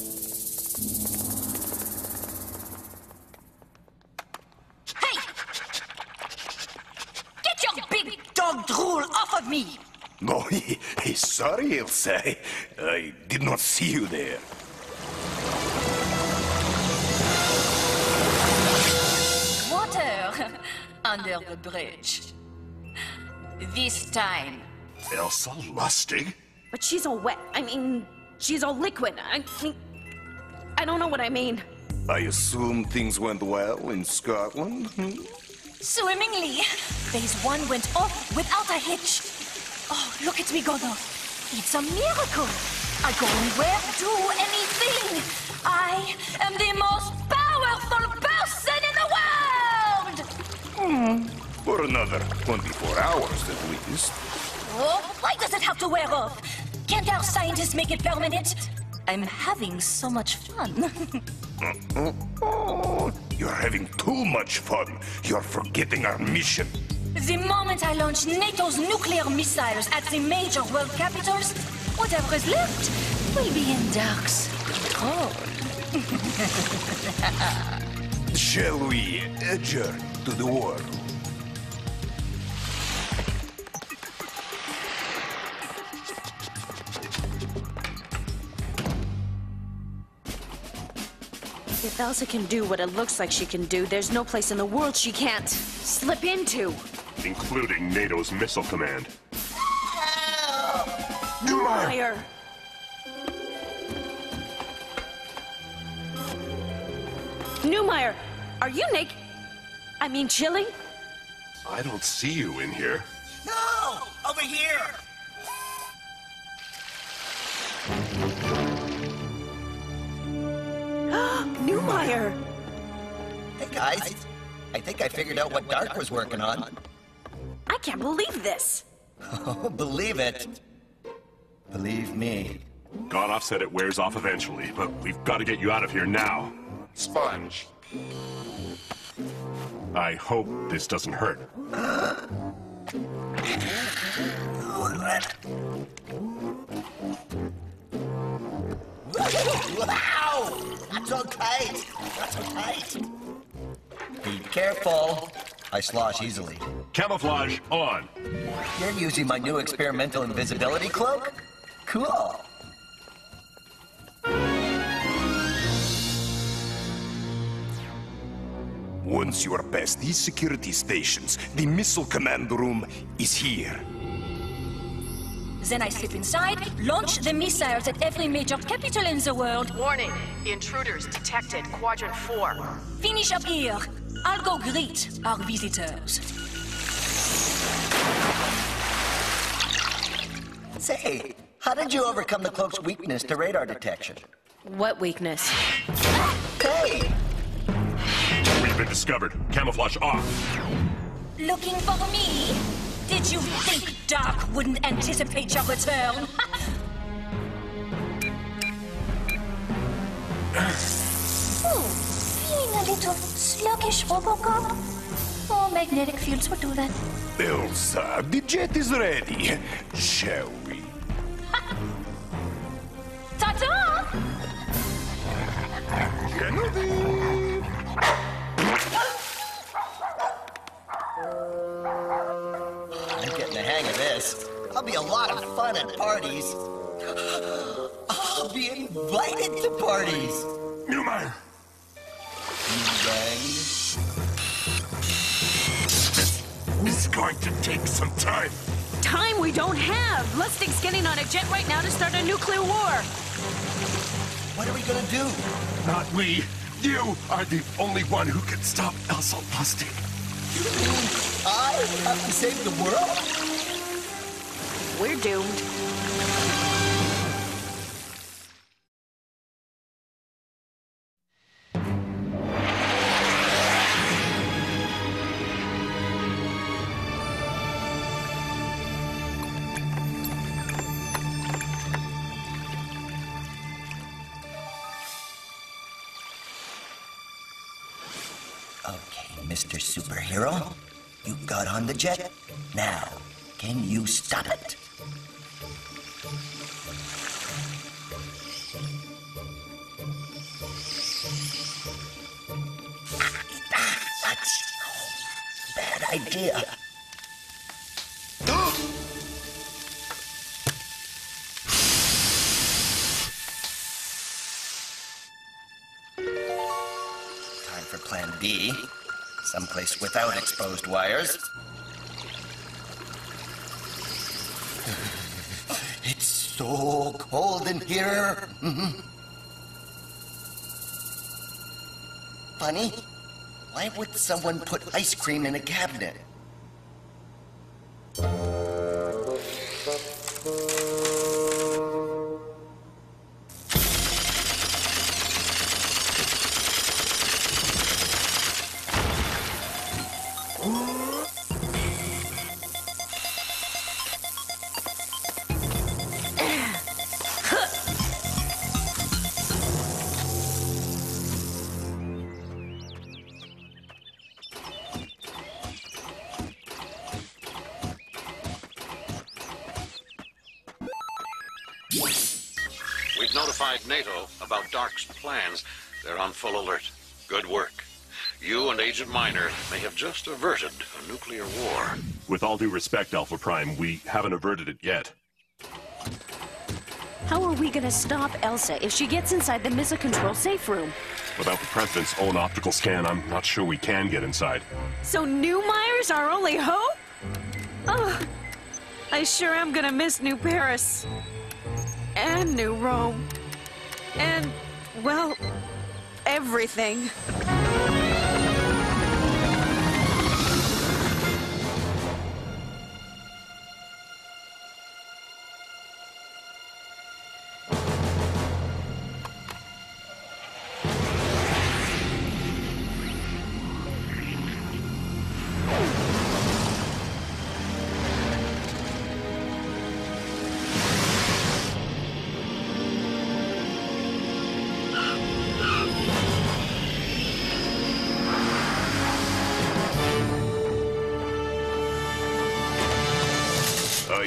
Hey! Get your big dog drool off of me! No, he, he's sorry, Elsa. I, I did not see you there. Water under the bridge. This time. Elsa Lustig? But she's all wet. I mean, she's all liquid. I mean, I don't know what I mean. I assume things went well in Scotland? Hmm? Swimmingly. Phase one went off without a hitch. Oh, look at me go though. It's a miracle. I go anywhere, do anything. I am the most powerful person in the world! Hmm. For another twenty-four hours at least. Oh, why does it have to wear off? Can't our scientists make it permanent? I'm having so much fun. Oh, you're having too much fun. You're forgetting our mission. The moment I launch NATO's nuclear missiles at the major world capitals, whatever is left will be in Dark's control. Shall we adjourn to the war? If Elsa can do what it looks like she can do, there's no place in the world she can't slip into. Including NATO's missile command. Neumeyer! Neumeyer, are you naked? I mean, chilling? I don't see you in here. No! Over here! Neumeyer! Hey, guys. I think I figured out what Dark was working on. I can't believe this. Oh, believe it. Believe me. Godoff said it wears off eventually, but we've got to get you out of here now. Sponge. I hope this doesn't hurt. Wow! Not so tight! Not so tight! Be careful. I slosh easily. Camouflage on. You're using my new experimental invisibility cloak? Cool. Once you are past these security stations, the missile command room is here. Then I slip inside, launch the missiles at every major capital in the world. Warning, intruders detected, quadrant four. Finish up here. I'll go greet our visitors. Say, how did you overcome the cloak's weakness to radar detection? What weakness? Hey! We've been discovered. Camouflage off. Looking for me? Did you think Dark wouldn't anticipate your return? Ooh. Being a little sluggish, Robocop? Oh, magnetic fields would do that. Elsa, the jet is ready. Shall we? Ta-ta! Genevieve! I'm getting the hang of this. I'll be a lot of fun at parties. I'll be invited to parties. Neumeyer! It's going to take some time. Time we don't have. Lustig's getting on a jet right now to start a nuclear war. What are we gonna do? Not we. You are the only one who can stop Elsa Lustig. You mean I have to save the world? We're doomed. Mister Superhero, you got on the jet. Now, can you stop it? That's a bad idea. Time for Plan B. Someplace without exposed wires. It's so cold in here. Funny, why would someone put ice cream in a cabinet? NATO about Dark's plans. They're on full alert. Good work. You and Agent Minor may have just averted a nuclear war. With all due respect, Alpha Prime, we haven't averted it yet. How are we gonna stop Elsa if she gets inside the missile control safe room? Without the President's own optical scan, I'm not sure we can get inside. So New Meyer's our only hope? Oh, I sure am gonna miss New Paris. And New Rome. And, well, everything.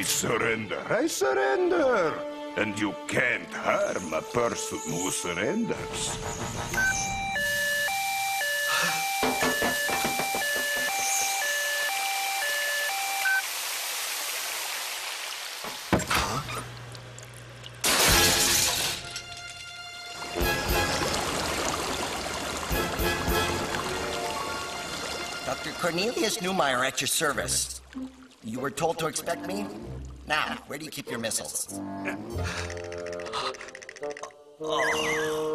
Surrender, I surrender, and you can't harm a person who surrenders. Huh? Doctor Cornelius Neumeier at your service. You were told to expect me? Now, where do you keep your missiles? Oh.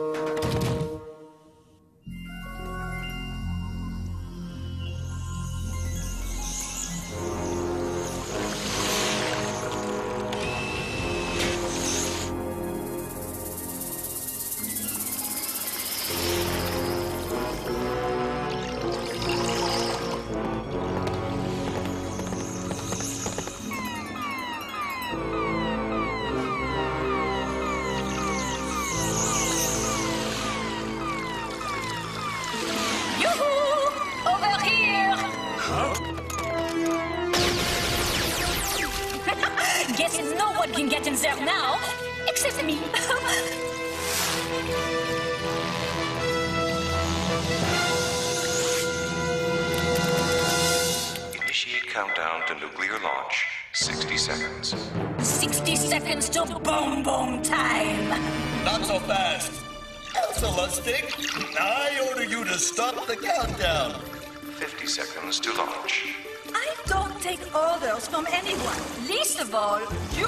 To launch. I don't take orders from anyone, least of all you,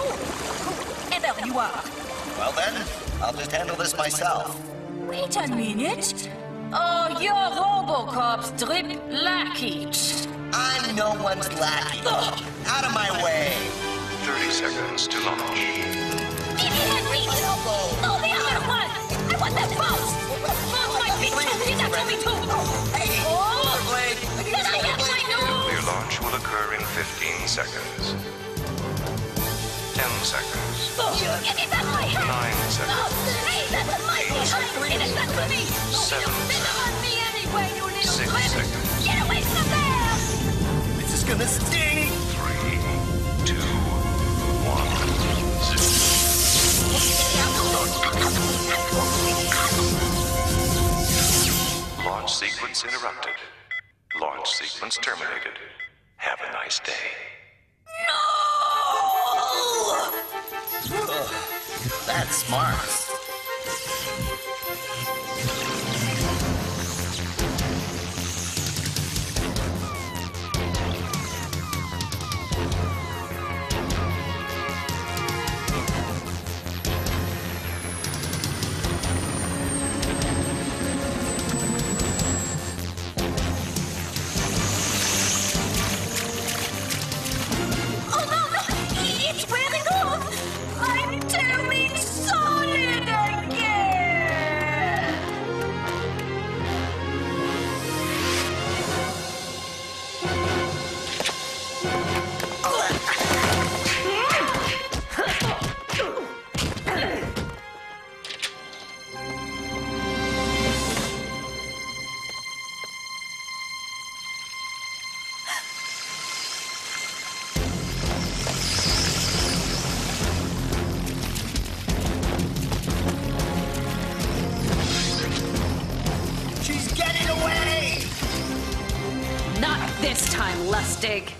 whoever you are. Well then, I'll just handle this myself. Wait a minute. Oh, you're Robocop's drip lackey. I'm no one's lackey. Ugh. Out of my way. Thirty seconds to launch. Give me that beat. No, the other one. I want that boat. Both my feet too. He got to me too. Oh, hey. Oh. Did I have my nose? Your launch will occur in fifteen seconds. Ten seconds. Oh, give me back my hand. Nine seconds. Oh, hey, that's my behind. It is not for me. Seven. Oh, sit on me anyway, you little six clip. Seconds. Get away from there. This is gonna sting. Three, two, one, zero. Launch sequence interrupted. Launch sequence terminated. Have a nice day. No! Oh, that's smart. Dig.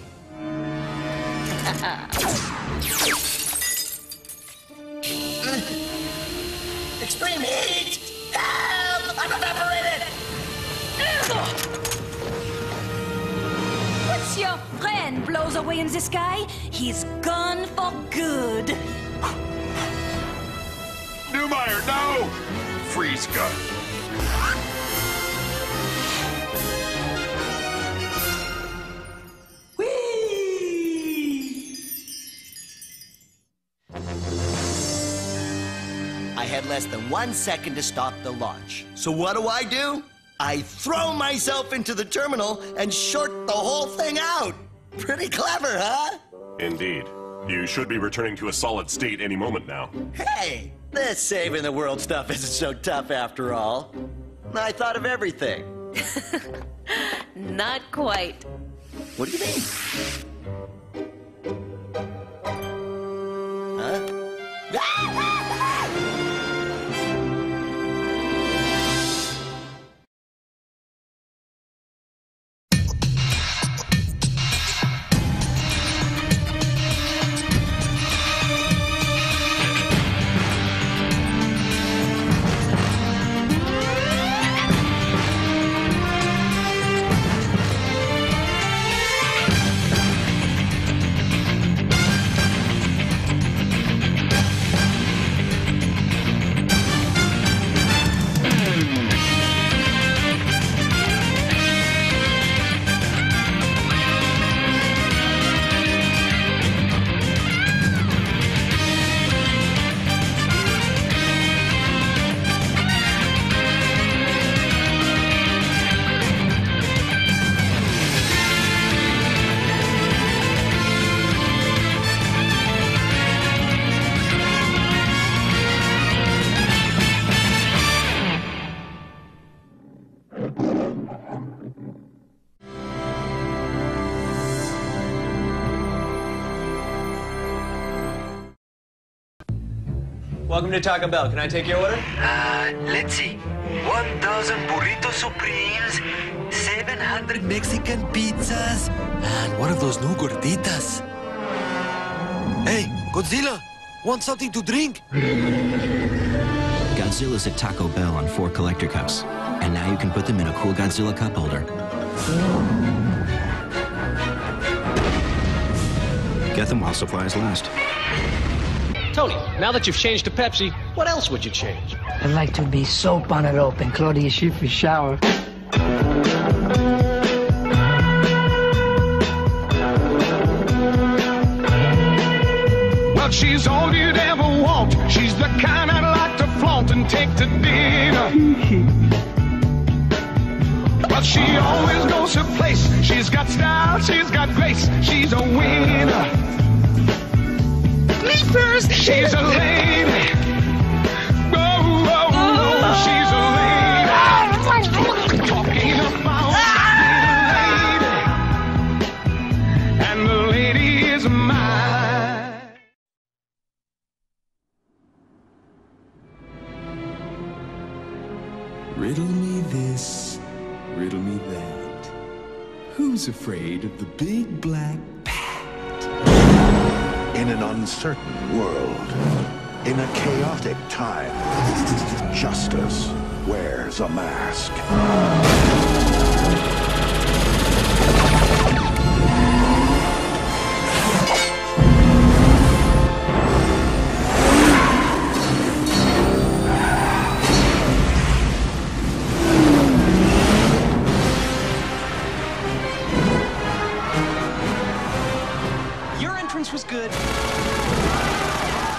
Extreme heat! Help! I'm evaporated! What's your friend blows away in the sky? He's gone for good. Neumeier, no! Freeze gun. Less than one second to stop the launch. So what do I do? I throw myself into the terminal and short the whole thing out. Pretty clever, huh? Indeed. You should be returning to a solid state any moment now. Hey, this saving the world stuff isn't so tough after all. I thought of everything. Not quite. What do you mean? Huh? Ah! Welcome to Taco Bell. Can I take your order? Uh, let's see. one thousand burrito supremes, seven hundred Mexican pizzas, and one of those new gorditas. Hey, Godzilla! Want something to drink? Godzilla's at Taco Bell on four collector cups. And now you can put them in a cool Godzilla cup holder. Get them while supplies last. Tony, now that you've changed to Pepsi, what else would you change? I like to be soap on it open. Claudia Schiffer's shower. Well, she's all you'd ever want. She's the kind I'd like to flaunt and take to dinner. But she always knows her place. She's got style, she's got grace. She's a winner. Me first. She's a lady. Oh, oh, oh. She's a lady. Talking about being a lady. And the lady is mine. Riddle me this, riddle me that. Who's afraid of the big black in an uncertain world, in a chaotic time, justice wears a mask. Was good.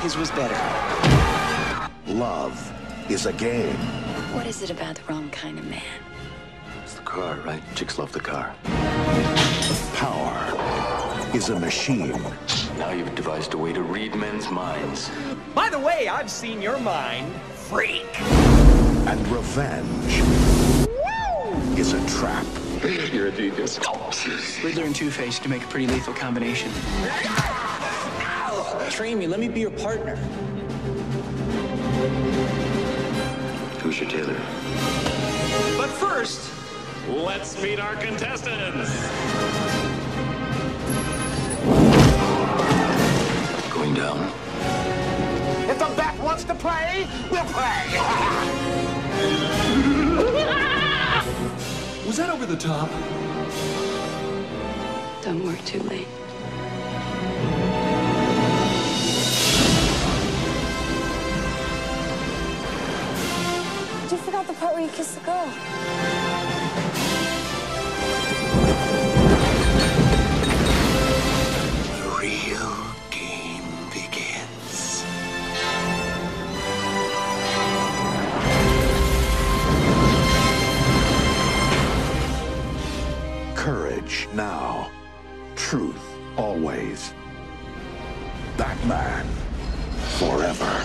His was better. Love is a game. What is it about the wrong kind of man? It's the car, right? Chicks love the car. Power is a machine. Now you've devised a way to read men's minds. By the way, I've seen your mind, freak. And revenge Woo! Is a trap. You're a genius. Riddler and Two-Face to make a pretty lethal combination. Ow! Train me. Let me be your partner. Who's your tailor? But first, let's meet our contestants. Going down. If the bat wants to play, we'll play. Was that over the top? Don't work too late. You forgot the part where you kissed the girl. The real game begins. Courage now, truth always. Batman forever.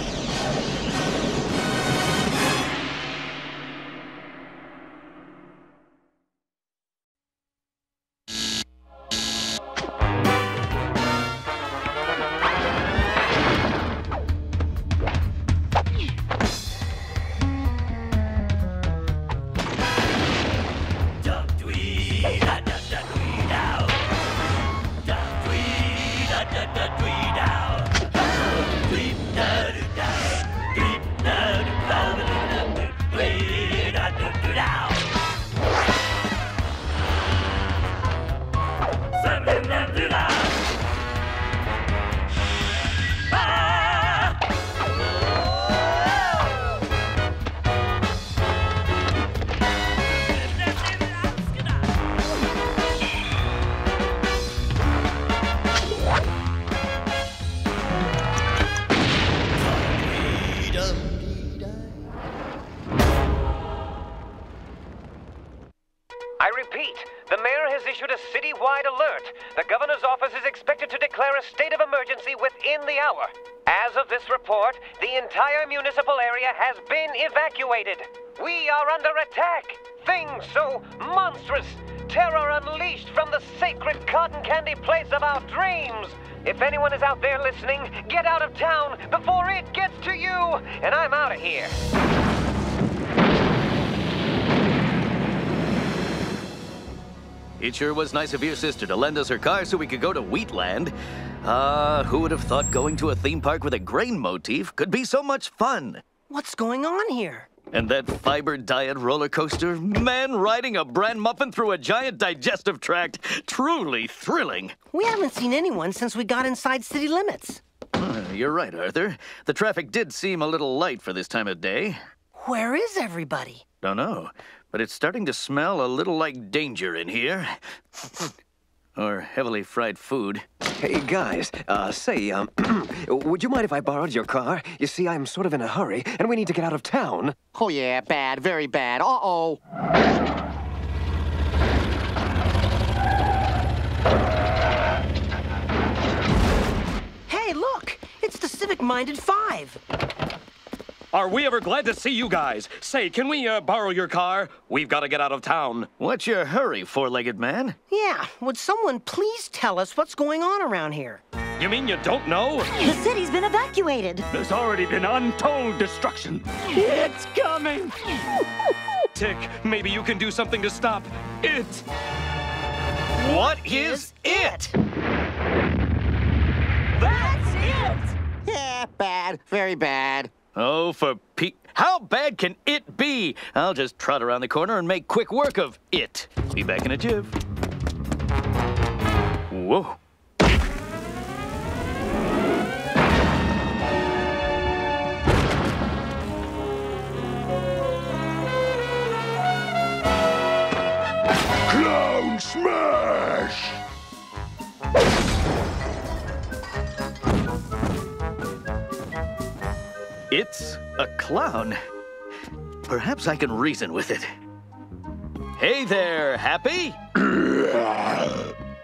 Evacuated. We are under attack. Things so monstrous. Terror unleashed from the sacred cotton candy place of our dreams. If anyone is out there listening, get out of town before it gets to you. And I'm out of here. It sure was nice of your sister to lend us her car so we could go to Wheatland. Uh, who would have thought going to a theme park with a grain motif could be so much fun? What's going on here? And that fiber diet roller coaster, man riding a bran muffin through a giant digestive tract, truly thrilling. We haven't seen anyone since we got inside city limits. Uh, you're right, Arthur. The traffic did seem a little light for this time of day. Where is everybody? Don't know, but it's starting to smell a little like danger in here. Or heavily fried food. Hey, guys, uh, say, um, would you mind if I borrowed your car? You see, I'm sort of in a hurry, and we need to get out of town. Oh, yeah, bad, very bad. Uh-oh. Hey, look! It's the Civic-Minded Five. Are we ever glad to see you guys? Say, can we uh, borrow your car? We've got to get out of town. What's your hurry, four-legged man? Yeah, would someone please tell us what's going on around here? You mean you don't know? The city's been evacuated. There's already been untold destruction. It's coming. Tick, maybe you can do something to stop it. What, what is, is it? it? That's it. Yeah, bad, very bad. Oh, for Pete! How bad can it be? I'll just trot around the corner and make quick work of it. Be back in a jiff. Whoa. Clown smash! It's a clown. Perhaps I can reason with it. Hey there, Happy.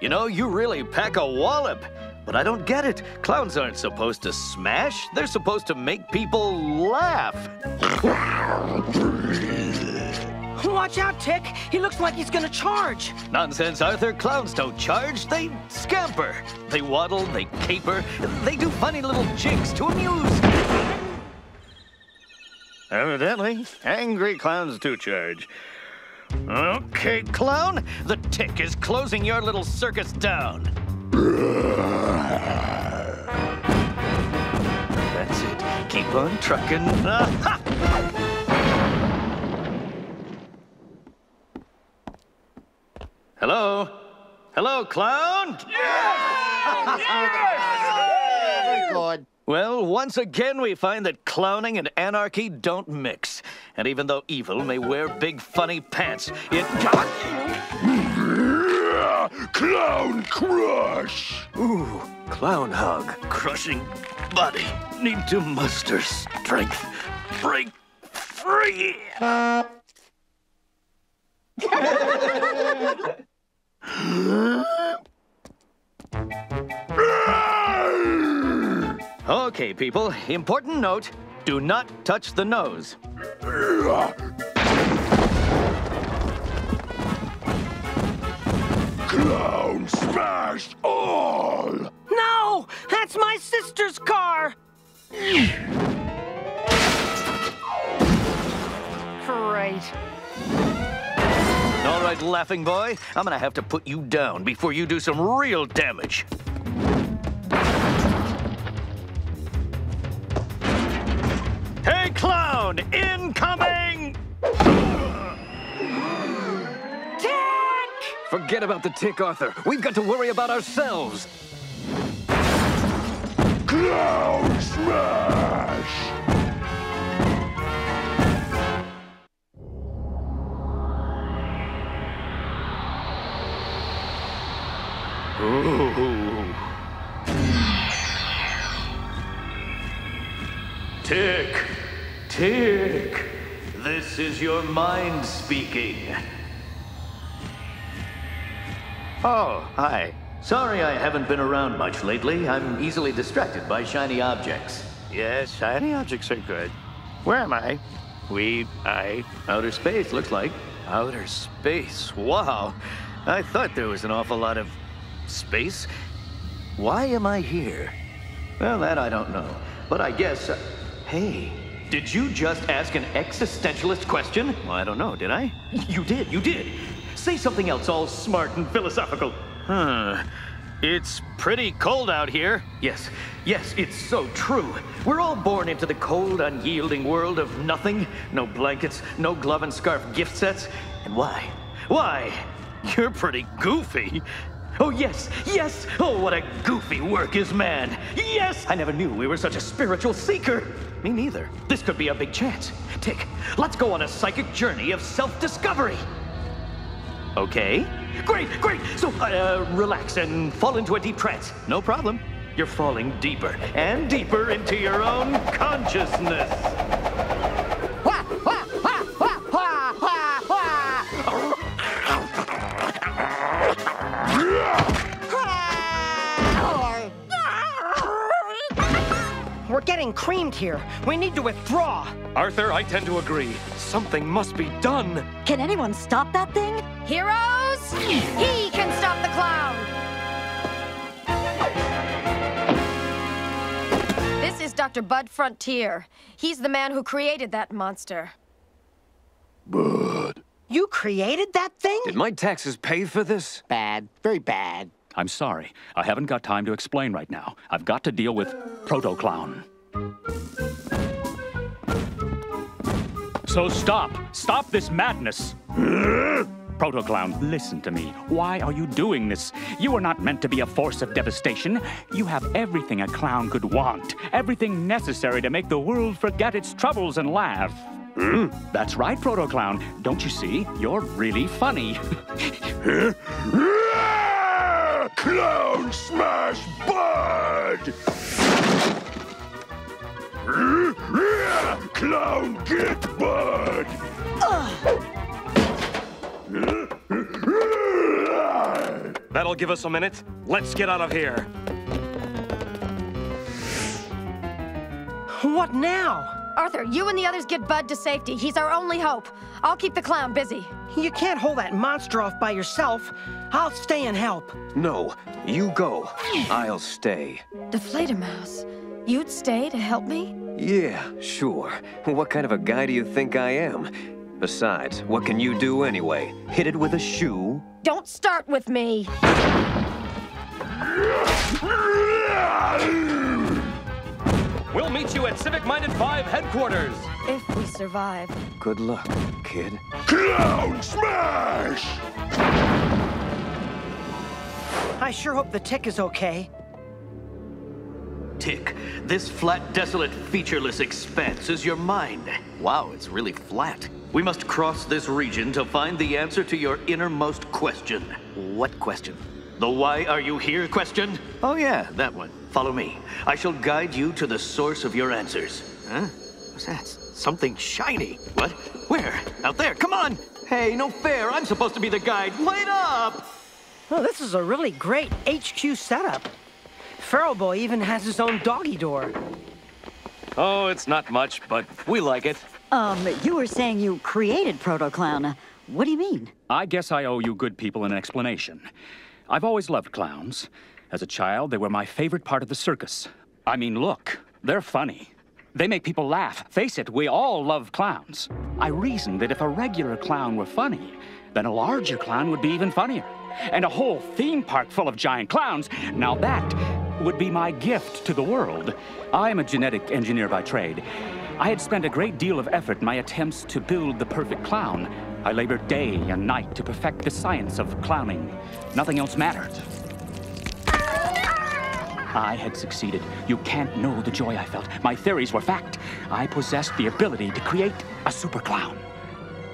You know, you really pack a wallop. But I don't get it. Clowns aren't supposed to smash. They're supposed to make people laugh. Watch out, Tick. He looks like he's gonna charge. Nonsense, Arthur. Clowns don't charge. They scamper. They waddle, they caper. They do funny little jigs to amuse. Evidently, angry clowns do charge. Okay, clown, the Tick is closing your little circus down. That's it. Keep on trucking. Hello? Hello, clown? Yes! Yes! Very good. Well, once again, we find that clowning and anarchy don't mix. And even though evil may wear big, funny pants, it got... Clown crush! Ooh, clown hug. Crushing body. Need to muster strength. Break free! Okay, people, important note, do not touch the nose. Clown smash all! No! That's my sister's car! Great. All right, laughing boy, I'm gonna have to put you down before you do some real damage. Hey, clown! Incoming! Tick! Forget about the Tick, Arthur. We've got to worry about ourselves. Clown smash! Ooh. Tick, Tick, this is your mind speaking. Oh, hi. Sorry I haven't been around much lately. I'm easily distracted by shiny objects. Yes, shiny objects are good. Where am I? We, I... Outer space, looks like. Outer space, wow. I thought there was an awful lot of space. Why am I here? Well, that I don't know, but I guess... Uh, Hey, did you just ask an existentialist question? Well, I don't know, did I? You did, you did. Say something else all smart and philosophical. Huh. It's pretty cold out here. Yes, yes, it's so true. We're all born into the cold, unyielding world of nothing. No blankets, no glove and scarf gift sets. And why? Why? You're pretty goofy. Oh, yes, yes! Oh, what a goofy work is man! Yes! I never knew we were such a spiritual seeker! Me neither. This could be a big chance. Tick, let's go on a psychic journey of self-discovery! Okay. Great, great! So, uh, relax and fall into a deep trance. No problem. You're falling deeper and deeper into your own consciousness. We're getting creamed here. We need to withdraw. Arthur, I tend to agree. Something must be done. Can anyone stop that thing? Heroes, he can stop the clown. This is Doctor Bud Frontier. He's the man who created that monster. Bud. You created that thing? Did my taxes pay for this? Bad. Very bad. I'm sorry. I haven't got time to explain right now. I've got to deal with Proto-Clown. So stop. Stop this madness. Proto-Clown, listen to me. Why are you doing this? You are not meant to be a force of devastation. You have everything a clown could want. Everything necessary to make the world forget its troubles and laugh. Hmm? That's right, Proto-Clown. Don't you see? You're really funny. Clown smash Bud! Clown get Bud! Ugh. That'll give us a minute. Let's get out of here. What now? Arthur, you and the others get Bud to safety. He's our only hope. I'll keep the clown busy. You can't hold that monster off by yourself. I'll stay and help. No, you go. I'll stay. Deflatomouse, you'd stay to help me? Yeah, sure. What kind of a guy do you think I am? Besides, what can you do anyway? Hit it with a shoe? Don't start with me. We'll meet you at Civic Minded five headquarters. If we survive. Good luck, kid. Clown smash! I sure hope the Tick is okay. Tick, this flat, desolate, featureless expanse is your mind. Wow, it's really flat. We must cross this region to find the answer to your innermost question. What question? The why are you here question? Oh yeah, that one. Follow me. I shall guide you to the source of your answers. Huh? What's that? Something shiny. What? Where? Out there. Come on. Hey, no fair. I'm supposed to be the guide. Light up. Well, this is a really great H Q setup. Feral Boy even has his own doggy door. Oh, it's not much, but we like it. Um, you were saying you created Proto-Clown. What do you mean? I guess I owe you good people an explanation. I've always loved clowns. As a child, they were my favorite part of the circus. I mean, look, they're funny. They make people laugh. Face it, we all love clowns. I reasoned that if a regular clown were funny, then a larger clown would be even funnier. And a whole theme park full of giant clowns, now that would be my gift to the world. I'm a genetic engineer by trade. I had spent a great deal of effort in my attempts to build the perfect clown. I labored day and night to perfect the science of clowning. Nothing else mattered. I had succeeded. You can't know the joy I felt. My theories were fact. I possessed the ability to create a super clown.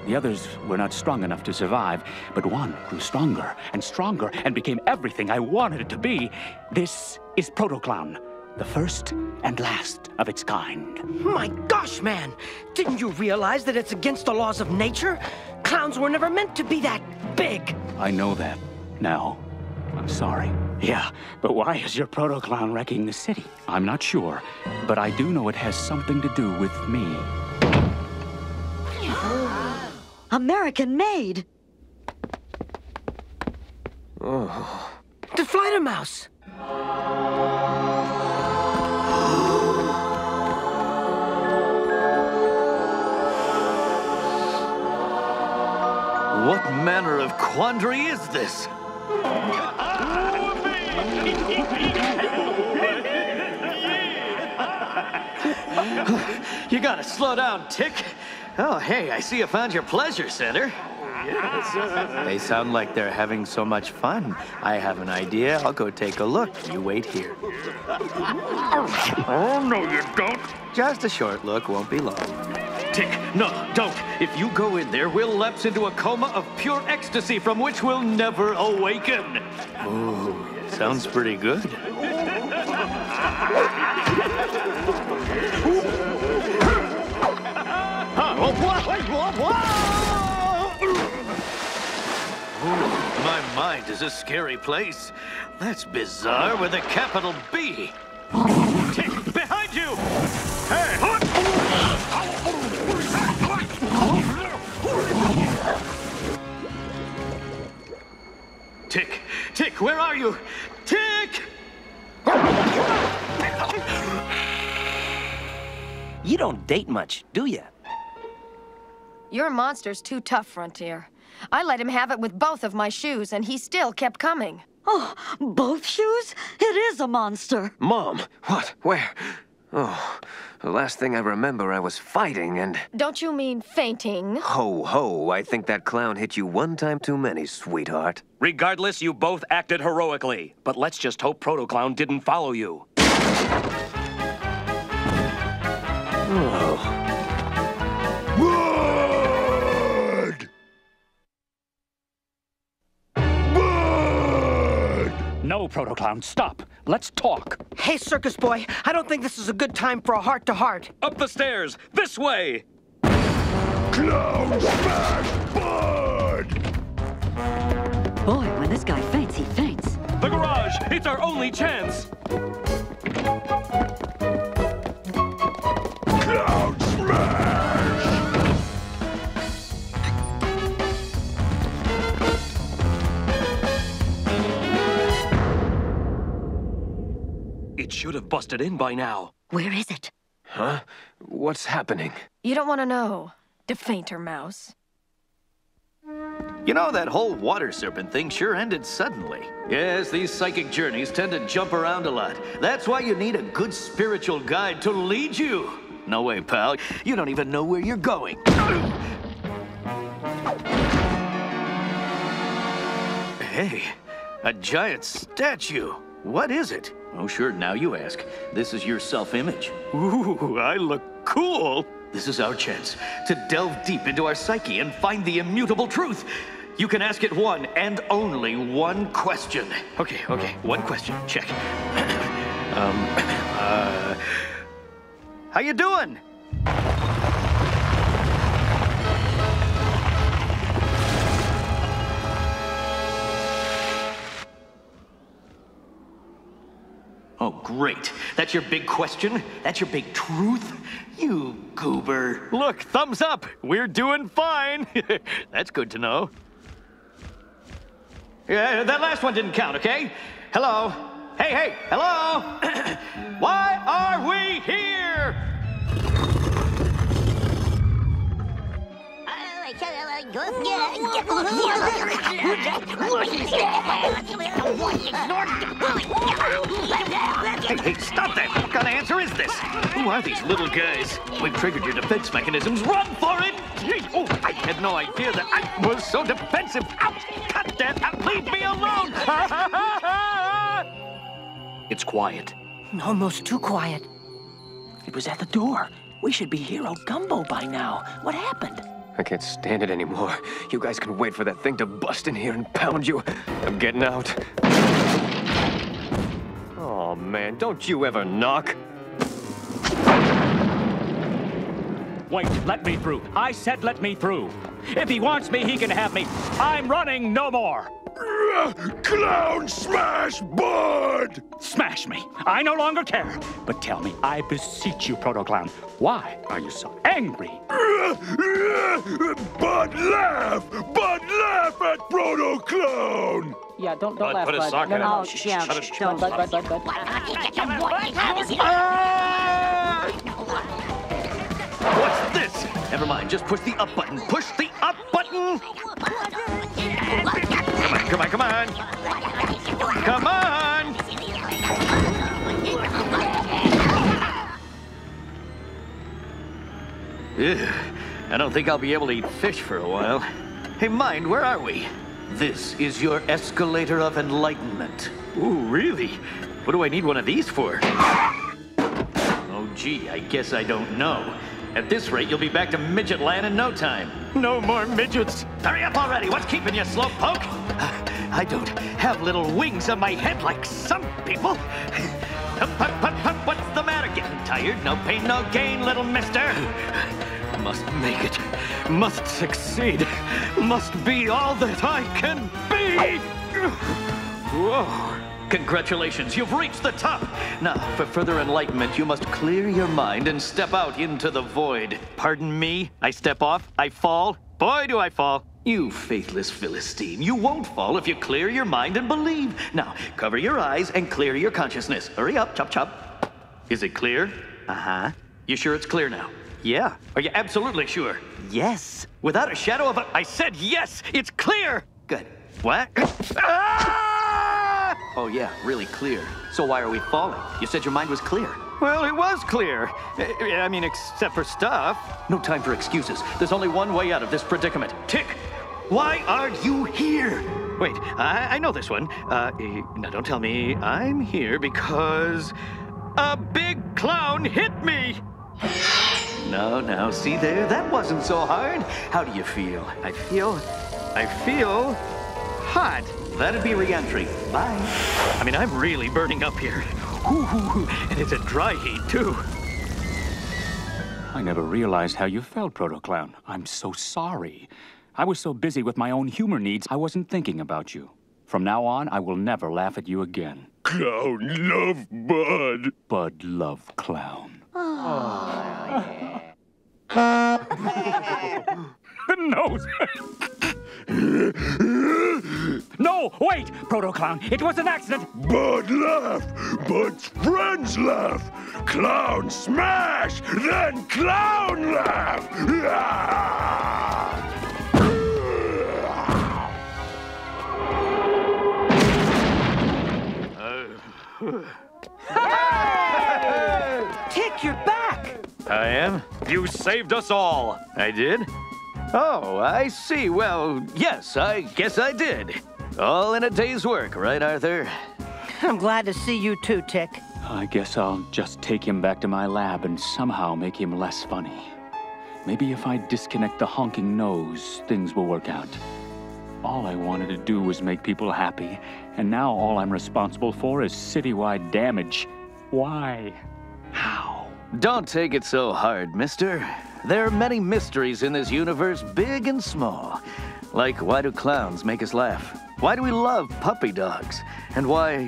The others were not strong enough to survive, but one grew stronger and stronger and became everything I wanted it to be. This is Proto-Clown, the first and last of its kind. My gosh, man! Didn't you realize that it's against the laws of nature? Clowns were never meant to be that big. I know that now. I'm sorry. Yeah, but why is your Proto-Clown wrecking the city? I'm not sure, but I do know it has something to do with me. American-made! Oh. Deflatomouse! What manner of quandary is this? You gotta slow down, Tick. Oh, hey, I see you found your pleasure center. Yes. They sound like they're having so much fun. I have an idea. I'll go take a look. You wait here. Oh, no, you don't. Just a short look. Won't be long. Tick, no, don't. If you go in there, we'll lapse into a coma of pure ecstasy from which we'll never awaken. Ooh, sounds pretty good. My mind is a scary place. That's bizarre with a capital B. Tick, behind you! Hey! Tick, Tick, where are you? Tick! You don't date much, do you? Your monster's too tough, Frontier. I let him have it with both of my shoes, and he still kept coming. Oh, both shoes? It is a monster. Mom, what? Where? Oh, the last thing I remember I was fighting and... Don't you mean fainting? Ho, ho, I think that clown hit you one time too many, sweetheart. Regardless, you both acted heroically. But let's just hope Proto-Clown didn't follow you. Oh... No, Proto-Clown, stop. Let's talk. Hey, Circus Boy, I don't think this is a good time for a heart-to-heart. Up the stairs, this way! Clown smash bird! Boy, when this guy faints, he faints. The garage, it's our only chance! Clown smash! It should have busted in by now. Where is it? Huh? What's happening? You don't want to know, Defainter Mouse. You know, that whole water serpent thing sure ended suddenly. Yes, these psychic journeys tend to jump around a lot. That's why you need a good spiritual guide to lead you. No way, pal. You don't even know where you're going. Hey, a giant statue. What is it? Oh, sure, now you ask. This is your self-image. Ooh, I look cool! This is our chance to delve deep into our psyche and find the immutable truth. You can ask it one and only one question. Okay, okay, one question, check. um, uh... How you doing? Oh, great. That's your big question? That's your big truth? You goober. Look, thumbs up. We're doing fine. That's good to know. Yeah, that last one didn't count, okay? Hello? Hey, hey, hello? Why are we here? Hey, hey, stop that! What kind of answer is this? Who are these little guys? We've triggered your defense mechanisms. Run for it! Oh, I had no idea that I was so defensive. Out! Cut that out! Leave me alone! It's quiet. Almost too quiet. It was at the door. We should be Hero Gumbo by now. What happened? I can't stand it anymore. You guys can wait for that thing to bust in here and pound you. I'm getting out. Oh, man, don't you ever knock. Wait, let me through. I said let me through. If he wants me, he can have me. I'm running no more. Clown smash bird! Smash me. I no longer care. But tell me, I beseech you, Proto-Clown, why are you so angry? Bud, laugh! Bud, laugh at Proto-Clown! Yeah, don't, don't laugh, Bud. Put a sock in him. Oh, yeah, don't, Bud, Bud, Bud, Bud. What's this? Never mind, just push the up button. Push the up button! Come on, come on, come on! Come on! Ew, I don't think I'll be able to eat fish for a while. Hey, mind, where are we? This is your escalator of enlightenment. Ooh, really? What do I need one of these for? Oh, gee, I guess I don't know. At this rate, you'll be back to midget land in no time. No more midgets. Hurry up already. What's keeping you, slowpoke? Uh, I don't have little wings on my head like some people. Hup, hup, hup, hup. What's the matter? Getting tired? No pain, no gain, little mister. Must make it. Must succeed. Must be all that I can be. Whoa. Congratulations, you've reached the top! Now, for further enlightenment, you must clear your mind and step out into the void. Pardon me? I step off, I fall. Boy, do I fall! You faithless Philistine, you won't fall if you clear your mind and believe. Now, cover your eyes and clear your consciousness. Hurry up, chop chop. Is it clear? Uh-huh. You sure it's clear now? Yeah. Are you absolutely sure? Yes. Without a shadow of a... I said yes! It's clear! Good. What? Ah! Oh, yeah, really clear. So why are we falling? You said your mind was clear. Well, it was clear. I mean, except for stuff. No time for excuses. There's only one way out of this predicament. Tick! Why are you here? Wait, I, I know this one. Uh, now, don't tell me I'm here because a big clown hit me! No, no, see there? That wasn't so hard. How do you feel? I feel... I feel... hot. That'd be re-entry. Bye. I mean, I'm really burning up here. Ooh, and it's a dry heat, too. I never realized how you felt, Proto-Clown. I'm so sorry. I was so busy with my own humor needs, I wasn't thinking about you. From now on, I will never laugh at you again. Clown love Bud. Bud love Clown. Aww. Oh, yeah. The nose. No, wait, Proto-Clown, it was an accident. Bud laugh, Bud's friends laugh. Clown smash, then clown laugh. Hey! Tick, you're back. I am? You saved us all. I did? Oh, I see. Well, yes, I guess I did. All in a day's work, right, Arthur? I'm glad to see you too, Tick. I guess I'll just take him back to my lab and somehow make him less funny. Maybe if I disconnect the honking nose, things will work out. All I wanted to do was make people happy, and now all I'm responsible for is citywide damage. Why? How? Don't take it so hard, mister. There are many mysteries in this universe, big and small. Like, why do clowns make us laugh? Why do we love puppy dogs? And why...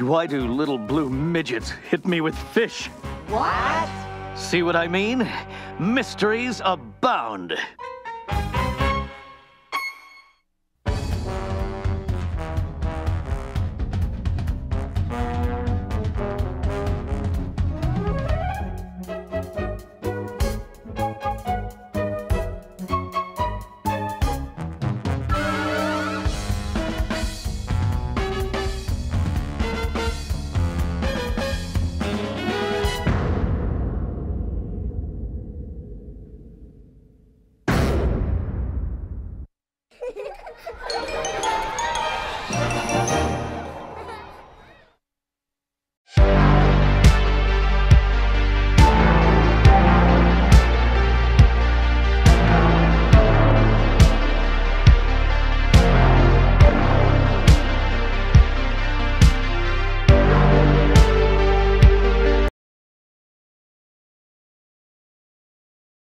why do little blue midgets hit me with fish? What? See what I mean? Mysteries abound.